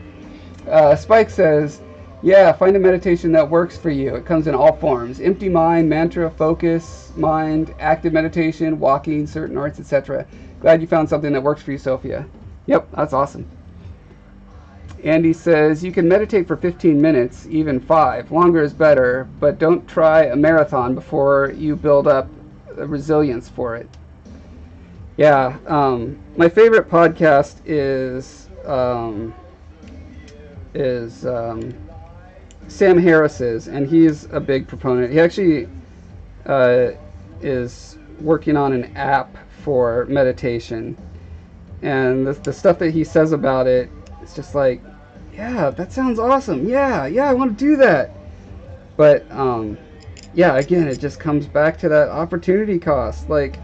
Uh, Spike says, yeah, find a meditation that works for you. It comes in all forms. Empty mind, mantra, focus, mind, active meditation, walking, certain arts, et cetera. Glad you found something that works for you, Sophia. Yep, that's awesome. Andy says, you can meditate for fifteen minutes, even five. Longer is better, but don't try a marathon before you build up resilience for it. Yeah, um, my favorite podcast is um, is um, Sam Harris's, and he's a big proponent. He actually uh, is working on an app for meditation, and the, the stuff that he says about it, it's just like, yeah, that sounds awesome. Yeah, yeah, I want to do that. But um, yeah, again, it just comes back to that opportunity cost. Like,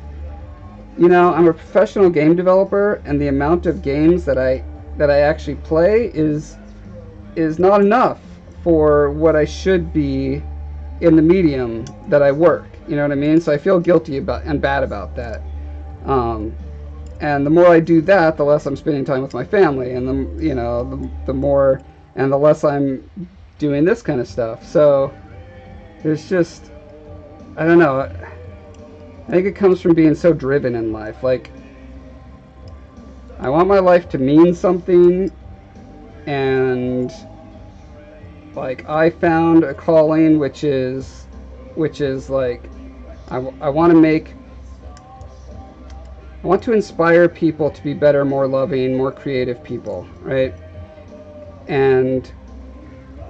you know, I'm a professional game developer, and the amount of games that I that I actually play is is not enough for what I should be in the medium that I work. You know what I mean? So I feel guilty about and bad about that. Um, and the more I do that, the less I'm spending time with my family, and the you know the, the more and the less I'm doing this kind of stuff. So there's just, I don't know. I think it comes from being so driven in life. Like, I want my life to mean something, and like I found a calling, which is, which is like, I, I want to make, I want to inspire people to be better, more loving, more creative people, right? And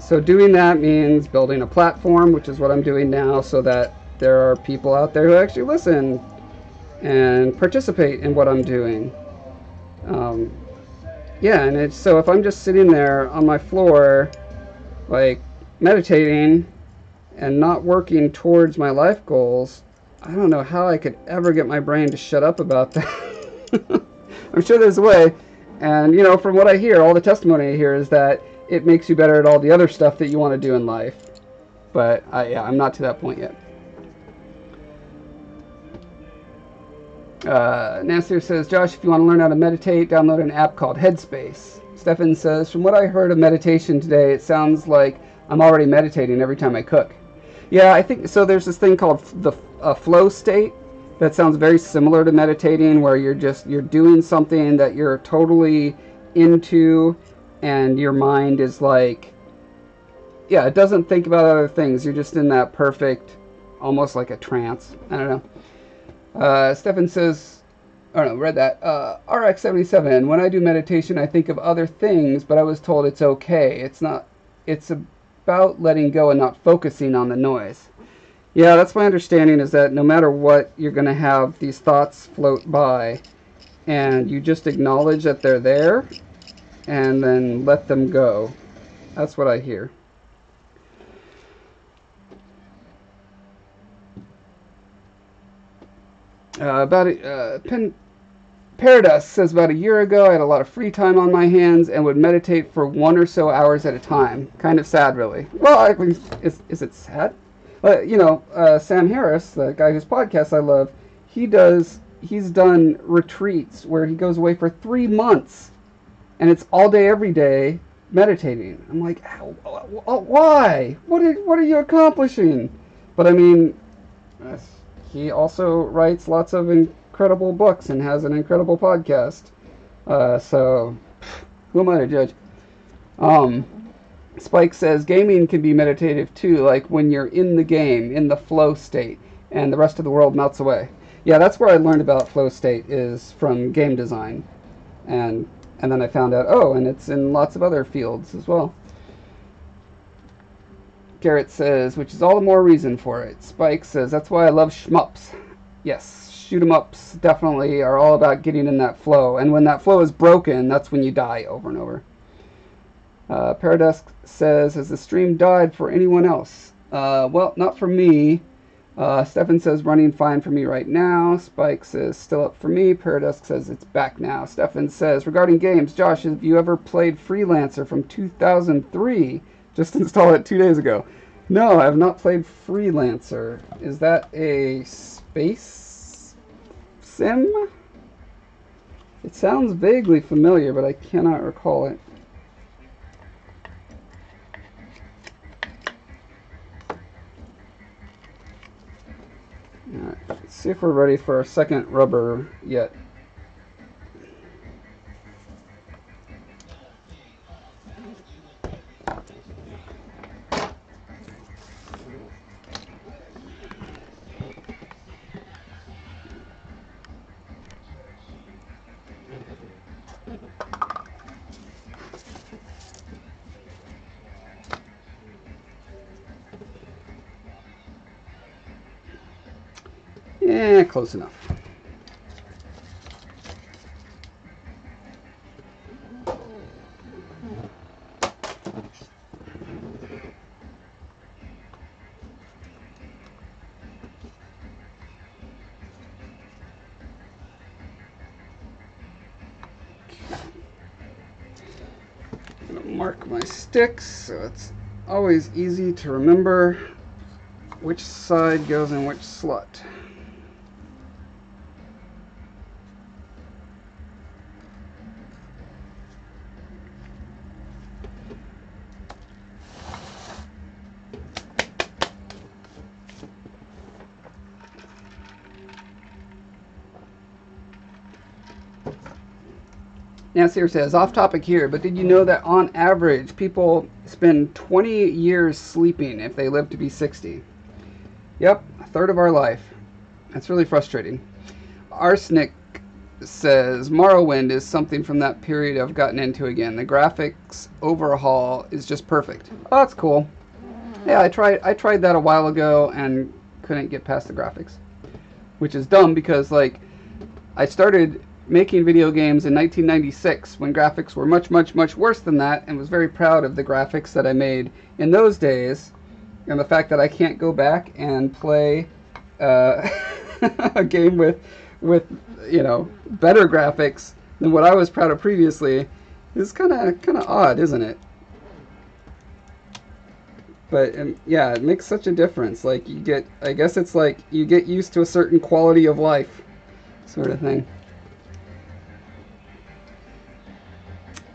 so doing that means building a platform, which is what I'm doing now, so that there are people out there who actually listen and participate in what I'm doing. Um, yeah, and it's, so if I'm just sitting there on my floor, like, meditating and not working towards my life goals, I don't know how I could ever get my brain to shut up about that. I'm sure there's a way. And, you know, from what I hear, all the testimony I hear is that it makes you better at all the other stuff that you want to do in life. But, I, yeah, I'm not to that point yet. Uh, Nasir says, Josh, if you want to learn how to meditate, download an app called Headspace. Stefan says, from what I heard of meditation today, it sounds like I'm already meditating every time I cook. Yeah, I think so. There's this thing called the uh, flow state that sounds very similar to meditating, where you're just you're doing something that you're totally into, and your mind is like, yeah, it doesn't think about other things. You're just in that perfect, almost like a trance. I don't know. Uh, Stefan says, oh no, read that, uh, R X seventy-seven, when I do meditation I think of other things, but I was told it's okay, it's not, it's about letting go and not focusing on the noise. Yeah, that's my understanding, is that no matter what, you're going to have these thoughts float by, and you just acknowledge that they're there, and then let them go. That's what I hear. Uh, about uh, Pen Paradusk says, about a year ago I had a lot of free time on my hands and would meditate for one or so hours at a time. Kind of sad, really. Well, I mean, is, is it sad? Uh, you know, uh, Sam Harris, the guy whose podcast I love, he does, he's done retreats where he goes away for three months and it's all day, every day, meditating. I'm like, why? What are, what are you accomplishing? But I mean, that's... He also writes lots of incredible books and has an incredible podcast. Uh, so, who am I to judge? Um, Spike says, gaming can be meditative too, like when you're in the game, in the flow state, and the rest of the world melts away. Yeah, that's where I learned about flow state, is from game design. And, and then I found out, oh, and it's in lots of other fields as well. Garrett says, which is all the more reason for it. Spike says, that's why I love shmups. Yes, shoot 'em ups definitely are all about getting in that flow. And when that flow is broken, that's when you die over and over. Uh, Paradusk says, has the stream died for anyone else? Uh, well, not for me. Uh, Stefan says, running fine for me right now. Spike says, still up for me. Paradusk says, it's back now. Stefan says, regarding games, Josh, have you ever played Freelancer from two thousand three? Just installed it two days ago. No, I have not played Freelancer. Is that a space sim? It sounds vaguely familiar, but I cannot recall it. Alright, let's see if we're ready for our second rubber yet. Eh, close enough. mark my sticks so it's always easy to remember which side goes in which slot. Nasir says, off topic here, but did you know that on average people spend twenty years sleeping if they live to be sixty? Yep, a third of our life. That's really frustrating. Arsenic says, Morrowind is something from that period I've gotten into again. The graphics overhaul is just perfect. Oh, that's cool. Yeah, I tried, I tried that a while ago and couldn't get past the graphics, which is dumb because, like, I started making video games in nineteen ninety-six when graphics were much, much, much worse than that, and was very proud of the graphics that I made in those days, and the fact that I can't go back and play uh, a game with, with, you know, better graphics than what I was proud of previously is kind of kind of odd, isn't it? But and, yeah, it makes such a difference. Like, you get, I guess it's like you get used to a certain quality of life, sort of thing.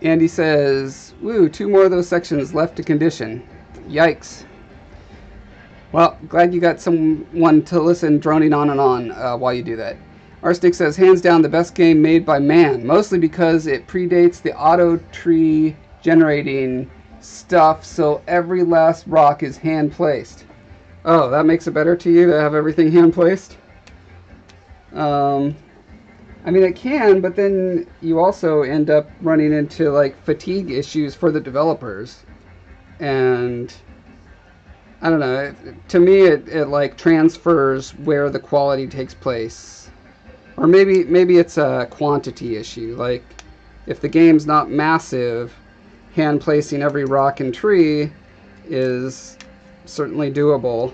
Andy says, woo, two more of those sections left to condition. Yikes. Well, glad you got someone to listen droning on and on uh, while you do that. Arsenic says, hands down the best game made by man, mostly because it predates the auto tree generating stuff, so every last rock is hand placed. Oh, that makes it better to you to have everything hand placed? Um... I mean, it can, but then you also end up running into, like, fatigue issues for the developers. And I don't know, it, to me it, it like transfers where the quality takes place. Or maybe maybe it's a quantity issue. Like, if the game's not massive, hand placing every rock and tree is certainly doable.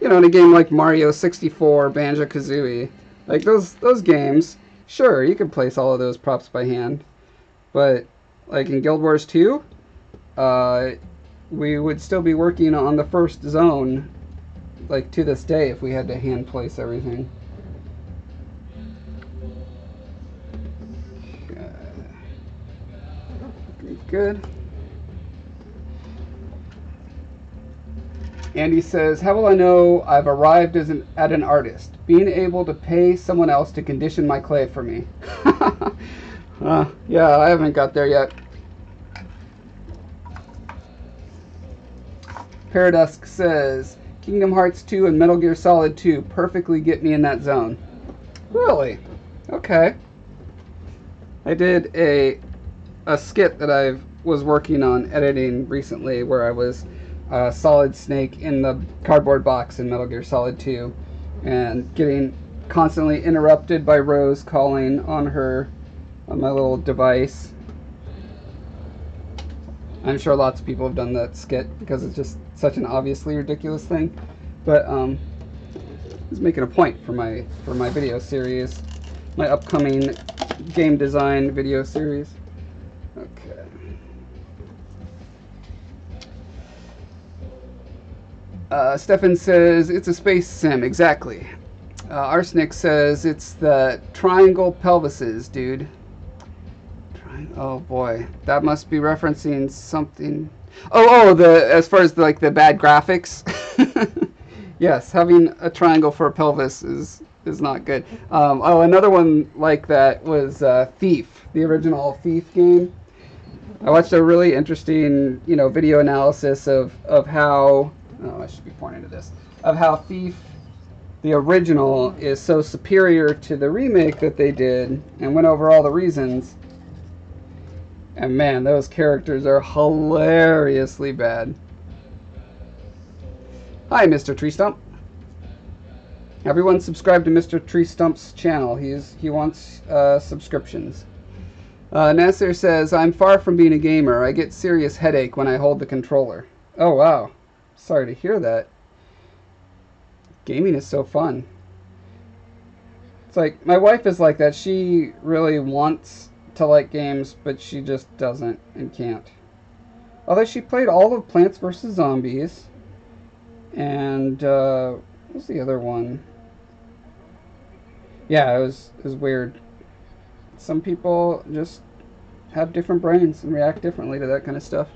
You know, in a game like Mario sixty-four, Banjo-Kazooie, like those those games, sure, you can place all of those props by hand, but like in Guild Wars two, uh, we would still be working on the first zone, like to this day, if we had to hand place everything. Good. Andy says, how will I know I've arrived as an, at an artist? Being able to pay someone else to condition my clay for me. uh, yeah, I haven't got there yet. Paradusk says, Kingdom Hearts two and Metal Gear Solid two perfectly get me in that zone. Really? Okay. I did a, a skit that I was working on editing recently where I was... Uh, Solid Snake in the cardboard box in Metal Gear Solid two and getting constantly interrupted by Rose calling on her, on my little device. I'm sure lots of people have done that skit because it's just such an obviously ridiculous thing, but um, I was making a point for my, for my video series, my upcoming game design video series. Okay. Uh, Stefan says, it's a space sim, exactly. Uh, Arsenic says, it's the triangle pelvises, dude. Tri oh boy, that must be referencing something. Oh, oh, the as far as the, like the bad graphics. Yes, having a triangle for a pelvis is, is not good. Um, oh, another one like that was uh, Thief, the original Thief game. I watched a really interesting, you know, video analysis of, of how... Oh, I should be pointing to this. Of how Thief, the original, is so superior to the remake that they did, and went over all the reasons. And man, those characters are hilariously bad. Hi, Mister Tree Stump. Everyone subscribe to Mister Tree Stump's channel. He's he wants uh, subscriptions. Uh, Nasir says, I'm far from being a gamer. I get serious headache when I hold the controller. Oh, wow. Sorry to hear that. Gaming is so fun. It's like, my wife is like that. She really wants to like games, but she just doesn't and can't. Although she played all of Plants versus. Zombies. And, uh, what was the other one? Yeah, it was, it was weird. Some people just have different brains and react differently to that kind of stuff.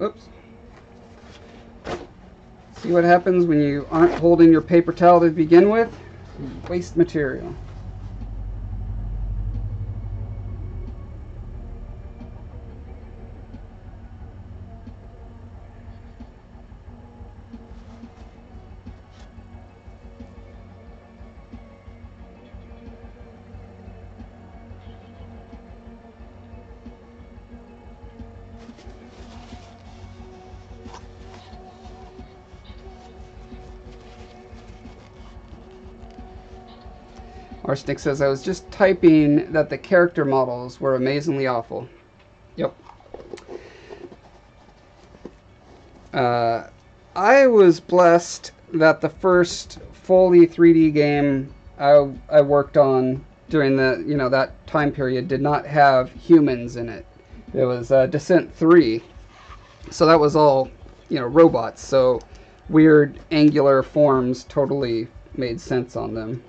Oops. See what happens when you aren't holding your paper towel to begin with? Waste material. Arsenic says, I was just typing that the character models were amazingly awful. Yep. Uh, I was blessed that the first fully three D game I, I worked on during the, you know, that time period did not have humans in it. It was uh, Descent three. So that was all, you know, robots. So weird angular forms totally made sense on them.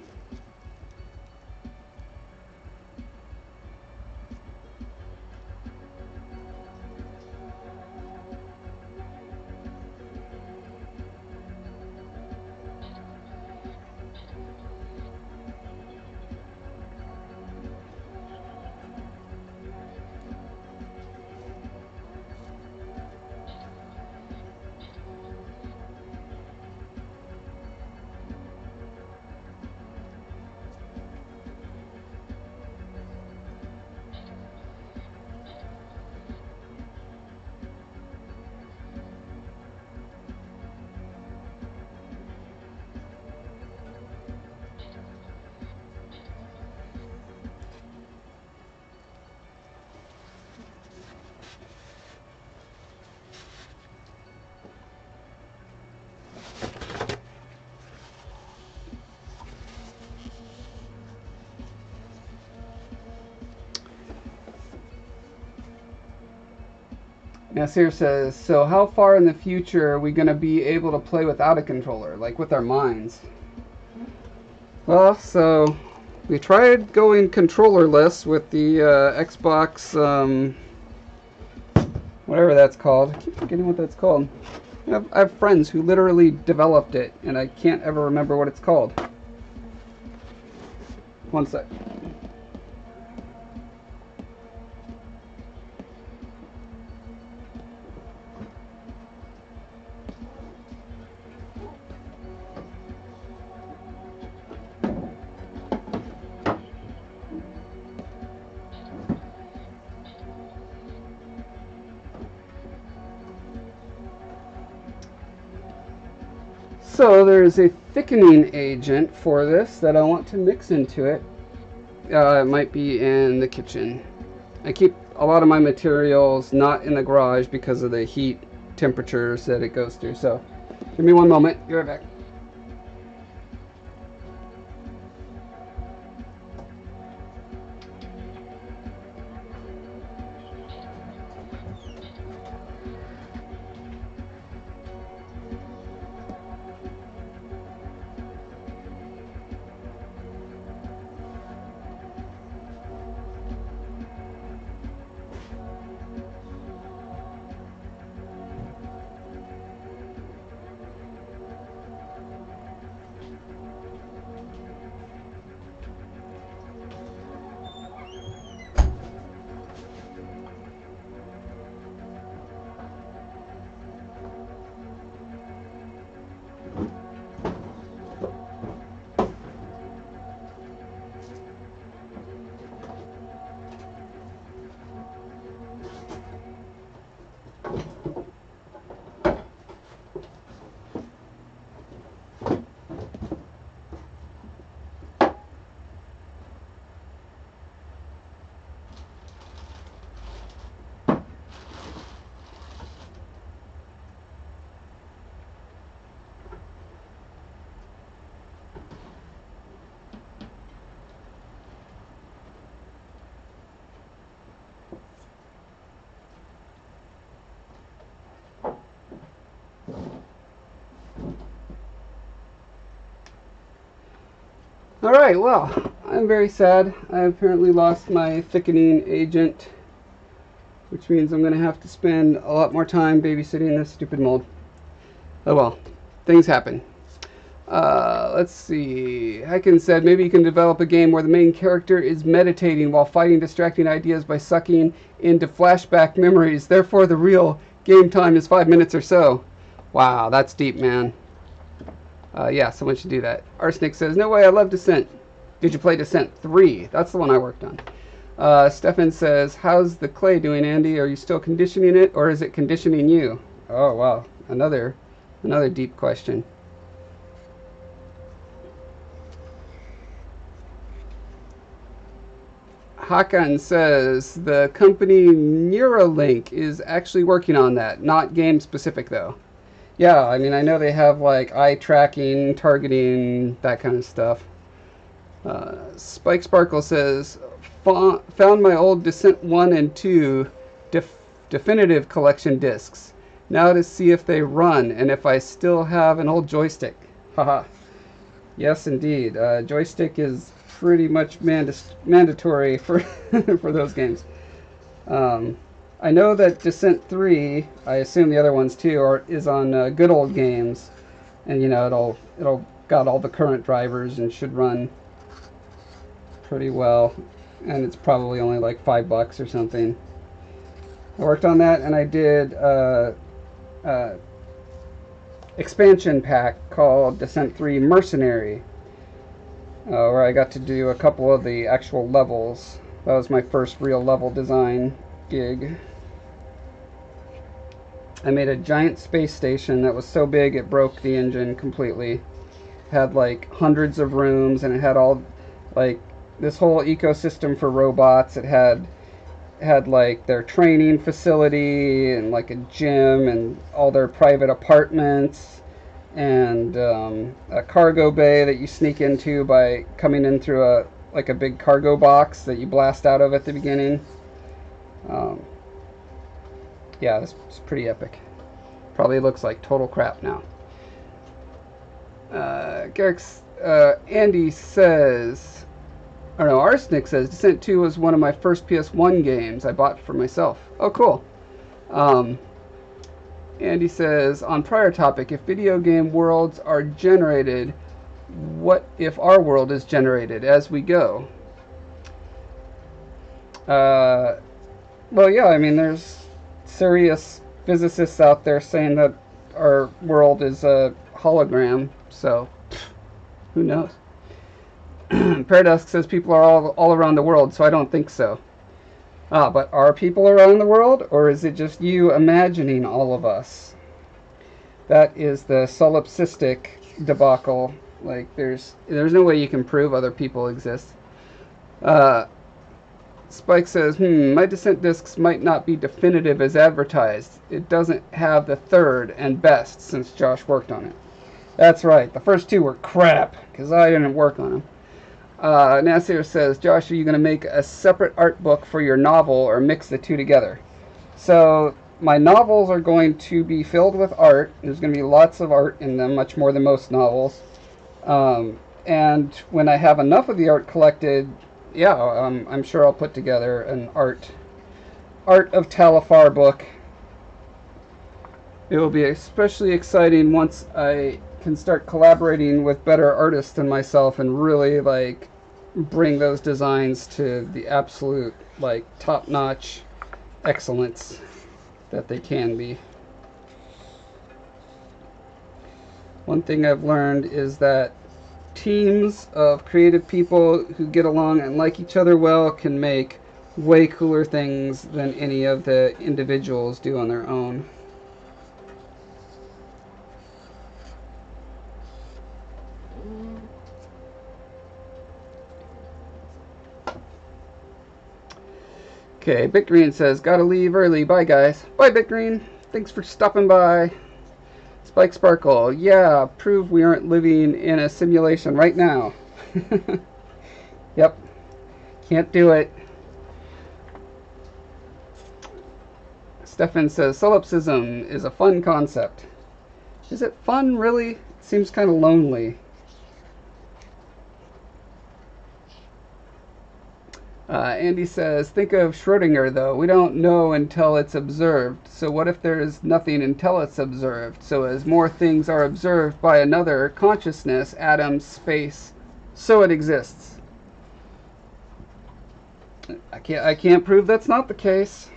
Nasir says, so how far in the future are we going to be able to play without a controller, like with our minds? Well, so we tried going controllerless with the uh, Xbox, um, whatever that's called. I keep forgetting what that's called. I have, I have friends who literally developed it, and I can't ever remember what it's called. One sec. So there's a thickening agent for this that I want to mix into it. Uh, it might be in the kitchen. I keep a lot of my materials not in the garage because of the heat temperatures that it goes through. So give me one moment. Be right back. Alright, well, I'm very sad. I apparently lost my thickening agent, which means I'm going to have to spend a lot more time babysitting this stupid mold. Oh well, things happen. Uh, let's see. Hecken said, maybe you can develop a game where the main character is meditating while fighting distracting ideas by sucking into flashback memories. Therefore, the real game time is five minutes or so. Wow, that's deep, man. Uh, yeah, someone should do that. Arsenic says, no way, I love Descent. Did you play Descent three? That's the one I worked on. Uh, Stefan says, how's the clay doing, Andy? Are you still conditioning it, or is it conditioning you? Oh, wow. Another, another deep question. Hakan says, the company Neuralink is actually working on that. Not game-specific, though. Yeah, I mean, I know they have, like, eye tracking, targeting, that kind of stuff. Uh, Spike Sparkle says, found my old Descent one and two def definitive collection discs. Now to see if they run and if I still have an old joystick. Haha. Yes, indeed. Uh, joystick is pretty much mandas mandatory for, for those games. Um... I know that Descent three, I assume the other ones too, are, is on uh, Good Old Games, and you know it'll it'll got all the current drivers and should run pretty well, and it's probably only like five bucks or something. I worked on that, and I did uh, uh, expansion pack called Descent three Mercenary, uh, where I got to do a couple of the actual levels. That was my first real level design gig. I made a giant space station that was so big it broke the engine completely. It had like hundreds of rooms, and it had all like this whole ecosystem for robots. It had had like their training facility and like a gym and all their private apartments and um, a cargo bay that you sneak into by coming in through a like a big cargo box that you blast out of at the beginning. Um, yeah, it's, it's pretty epic. Probably looks like total crap now. Uh, Garrick's, uh, Andy says, I don't know, Arsenic says, Descent two was one of my first P S one games I bought for myself. Oh, cool. Um, Andy says, on prior topic, if video game worlds are generated, what if our world is generated as we go? Uh... Well, yeah, I mean, there's serious physicists out there saying that our world is a hologram, so who knows? Paradusk says people are all, all around the world, so I don't think so. Ah, but are people around the world, or is it just you imagining all of us? That is the solipsistic debacle. Like, there's, there's no way you can prove other people exist. Uh... Spike says, hmm, my Descent discs might not be definitive as advertised. It doesn't have the third and best since Josh worked on it. That's right. The first two were crap because I didn't work on them. Uh, Nasir says, Josh, are you going to make a separate art book for your novel or mix the two together? So my novels are going to be filled with art. There's going to be lots of art in them, much more than most novels. Um, and when I have enough of the art collected, yeah, um, I'm sure I'll put together an art art of Talifar book. It will be especially exciting once I can start collaborating with better artists than myself and really like bring those designs to the absolute like top-notch excellence that they can be. One thing I've learned is that teams of creative people who get along and like each other well can make way cooler things than any of the individuals do on their own. Okay, Big Green says, gotta leave early. Bye, guys. Bye, Big Green. Thanks for stopping by. Spike Sparkle, yeah, prove we aren't living in a simulation right now. Yep, can't do it. Stefan says, solipsism is a fun concept. Is it fun, really? It seems kind of lonely. Uh, Andy says, think of Schrödinger, though. We don't know until it's observed. So what if there is nothing until it's observed? So as more things are observed by another consciousness, atom, space, so it exists. I can't, I can't prove that's not the case.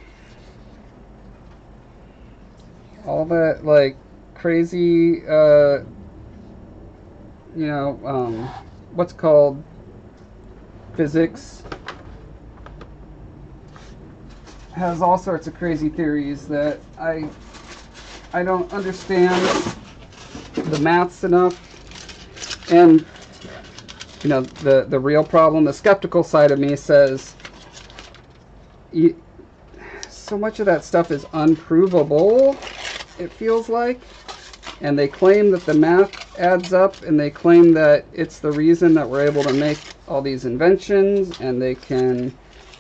All that, like, crazy, uh, you know, um, what's called physics has all sorts of crazy theories that I I don't understand the maths enough. And you know, the the real problem, the skeptical side of me says you, so much of that stuff is unprovable, it feels like, and they claim that the math adds up, and they claim that it's the reason that we're able to make all these inventions, and they can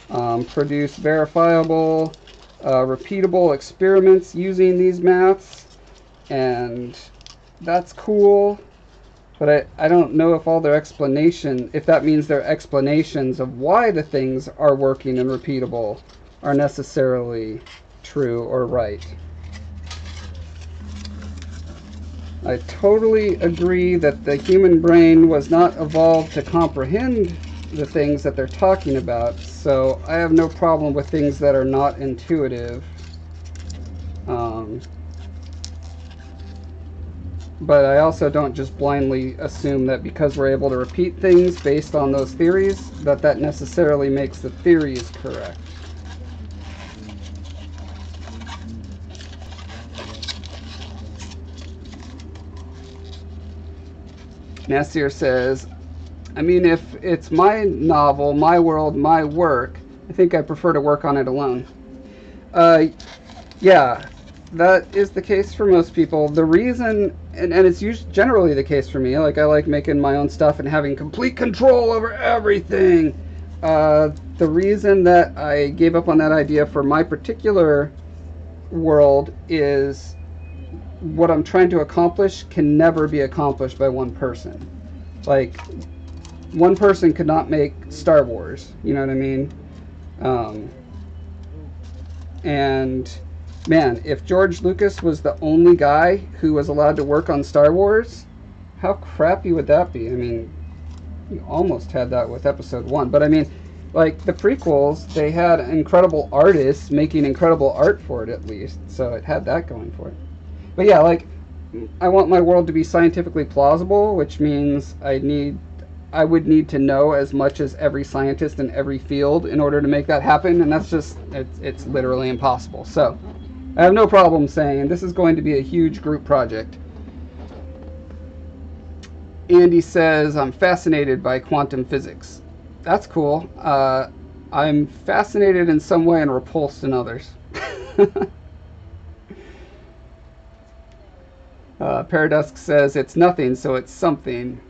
Um, produce verifiable, uh, repeatable experiments using these maths, and that's cool, but I, I don't know if all their explanation, if that means their explanations of why the things are working and repeatable are necessarily true or right. I totally agree that the human brain was not evolved to comprehend the things that they're talking about, so I have no problem with things that are not intuitive. Um, but I also don't just blindly assume that because we're able to repeat things based on those theories, that that necessarily makes the theories correct. Nasir says, I mean, if it's my novel, my world, my work, I think I prefer to work on it alone. Uh, yeah, that is the case for most people. The reason, and, and it's usually generally the case for me, like I like making my own stuff and having complete control over everything. Uh, the reason that I gave up on that idea for my particular world is what I'm trying to accomplish can never be accomplished by one person. Like, one person could not make Star Wars, you know what I mean? Um, and, man, if George Lucas was the only guy who was allowed to work on Star Wars, how crappy would that be? I mean, you almost had that with Episode one. But, I mean, like, the prequels, they had incredible artists making incredible art for it, at least. So it had that going for it. But, yeah, like, I want my world to be scientifically plausible, which means I need... I would need to know as much as every scientist in every field in order to make that happen, and that's just, it's, it's literally impossible. So, I have no problem saying this is going to be a huge group project. Andy says, I'm fascinated by quantum physics. That's cool. Uh, I'm fascinated in some way and repulsed in others. uh, Paradusk says, it's nothing, so it's something.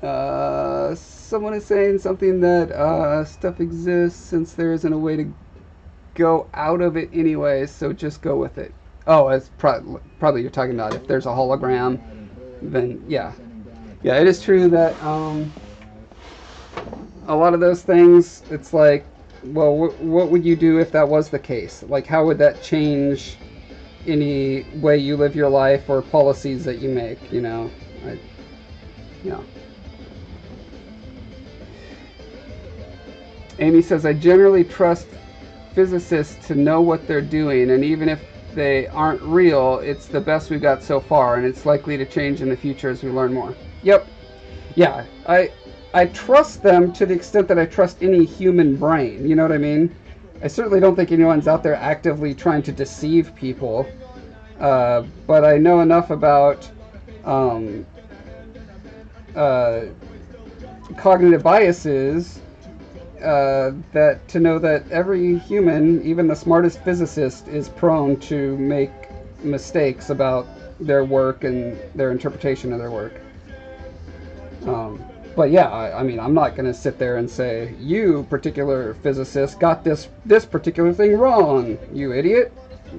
Uh, someone is saying something that uh, stuff exists since there isn't a way to go out of it anyway, so just go with it. Oh, it's pro probably you're talking about if there's a hologram, then yeah. Yeah, it is true that um, a lot of those things, it's like, well, wh what would you do if that was the case? Like, how would that change any way you live your life or policies that you make, you know? I, you know. Amy says, I generally trust physicists to know what they're doing, and even if they aren't real, it's the best we've got so far, and it's likely to change in the future as we learn more. Yep. Yeah, I I trust them to the extent that I trust any human brain, you know what I mean? I certainly don't think anyone's out there actively trying to deceive people, uh, but I know enough about um, uh, cognitive biases Uh, that to know that every human, even the smartest physicist, is prone to make mistakes about their work and their interpretation of their work. Um, but yeah, I, I mean, I'm not going to sit there and say, you particular physicist got this this particular thing wrong, you idiot.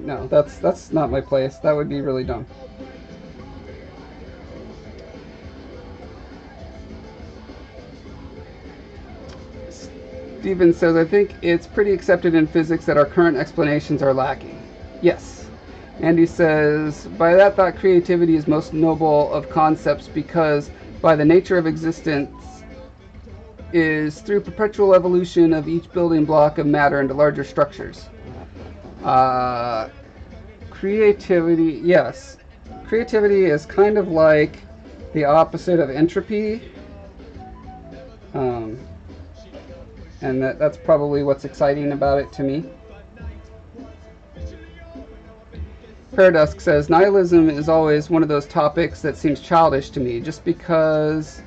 No, that's that's not my place. That would be really dumb. Steven says, I think it's pretty accepted in physics that our current explanations are lacking. Yes. Andy says, by that thought, creativity is most noble of concepts because by the nature of existence is through perpetual evolution of each building block of matter into larger structures. Uh, creativity, yes. Creativity is kind of like the opposite of entropy. Um, and that, that's probably what's exciting about it to me. Paradusk says, nihilism is always one of those topics that seems childish to me. Just because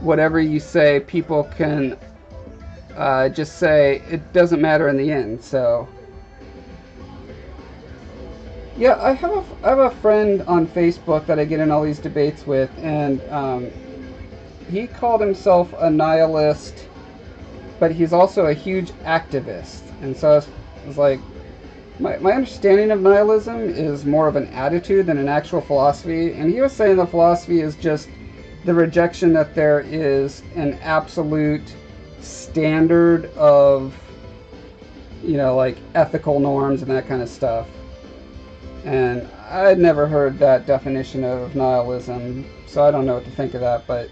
whatever you say, people can uh, just say it doesn't matter in the end. So, yeah, I have a, I have a friend on Facebook that I get in all these debates with, and um, he called himself a nihilist, but he's also a huge activist. And so I was, I was like, My, my understanding of nihilism is more of an attitude than an actual philosophy, and he was saying the philosophy is just the rejection that there is an absolute standard of, you know, like ethical norms and that kind of stuff. And I'd never heard that definition of nihilism, so I don't know what to think of that, but...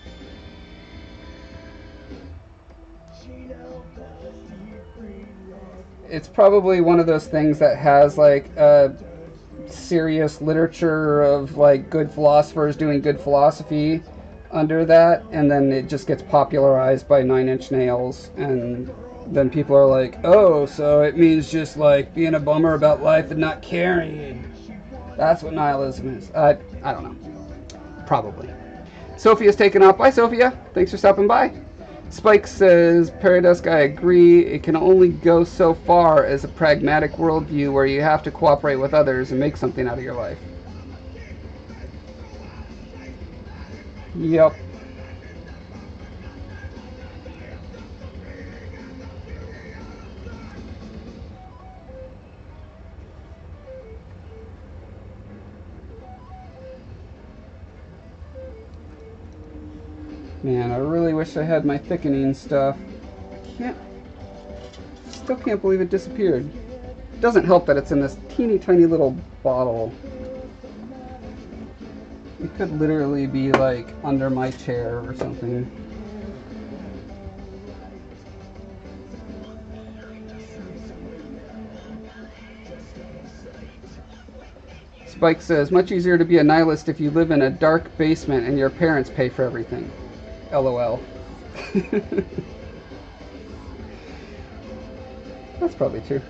it's probably one of those things that has like a serious literature of like good philosophers doing good philosophy under that, and then it just gets popularized by Nine Inch Nails, and then people are like, oh, so it means just like being a bummer about life and not caring. That's what nihilism is. I, I don't know. Probably. Sophia's taken off. Bye, Sophia. Thanks for stopping by. Spike says, Paradusk, I agree. It can only go so far as a pragmatic worldview where you have to cooperate with others and make something out of your life. Yep. Man, I really wish I had my thickening stuff. I can't... still can't believe it disappeared. It doesn't help that it's in this teeny tiny little bottle. It could literally be, like, under my chair or something. Spike says, much easier to be a nihilist if you live in a dark basement and your parents pay for everything. L O L. That's probably true.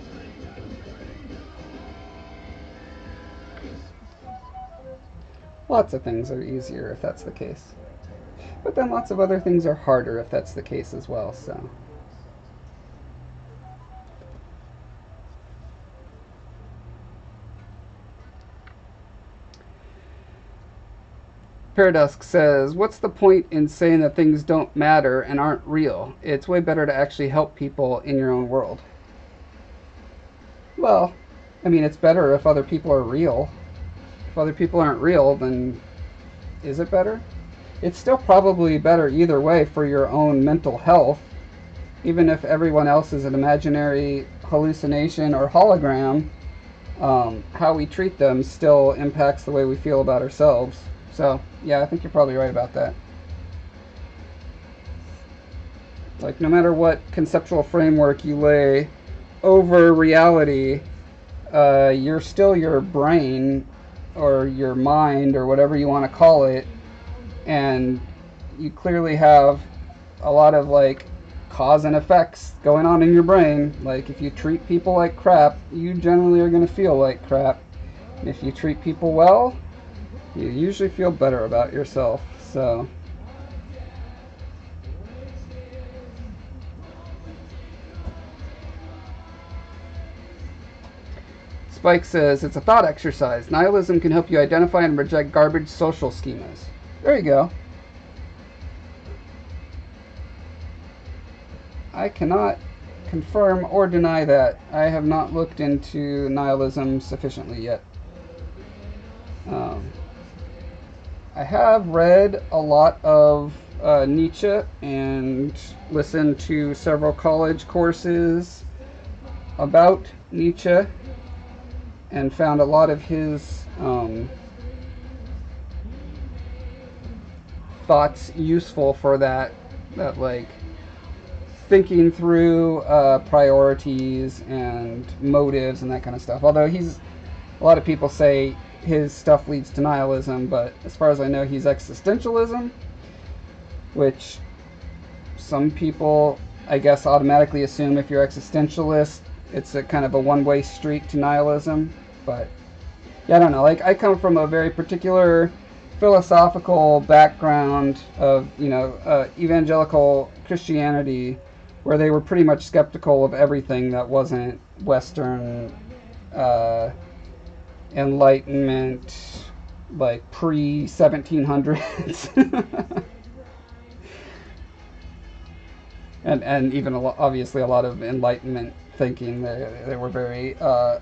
Lots of things are easier if that's the case. But then lots of other things are harder if that's the case as well, so... Paradusk says, what's the point in saying that things don't matter and aren't real? It's way better to actually help people in your own world. Well, I mean, it's better if other people are real. If other people aren't real, then is it better? It's still probably better either way for your own mental health, even if everyone else is an imaginary hallucination or hologram. Um, how we treat them still impacts the way we feel about ourselves. So, yeah, I think you're probably right about that. Like, no matter what conceptual framework you lay over reality, uh, you're still your brain or your mind or whatever you want to call it. And you clearly have a lot of, like, cause and effects going on in your brain. Like, if you treat people like crap, you generally are going to feel like crap. And if you treat people well... you usually feel better about yourself, so... Spike says, it's a thought exercise. Nihilism can help you identify and reject garbage social schemas. There you go. I cannot confirm or deny that. I have not looked into nihilism sufficiently yet. Um... I have read a lot of uh, Nietzsche and listened to several college courses about Nietzsche and found a lot of his um, thoughts useful for that, that like thinking through uh, priorities and motives and that kind of stuff. Although he's, a lot of people say his stuff leads to nihilism, but as far as I know, he's existentialism, which some people, I guess, automatically assume if you're existentialist, it's a kind of a one-way street to nihilism. But yeah, I don't know. Like, I come from a very particular philosophical background of, you know, uh, evangelical Christianity, where they were pretty much skeptical of everything that wasn't Western, uh, Enlightenment, like pre seventeen hundreds. and and even a lot, obviously a lot of Enlightenment thinking they, they were very uh,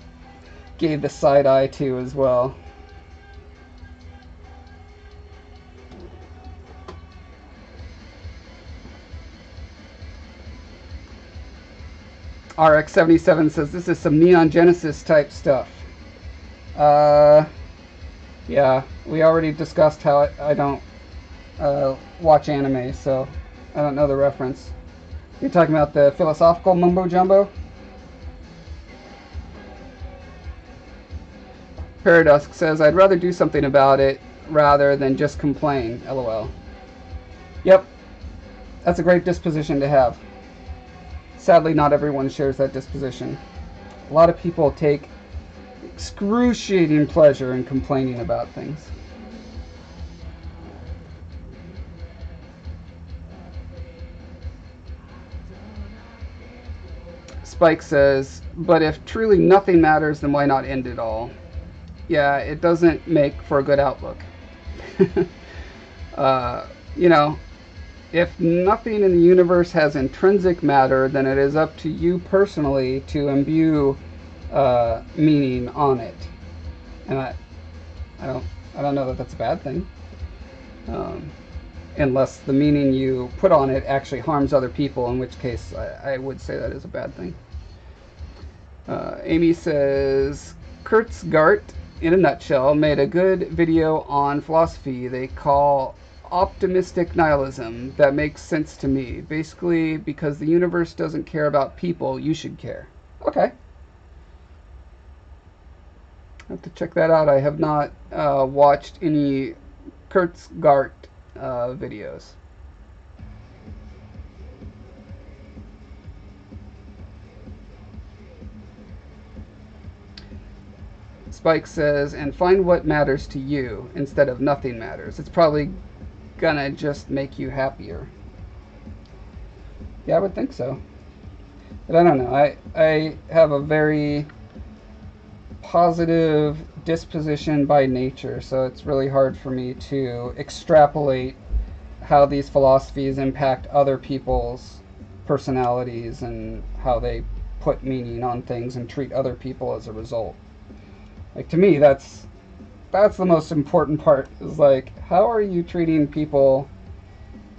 gave the side eye to as well. R X seventy-seven says this is some Neon Genesis type stuff. Uh, yeah, we already discussed how I, I don't uh, watch anime, so I don't know the reference. You're talking about the philosophical mumbo jumbo? Paradusk says, I'd rather do something about it rather than just complain, lol. Yep, that's a great disposition to have. Sadly, not everyone shares that disposition. A lot of people take excruciating pleasure in complaining about things. Spike says, but if truly nothing matters, then why not end it all? Yeah, it doesn't make for a good outlook. uh, you know, if nothing in the universe has intrinsic matter, then it is up to you personally to imbue Uh, meaning on it, and I, I don't, I don't know that that's a bad thing, um, unless the meaning you put on it actually harms other people, in which case I, I would say that is a bad thing. Uh, Amy says, Kurzgesagt, in a nutshell, made a good video on philosophy they call optimistic nihilism. That makes sense to me. Basically, because the universe doesn't care about people, you should care. Okay. I have to check that out. I have not uh, watched any Kurzgesagt uh, videos. Spike says, and find what matters to you instead of nothing matters. It's probably gonna just make you happier. Yeah, I would think so. But I don't know. I, I have a very positive disposition by nature, so it's really hard for me to extrapolate how these philosophies impact other people's personalities and how they put meaning on things and treat other people as a result. Like, to me, that's that's the most important part, is like, how are you treating people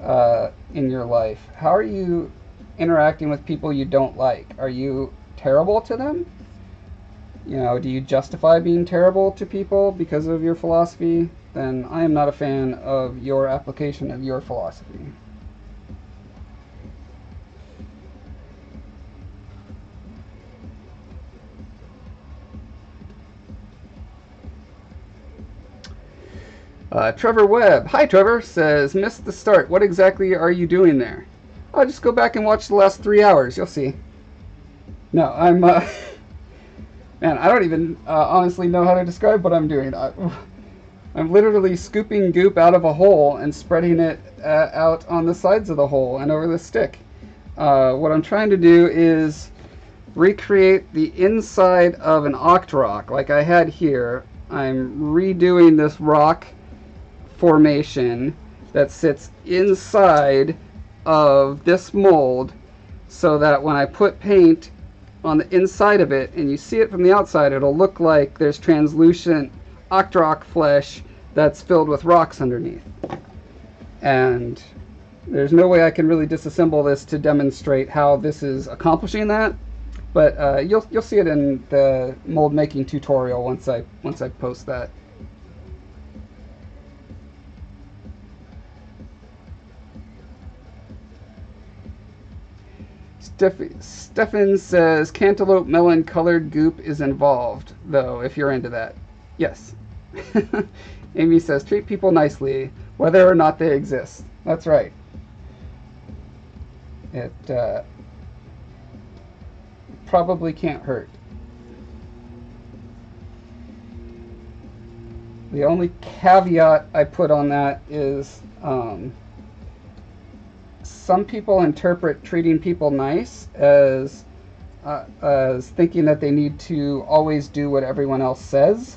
uh, in your life? How are you interacting with people you don't like? Are you terrible to them? You know, do you justify being terrible to people because of your philosophy? Then I am not a fan of your application of your philosophy. Uh, Trevor Webb, hi Trevor, says, missed the start. What exactly are you doing there? I'll just go back and watch the last three hours. You'll see. No, I'm... Uh, Man, I don't even uh, honestly know how to describe what I'm doing. I, I'm literally scooping goop out of a hole and spreading it uh, out on the sides of the hole and over the stick. Uh, what I'm trying to do is recreate the inside of an Octorok, like I had here. I'm redoing this rock formation that sits inside of this mold so that when I put paint on the inside of it and you see it from the outside, it'll look like there's translucent Octorok flesh that's filled with rocks underneath. And There's no way I can really disassemble this to demonstrate how this is accomplishing that, but uh, you'll you'll see it in the mold making tutorial once I once I post that. Stefan says cantaloupe melon colored goop is involved, though, if you're into that. Yes. Amy says treat people nicely, whether or not they exist. That's right. It uh, probably can't hurt. The only caveat I put on that is um, some people interpret treating people nice as uh, as thinking that they need to always do what everyone else says,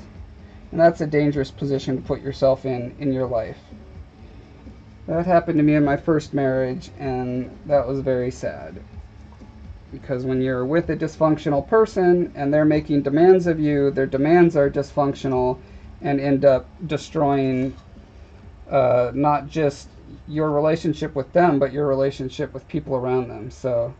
and that's a dangerous position to put yourself in in your life. That happened to me in my first marriage, and that was very sad. Because when you're with a dysfunctional person and they're making demands of you, their demands are dysfunctional and end up destroying uh, not just your relationship with them, but your relationship with people around them. So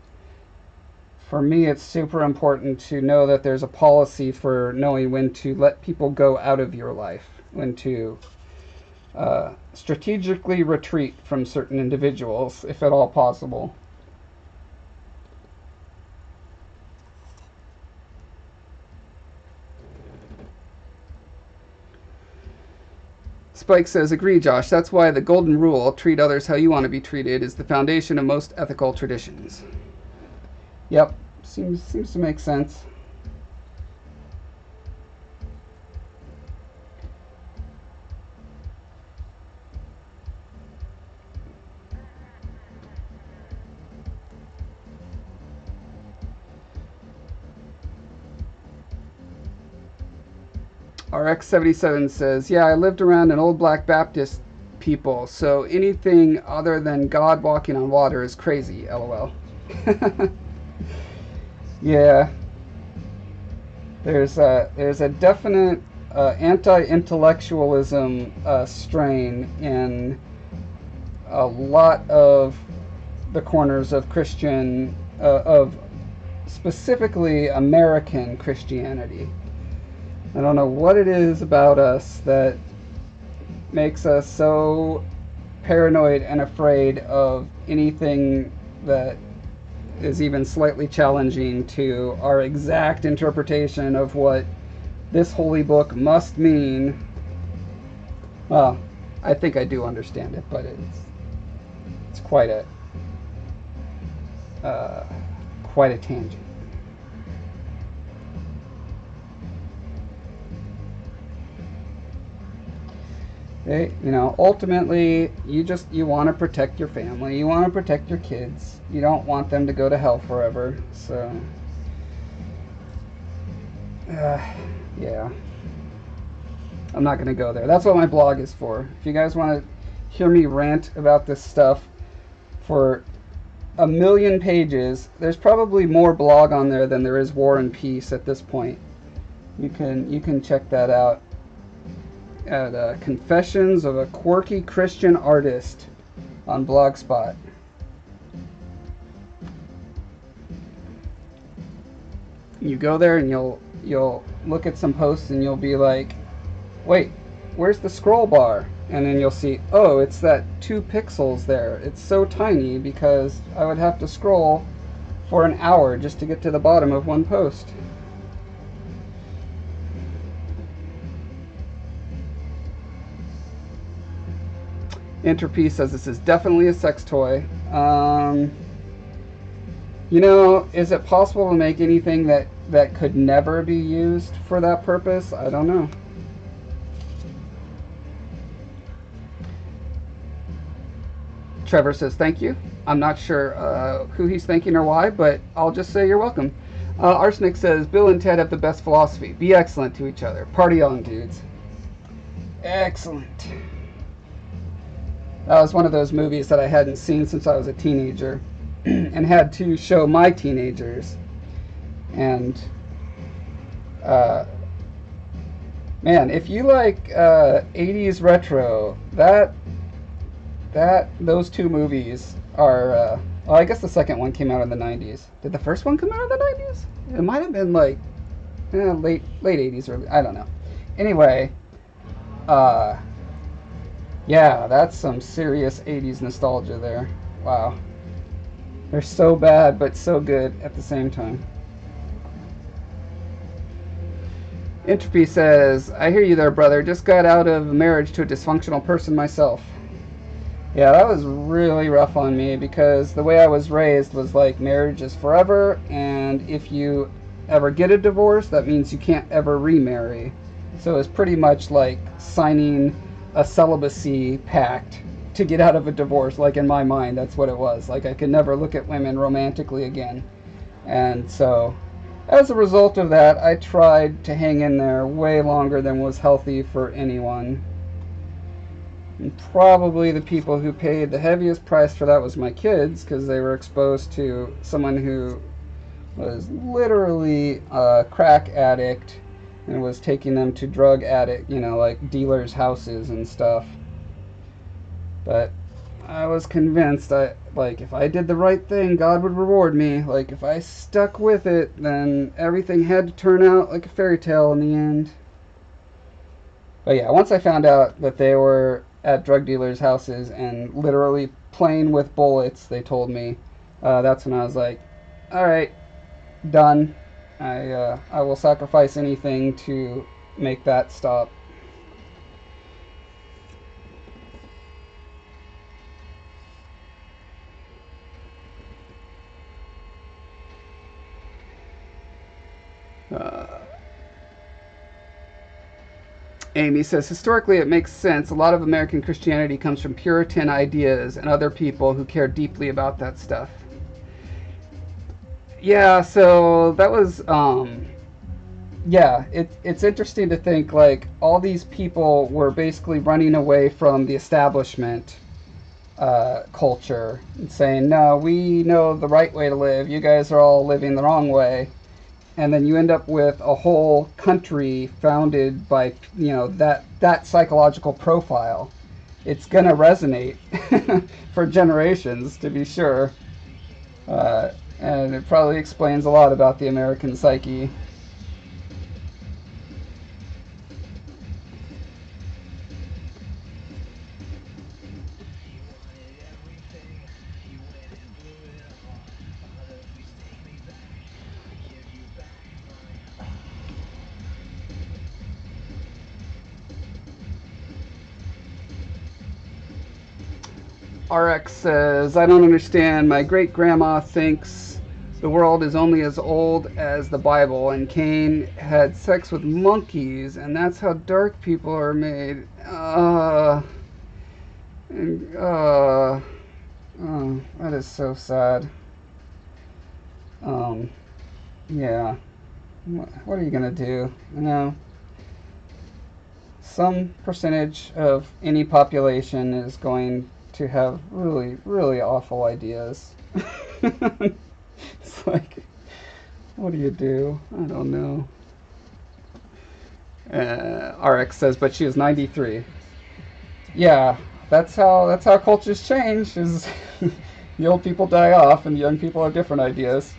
for me, it's super important to know that there's a policy for knowing when to let people go out of your life, when to Uh, strategically retreat from certain individuals, if at all possible. Spike says, agree, Josh. That's why the golden rule, treat others how you want to be treated, is the foundation of most ethical traditions. Yep, seems, seems to make sense. R X seventy-seven says, yeah, I lived around an old Black Baptist people, so anything other than God walking on water is crazy, lol. Yeah. There's a, there's a definite uh, anti-intellectualism uh, strain in a lot of the corners of Christian, uh, of specifically American Christianity. I don't know what it is about us that makes us so paranoid and afraid of anything that is even slightly challenging to our exact interpretation of what this holy book must mean. Well, I think I do understand it, but it's it's quite a uh, quite a tangent. They, you know, ultimately, you just, you want to protect your family. You want to protect your kids. You don't want them to go to hell forever. So, uh, yeah, I'm not going to go there. That's what my blog is for. If you guys want to hear me rant about this stuff for a million pages, there's probably more blog on there than there is War and Peace at this point. You can, you can check that out. At uh, Confessions of a Quirky Christian Artist on Blogspot. You go there and you'll you'll look at some posts and you'll be like, wait, where's the scroll bar? And then you'll see, oh, it's that two pixels there. It's so tiny because I would have to scroll for an hour just to get to the bottom of one post. Interp says this is definitely a sex toy. Um, you know, is it possible to make anything that, that could never be used for that purpose? I don't know. Trevor says thank you. I'm not sure uh, who he's thanking or why, but I'll just say you're welcome. Uh, Arsenic says, Bill and Ted have the best philosophy. Be excellent to each other. Party on, dudes. Excellent. That was one of those movies that I hadn't seen since I was a teenager and had to show my teenagers. And, uh, man, if you like uh, eighties retro, that that those two movies are, uh, well, I guess the second one came out in the nineties. Did the first one come out in the nineties? It might have been like eh, late late eighties or I don't know. Anyway, uh, yeah, that's some serious eighties nostalgia there. Wow, they're so bad but so good at the same time. Entropy says, I hear you there, brother. Just got out of marriage to a dysfunctional person myself. Yeah, that was really rough on me because the way I was raised was like marriage is forever, and if you ever get a divorce, that means you can't ever remarry. So it's pretty much like signing a celibacy pact to get out of a divorce. Like in my mind, that's what it was. Like I could never look at women romantically again. And so as a result of that, I tried to hang in there way longer than was healthy for anyone. And probably the people who paid the heaviest price for that was my kids, because they were exposed to someone who was literally a crack addict and was taking them to drug addict, you know, like dealers' houses and stuff. But I was convinced I like if I did the right thing, God would reward me. Like if I stuck with it, then everything had to turn out like a fairy tale in the end. But yeah, once I found out that they were at drug dealers' houses and literally playing with bullets, they told me, uh, that's when I was like, all right, done. I uh, I will sacrifice anything to make that stop. Uh, Amy says, historically it makes sense. A lot of American Christianity comes from Puritan ideas and other people who care deeply about that stuff. Yeah, so that was, um, yeah, it, it's interesting to think, like, all these people were basically running away from the establishment uh, culture and saying, no, we know the right way to live. You guys are all living the wrong way. And then you end up with a whole country founded by, you know, that that psychological profile. It's going to resonate for generations, to be sure. Uh, and it probably explains a lot about the American psyche. R X says, I don't understand. My great-grandma thinks the world is only as old as the Bible, and Cain had sex with monkeys, and that's how dark people are made. Uh, and, uh, oh, that is so sad. Um, yeah. What are you going to do? You know, some percentage of any population is going to have really, really awful ideas. It's like, what do you do? I don't know. Uh, R X says, but she is ninety-three. Yeah, that's how that's how cultures change. Is the old people die off and the young people have different ideas,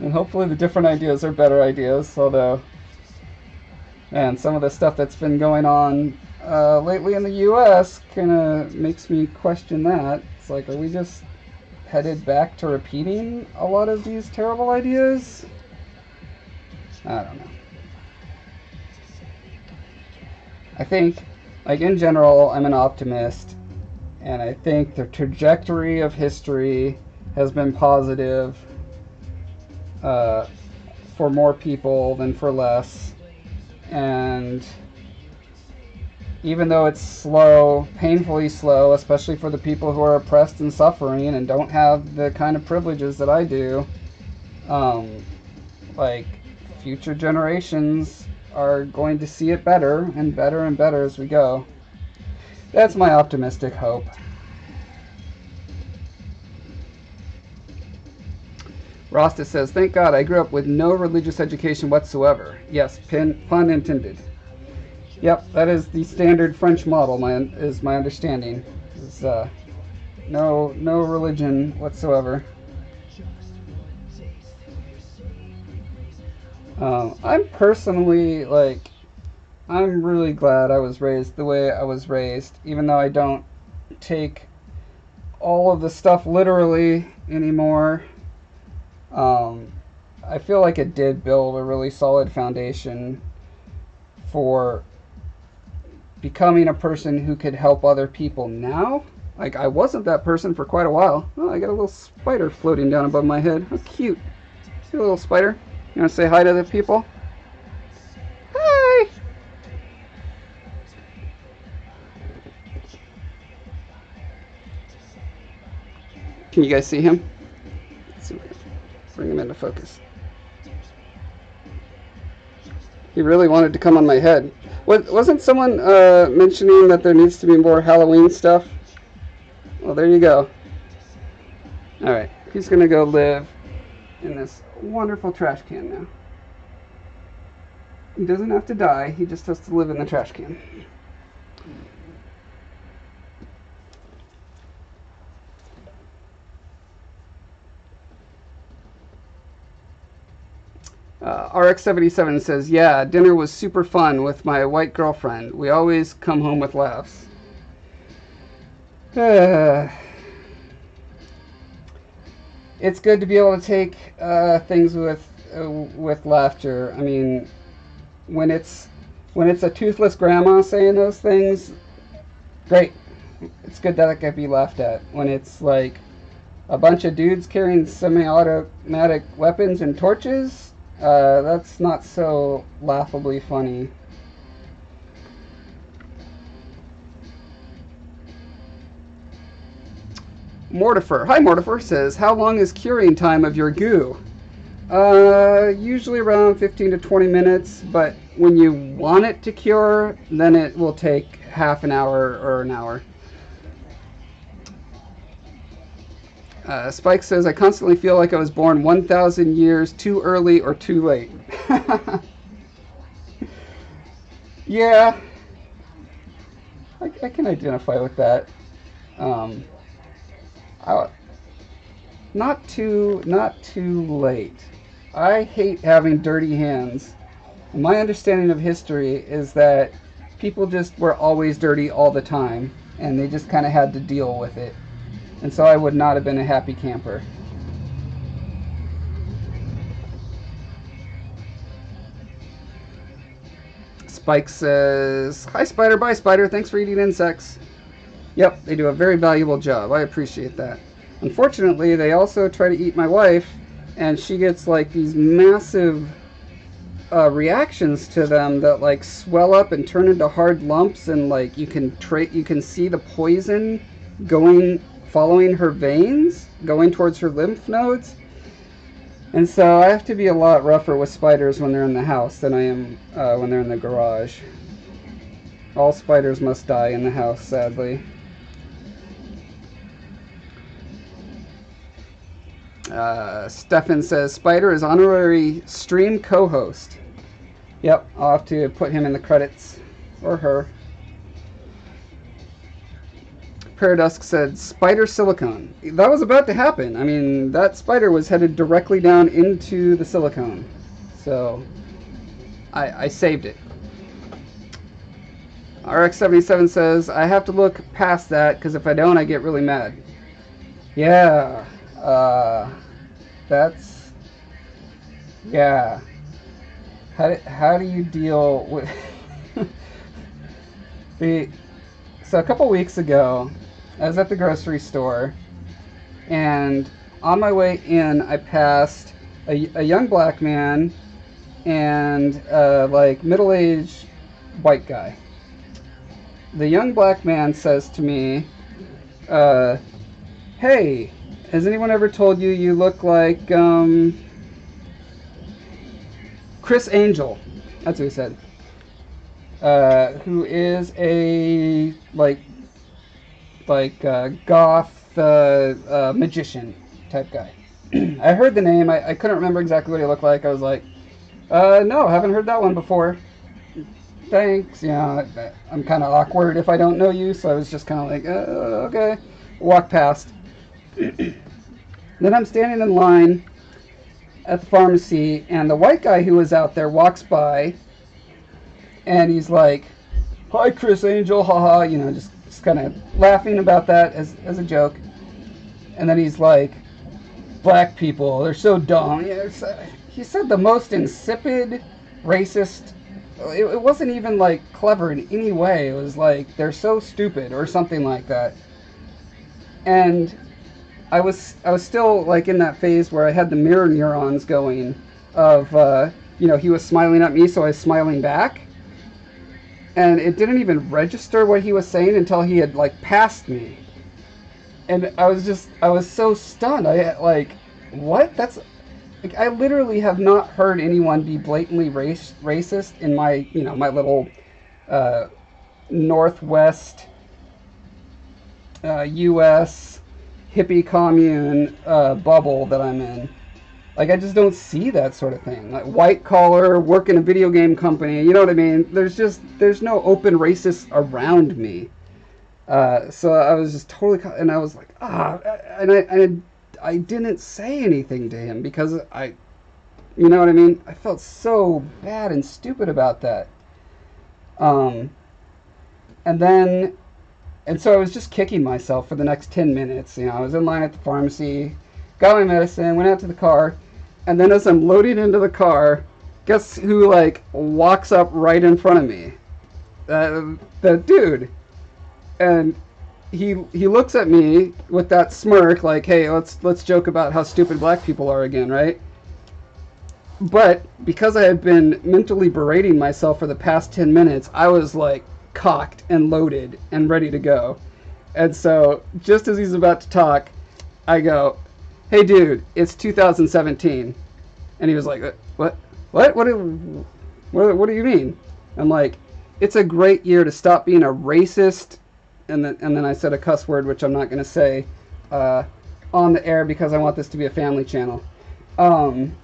and hopefully the different ideas are better ideas. Although, and some of the stuff that's been going on Uh, lately in the U S kind of makes me question that. It's like, are we just headed back to repeating a lot of these terrible ideas? I don't know. I think, like in general, I'm an optimist, and I think the trajectory of history has been positive uh, for more people than for less, and even though it's slow, painfully slow, especially for the people who are oppressed and suffering and don't have the kind of privileges that I do, um, like, future generations are going to see it better and better and better as we go. That's my optimistic hope. Rasta says, thank God I grew up with no religious education whatsoever. Yes, pin, pun intended. Yep, that is the standard French model, my, is my understanding. Is, uh, No, no religion whatsoever. Um, I'm personally, like, I'm really glad I was raised the way I was raised, even though I don't take all of the stuff literally anymore. Um, I feel like it did build a really solid foundation for becoming a person who could help other people now. Like, I wasn't that person for quite a while. Oh, I got a little spider floating down above my head. How cute. See a little spider? You want to say hi to the people? Hi! Can you guys see him? Let's see if we can bring him into focus. He really wanted to come on my head. What, wasn't someone uh, mentioning that there needs to be more Halloween stuff? Well, there you go. Alright, he's going to go live in this wonderful trash can now. He doesn't have to die, he just has to live in the trash can. Uh, R X seventy-seven says, yeah, dinner was super fun with my white girlfriend. We always come home with laughs. Uh, it's good to be able to take uh, things with uh, with laughter. I mean, when it's when it's a toothless grandma saying those things, great. It's good that it can be laughed at. When it's like a bunch of dudes carrying semi-automatic weapons and torches, uh, that's not so laughably funny. Mortifer. Hi, Mortifer says, how long is curing time of your goo? Uh, usually around fifteen to twenty minutes, but when you want it to cure, then it will take half an hour or an hour. Uh, Spike says, I constantly feel like I was born one thousand years too early or too late. Yeah, I, I can identify with that. Um, I, not too, not too late. I hate having dirty hands. My understanding of history is that people just were always dirty all the time, and they just kind of had to deal with it. And so I would not have been a happy camper. Spike says, hi Spider, bye Spider, thanks for eating insects. Yep, they do a very valuable job. I appreciate that. Unfortunately, they also try to eat my wife, and she gets like these massive uh, reactions to them that like swell up and turn into hard lumps, and like you can tra you can see the poison going, following her veins, going towards her lymph nodes. And so I have to be a lot rougher with spiders when they're in the house than I am uh, when they're in the garage. All spiders must die in the house, sadly. Uh, Stefan says, Spider is honorary stream co-host. Yep, I'll have to put him in the credits. Or her. Paradusk said, Spider silicone. That was about to happen. I mean, that spider was headed directly down into the silicone. So, I, I saved it. R X seventy-seven says, I have to look past that, because if I don't, I get really mad. Yeah. Uh, that's, yeah, how do, how do you deal with, the, so a couple weeks ago, I was at the grocery store, and on my way in, I passed a, a young black man and, uh, like, middle-aged white guy. The young black man says to me, uh, hey, has anyone ever told you you look like, um, Criss Angel? That's what he said. Uh, who is a, like, like, uh, goth, uh, uh, magician type guy. I heard the name, I, I couldn't remember exactly what he looked like. I was like, uh, no, haven't heard that one before. Thanks, you know, I'm kind of awkward if I don't know you, so I was just kind of like, uh, okay. walk past. Then I'm standing in line at the pharmacy, and the white guy who was out there walks by, and he's like, "Hi, Criss Angel, haha," you know, just, just kind of laughing about that as, as a joke. And then he's like, "Black people, they're so dumb." He said the most insipid, racist, it, it wasn't even like clever in any way. It was like, "They're so stupid," or something like that. And I was I was still like in that phase where I had the mirror neurons going of, uh, you know, he was smiling at me, so I was smiling back. And it didn't even register what he was saying until he had like passed me. And I was just, I was so stunned. I like, what? That's, like, I literally have not heard anyone be blatantly race, racist in my, you know, my little uh, Northwest uh, U S hippie commune uh, bubble that I'm in. Like, I just don't see that sort of thing. Like, white collar, work in a video game company, you know what I mean? There's just, there's no open racists around me. Uh, so I was just totally, and I was like, ah, and I, and I didn't say anything to him because I, you know what I mean? I felt so bad and stupid about that. Um, and then, and so I was just kicking myself for the next ten minutes. You know, I was in line at the pharmacy, got my medicine, went out to the car, and then as I'm loading into the car, guess who, like, walks up right in front of me? Uh, that dude. And he he looks at me with that smirk, like, "Hey, let's let's joke about how stupid black people are again, right?" But because I had been mentally berating myself for the past ten minutes, I was, like, cocked and loaded and ready to go. And so just as he's about to talk, I go, "Hey, dude, it's two thousand seventeen. And he was like, "What? What? What do, what, what do you mean?" I'm like, "It's a great year to stop being a racist." And then, and then I said a cuss word, which I'm not going to say uh, on the air because I want this to be a family channel. Um,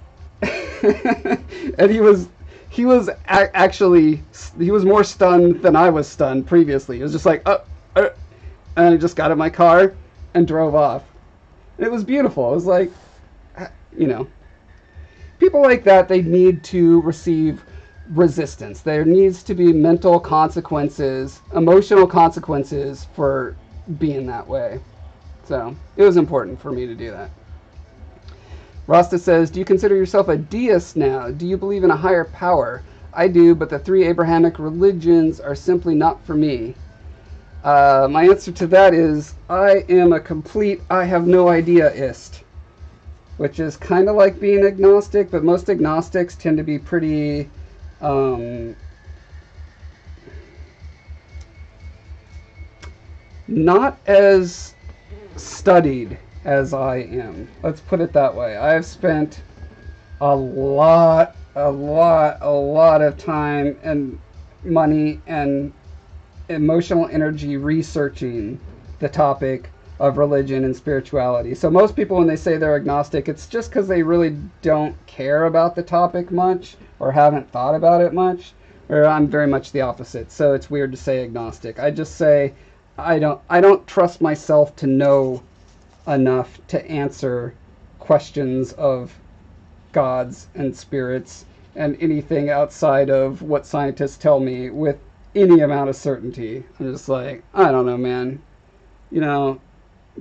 and he was... He was actually, he was more stunned than I was stunned previously. He was just like, "Oh, oh," and I just got in my car and drove off. It was beautiful. I was like, you know, people like that, they need to receive resistance. There needs to be mental consequences, emotional consequences for being that way. So it was important for me to do that. Rasta says, "Do you consider yourself a deist now? Do you believe in a higher power? I do, but the three Abrahamic religions are simply not for me." Uh, my answer to that is, I am a complete I have no idea-ist, which is kind of like being agnostic, but most agnostics tend to be pretty, um, not as studied as I am. Let's put it that way. I've spent a lot, a lot, a lot of time and money and emotional energy researching the topic of religion and spirituality. So most people, when they say they're agnostic, it's just because they really don't care about the topic much or haven't thought about it much. Or I'm very much the opposite, so it's weird to say agnostic. I just say I don't, I don't trust myself to know enough to answer questions of gods and spirits and anything outside of what scientists tell me with any amount of certainty. I'm just like, I don't know, man. You know,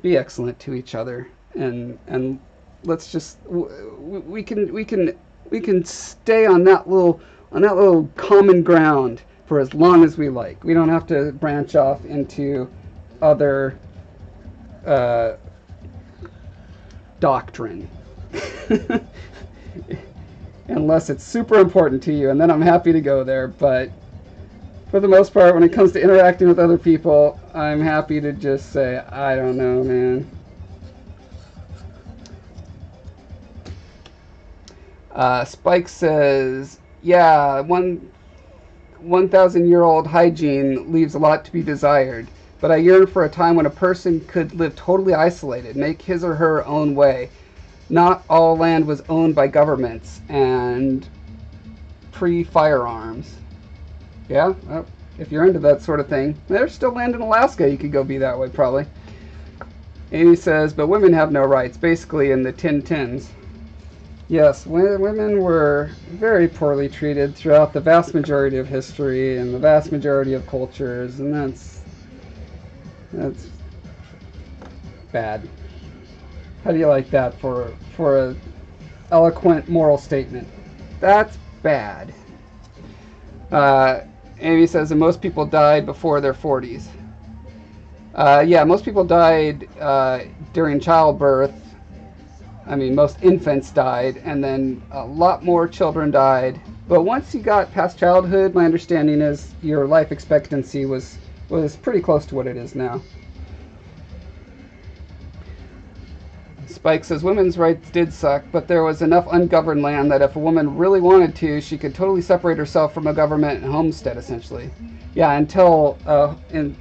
be excellent to each other, and and let's just we can we can we can stay on that little on that little common ground for as long as we like. We don't have to branch off into other uh doctrine unless it's super important to you, and then I'm happy to go there. But for the most part, when it comes to interacting with other people, I'm happy to just say, I don't know, man. uh, Spike says, yeah, one one thousand year old hygiene leaves a lot to be desired. But I yearn for a time when a person could live totally isolated, make his or her own way. Not all land was owned by governments and pre-firearms. Yeah, well, if you're into that sort of thing, there's still land in Alaska you could go be that way, probably. And he says, but women have no rights, basically in the ten tens. Yes, women were very poorly treated throughout the vast majority of history and the vast majority of cultures, and that's, that's bad. How do you like that for, for a eloquent moral statement? That's bad. Uh, Amy says that most people died before their forties. Uh, yeah, most people died uh, during childbirth. I mean, most infants died, and then a lot more children died. But once you got past childhood, my understanding is your life expectancy was, was pretty close to what it is now. Spike says, women's rights did suck, but there was enough ungoverned land that if a woman really wanted to, she could totally separate herself from a government and homestead, essentially. Yeah, until, uh, in,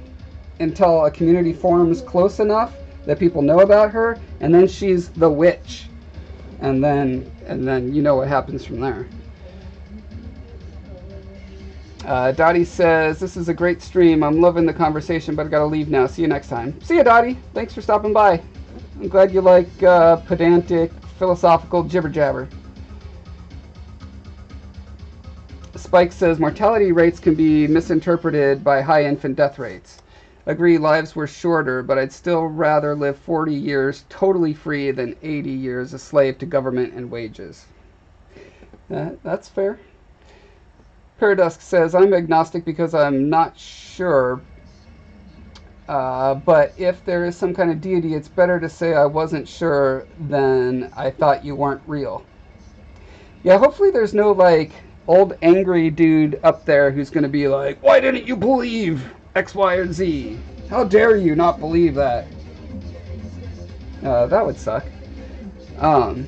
until a community forms close enough that people know about her, and then she's the witch. And then, and then you know what happens from there. Uh, Dottie says, this is a great stream. I'm loving the conversation, but I gotta leave now. See you next time. See ya, Dottie. Thanks for stopping by. I'm glad you like uh, pedantic, philosophical jibber-jabber. Spike says, mortality rates can be misinterpreted by high infant death rates. Agree, lives were shorter, but I'd still rather live forty years totally free than eighty years a slave to government and wages. Uh, that's fair. Paradusk says, I'm agnostic because I'm not sure... Uh, but if there is some kind of deity, it's better to say I wasn't sure than I thought you weren't real. Yeah, hopefully there's no, like, old angry dude up there who's going to be like, why didn't you believe X, Y, or Z? How dare you not believe that? Uh, that would suck. Um,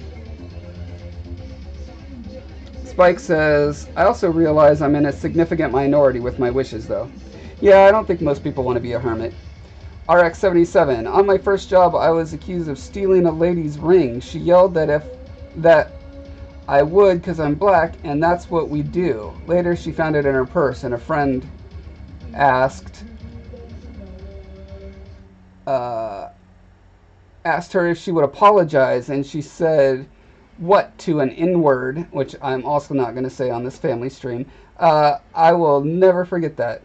Spike says, I also realize I'm in a significant minority with my wishes, though. Yeah, I don't think most people want to be a hermit. R X seventy-seven. On my first job, I was accused of stealing a lady's ring. She yelled that if that I would because I'm black, and that's what we do. Later, she found it in her purse, and a friend asked uh, asked her if she would apologize, and she said, what to an N-word, which I'm also not going to say on this family stream. Uh, I will never forget that.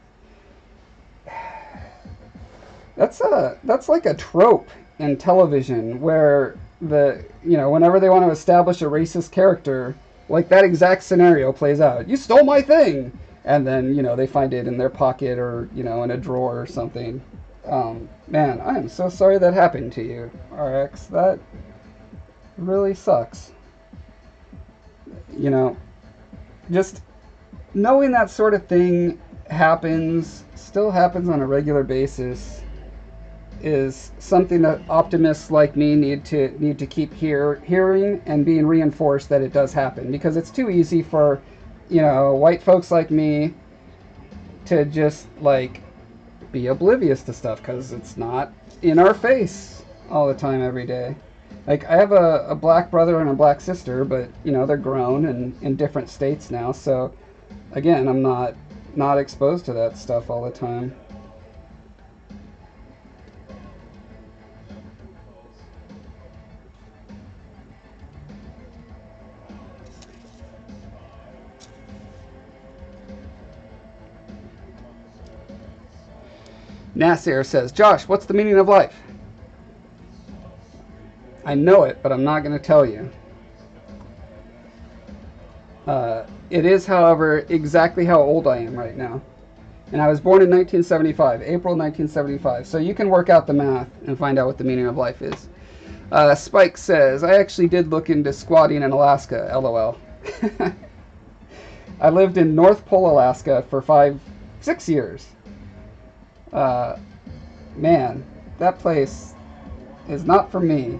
That's a that's like a trope in television where the you know whenever they want to establish a racist character, like that exact scenario plays out. You stole my thing, and then you know they find it in their pocket or you know in a drawer or something. Um, man, I am so sorry that happened to you, R X. That really sucks. You know, just knowing that sort of thing happens, still happens on a regular basis, is something that optimists like me need to need to keep hear, hearing and being reinforced that it does happen, because it's too easy for you know white folks like me to just like be oblivious to stuff because it's not in our face all the time every day. Like I have a, a black brother and a black sister, but you know they're grown and in different states now, so again I'm not not exposed to that stuff all the time. Nasir says, Josh, what's the meaning of life? I know it, but I'm not going to tell you. Uh, it is, however, exactly how old I am right now. And I was born in nineteen seventy-five, April nineteen seventy-five. So you can work out the math and find out what the meaning of life is. Uh, Spike says, I actually did look into squatting in Alaska, LOL. I lived in North Pole, Alaska for five, six years. Uh, man, that place is not for me.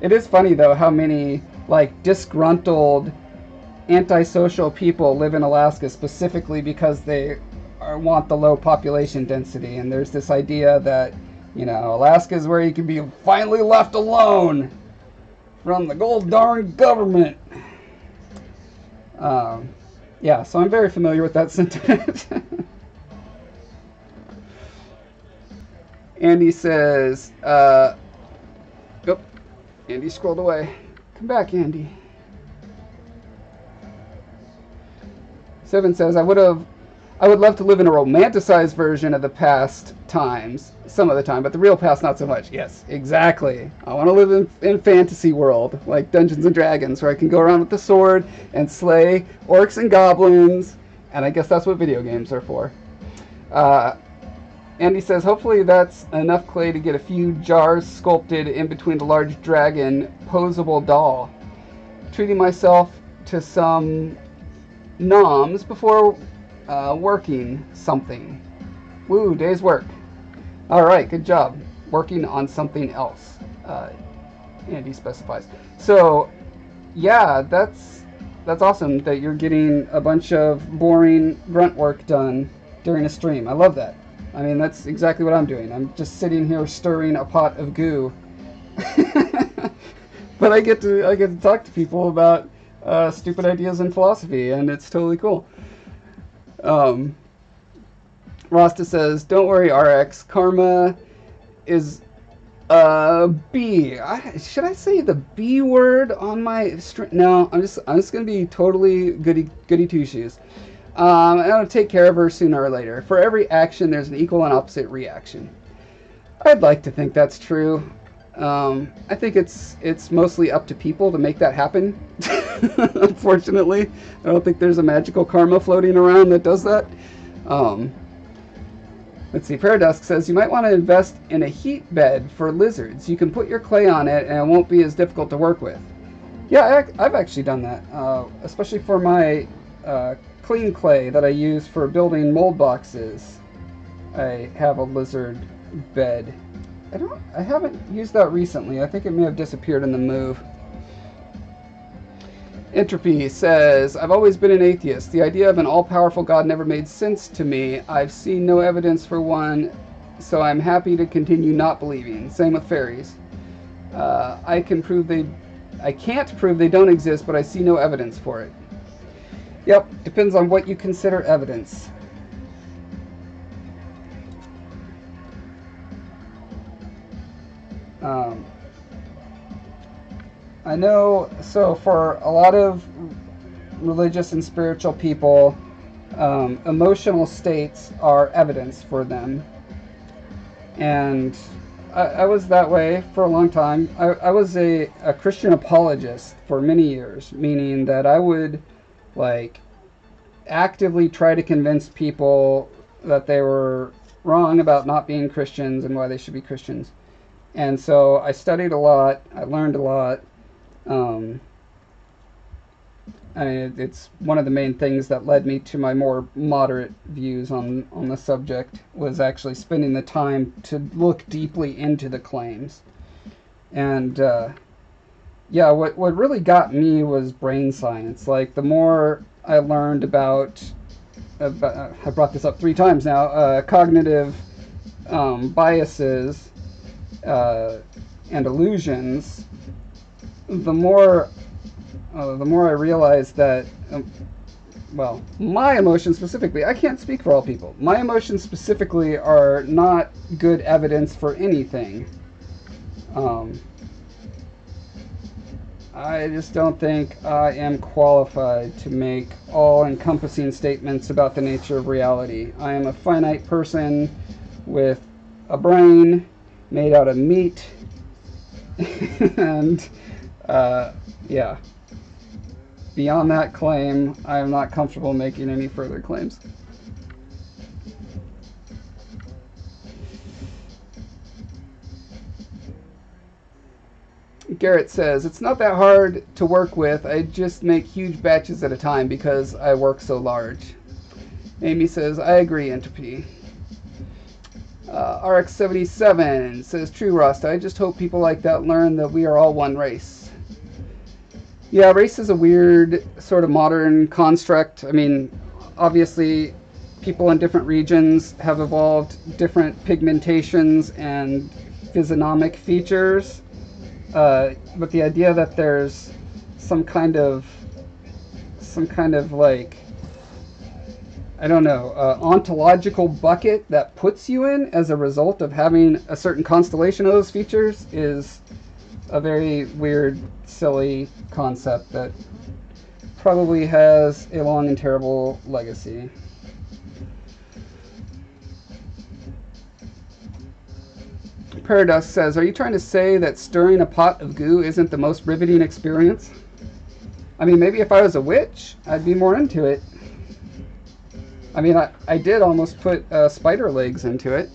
It is funny, though, how many, like, disgruntled, antisocial people live in Alaska specifically because they are, want the low population density. And there's this idea that, you know, Alaska is where you can be finally left alone from the gold darn government. Um, yeah, so I'm very familiar with that sentiment. Andy says, uh, nope, Andy scrolled away. Come back, Andy. Seven says, I would have, I would love to live in a romanticized version of the past times, some of the time, but the real past, not so much. Yes, exactly. I want to live in, in fantasy world, like Dungeons and Dragons, where I can go around with the sword and slay orcs and goblins, and I guess that's what video games are for. Uh, Andy says, hopefully that's enough clay to get a few jars sculpted in between the large dragon posable doll. Treating myself to some noms before uh, working something. Woo, day's work. All right, good job. Working on something else, uh, Andy specifies. So, yeah, that's, that's awesome that you're getting a bunch of boring grunt work done during a stream. I love that. I mean, that's exactly what I'm doing. I'm just sitting here stirring a pot of goo. But I get to I get to talk to people about uh, stupid ideas and philosophy, and it's totally cool. Um, Rasta says, don't worry, R X. Karma is a B. I, should I say the B word on my stream? No, I'm just, I'm just going to be totally goody, goody two-shoes. Um, and I'll take care of her sooner or later. For every action, there's an equal and opposite reaction. I'd like to think that's true. Um, I think it's it's mostly up to people to make that happen. Unfortunately, I don't think there's a magical karma floating around that does that. Um, let's see. Paradusk says you might want to invest in a heat bed for lizards. You can put your clay on it, and it won't be as difficult to work with. Yeah, I, I've actually done that, uh, especially for my. Uh, clean clay that I use for building mold boxes. I have a lizard bed. I don't I haven't used that recently. I think it may have disappeared in the move. Entropy says, I've always been an atheist. The idea of an all-powerful God never made sense to me. I've seen no evidence for one, so I'm happy to continue not believing. Same with fairies. Uh, I can prove they I can't prove they don't exist, but I see no evidence for it. Yep, depends on what you consider evidence. Um, I know, so for a lot of religious and spiritual people, um, emotional states are evidence for them. And I, I was that way for a long time. I, I was a, a Christian apologist for many years, meaning that I would... like actively try to convince people that they were wrong about not being Christians and why they should be Christians. And so I studied a lot, I learned a lot. Um, I mean, it's one of the main things that led me to my more moderate views on, on the subject, was actually spending the time to look deeply into the claims. And, uh, yeah, what, what really got me was brain science. Like, the more I learned about, about I brought this up three times now, uh, cognitive um, biases uh, and illusions, the more, uh, the more I realized that, um, well, my emotions specifically, I can't speak for all people, my emotions specifically are not good evidence for anything. Um... I just don't think I am qualified to make all-encompassing statements about the nature of reality. I am a finite person with a brain made out of meat, and uh, yeah, beyond that claim, I am not comfortable making any further claims. Garrett says, it's not that hard to work with. I just make huge batches at a time because I work so large. Amy says, I agree, Entropy. Uh, R X seventy-seven says, true, Rasta. I just hope people like that learn that we are all one race. Yeah, race is a weird sort of modern construct. I mean, obviously, people in different regions have evolved different pigmentations and physiognomic features. Uh, but the idea that there's some kind of, some kind of like I don't know, uh, ontological bucket that puts you in as a result of having a certain constellation of those features is a very weird, silly concept that probably has a long and terrible legacy. Paradusk says, are you trying to say that stirring a pot of goo isn't the most riveting experience? I mean, maybe if I was a witch, I'd be more into it. I mean, I, I did almost put uh, spider legs into it.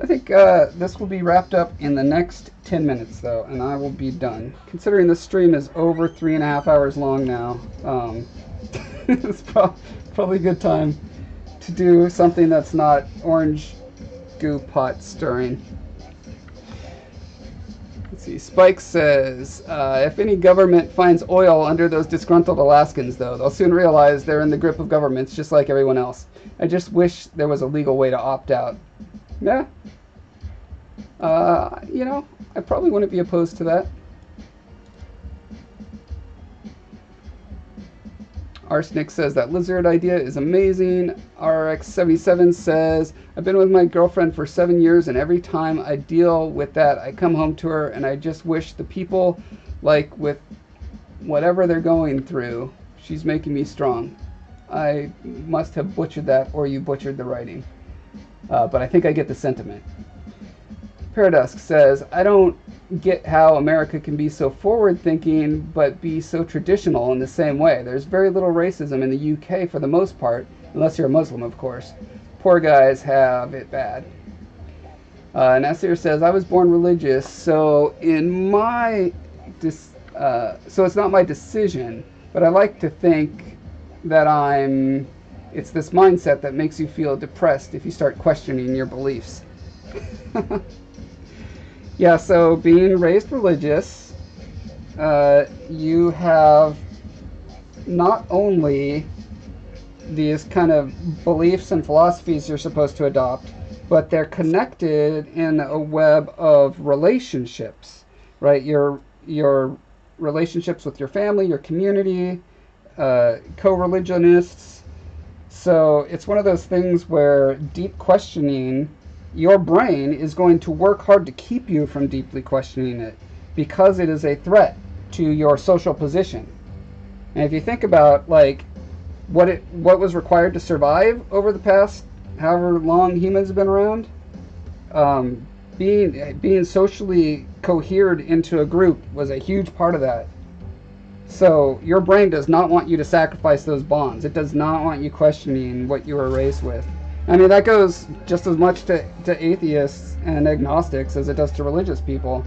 I think uh, this will be wrapped up in the next ten minutes, though, and I will be done. Considering this stream is over three and a half hours long now, um, it's pro probably a good time to do something that's not orange goo pot stirring. Let's see, Spike says, uh, if any government finds oil under those disgruntled Alaskans, though, they'll soon realize they're in the grip of governments just like everyone else. I just wish there was a legal way to opt out. Yeah. Uh, you know, I probably wouldn't be opposed to that. Arsenic says that lizard idea is amazing. R X seventy-seven says, I've been with my girlfriend for seven years and every time I deal with that, I come home to her and I just wish the people, like with whatever they're going through, she's making me strong. I must have butchered that or you butchered the writing. Uh, but I think I get the sentiment. Paradusk says, I don't get how America can be so forward-thinking but be so traditional in the same way. There's very little racism in the U K for the most part, unless you're a Muslim, of course. Poor guys have it bad. Uh, Nasir says, I was born religious, so in my uh, so it's not my decision, but I like to think that I'm... It's this mindset that makes you feel depressed if you start questioning your beliefs. Yeah, so being raised religious, uh, you have not only these kind of beliefs and philosophies you're supposed to adopt, but they're connected in a web of relationships, right? Your, your relationships with your family, your community, uh, co-religionists. So it's one of those things where deep questioning, your brain is going to work hard to keep you from deeply questioning it because it is a threat to your social position. And if you think about like what it what was required to survive over the past however long humans have been around, um, being being socially cohered into a group was a huge part of that. So your brain does not want you to sacrifice those bonds. It does not want you questioning what you were raised with. I mean, that goes just as much to, to atheists and agnostics as it does to religious people.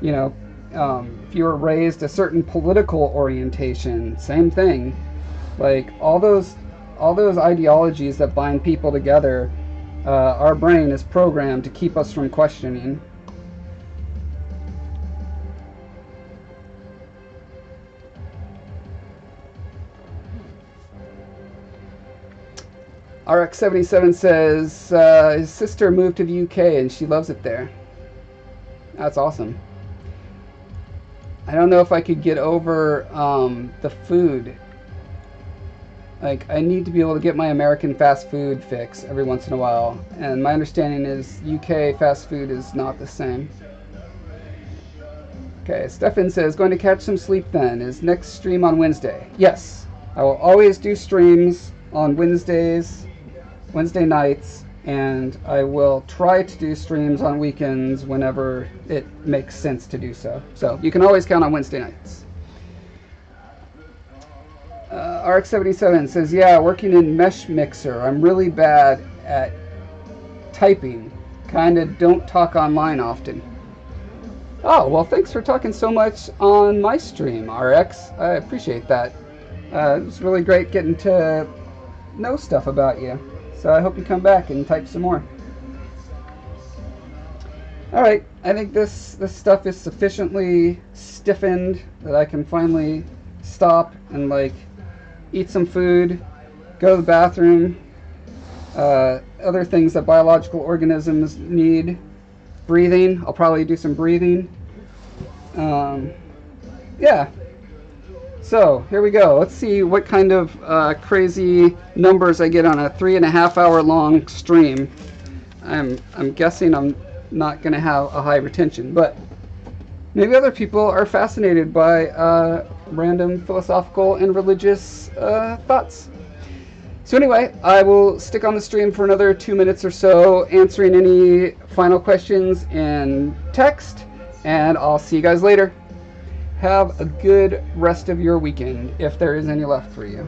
You know, um, if you were raised a certain political orientation, same thing. Like, all those, all those ideologies that bind people together, uh, our brain is programmed to keep us from questioning. R X seventy-seven says, uh, his sister moved to the U K and she loves it there. That's awesome. I don't know if I could get over um, the food. Like, I need to be able to get my American fast food fix every once in a while. And my understanding is U K fast food is not the same. Okay, Stefan says, going to catch some sleep then. Is next stream on Wednesday? Yes, I will always do streams on Wednesdays. Wednesday nights, and I will try to do streams on weekends whenever it makes sense to do so. So you can always count on Wednesday nights. Uh, R X seventy-seven says, yeah, working in Mesh Mixer. I'm really bad at typing. Kind of don't talk online often. Oh, well, thanks for talking so much on my stream, R X. I appreciate that. Uh, it's really great getting to know stuff about you. So I hope you come back and type some more. All right, I think this, this stuff is sufficiently stiffened that I can finally stop and like eat some food, go to the bathroom, uh, other things that biological organisms need, breathing. I'll probably do some breathing. Um, yeah, So here we go. Let's see what kind of uh, crazy numbers I get on a three and a half hour long stream. I'm I'm guessing I'm not going to have a high retention, but maybe other people are fascinated by uh, random philosophical and religious uh, thoughts. So anyway, I will stick on the stream for another two minutes or so, answering any final questions in text, and I'll see you guys later. Have a good rest of your weekend, if there is any left for you.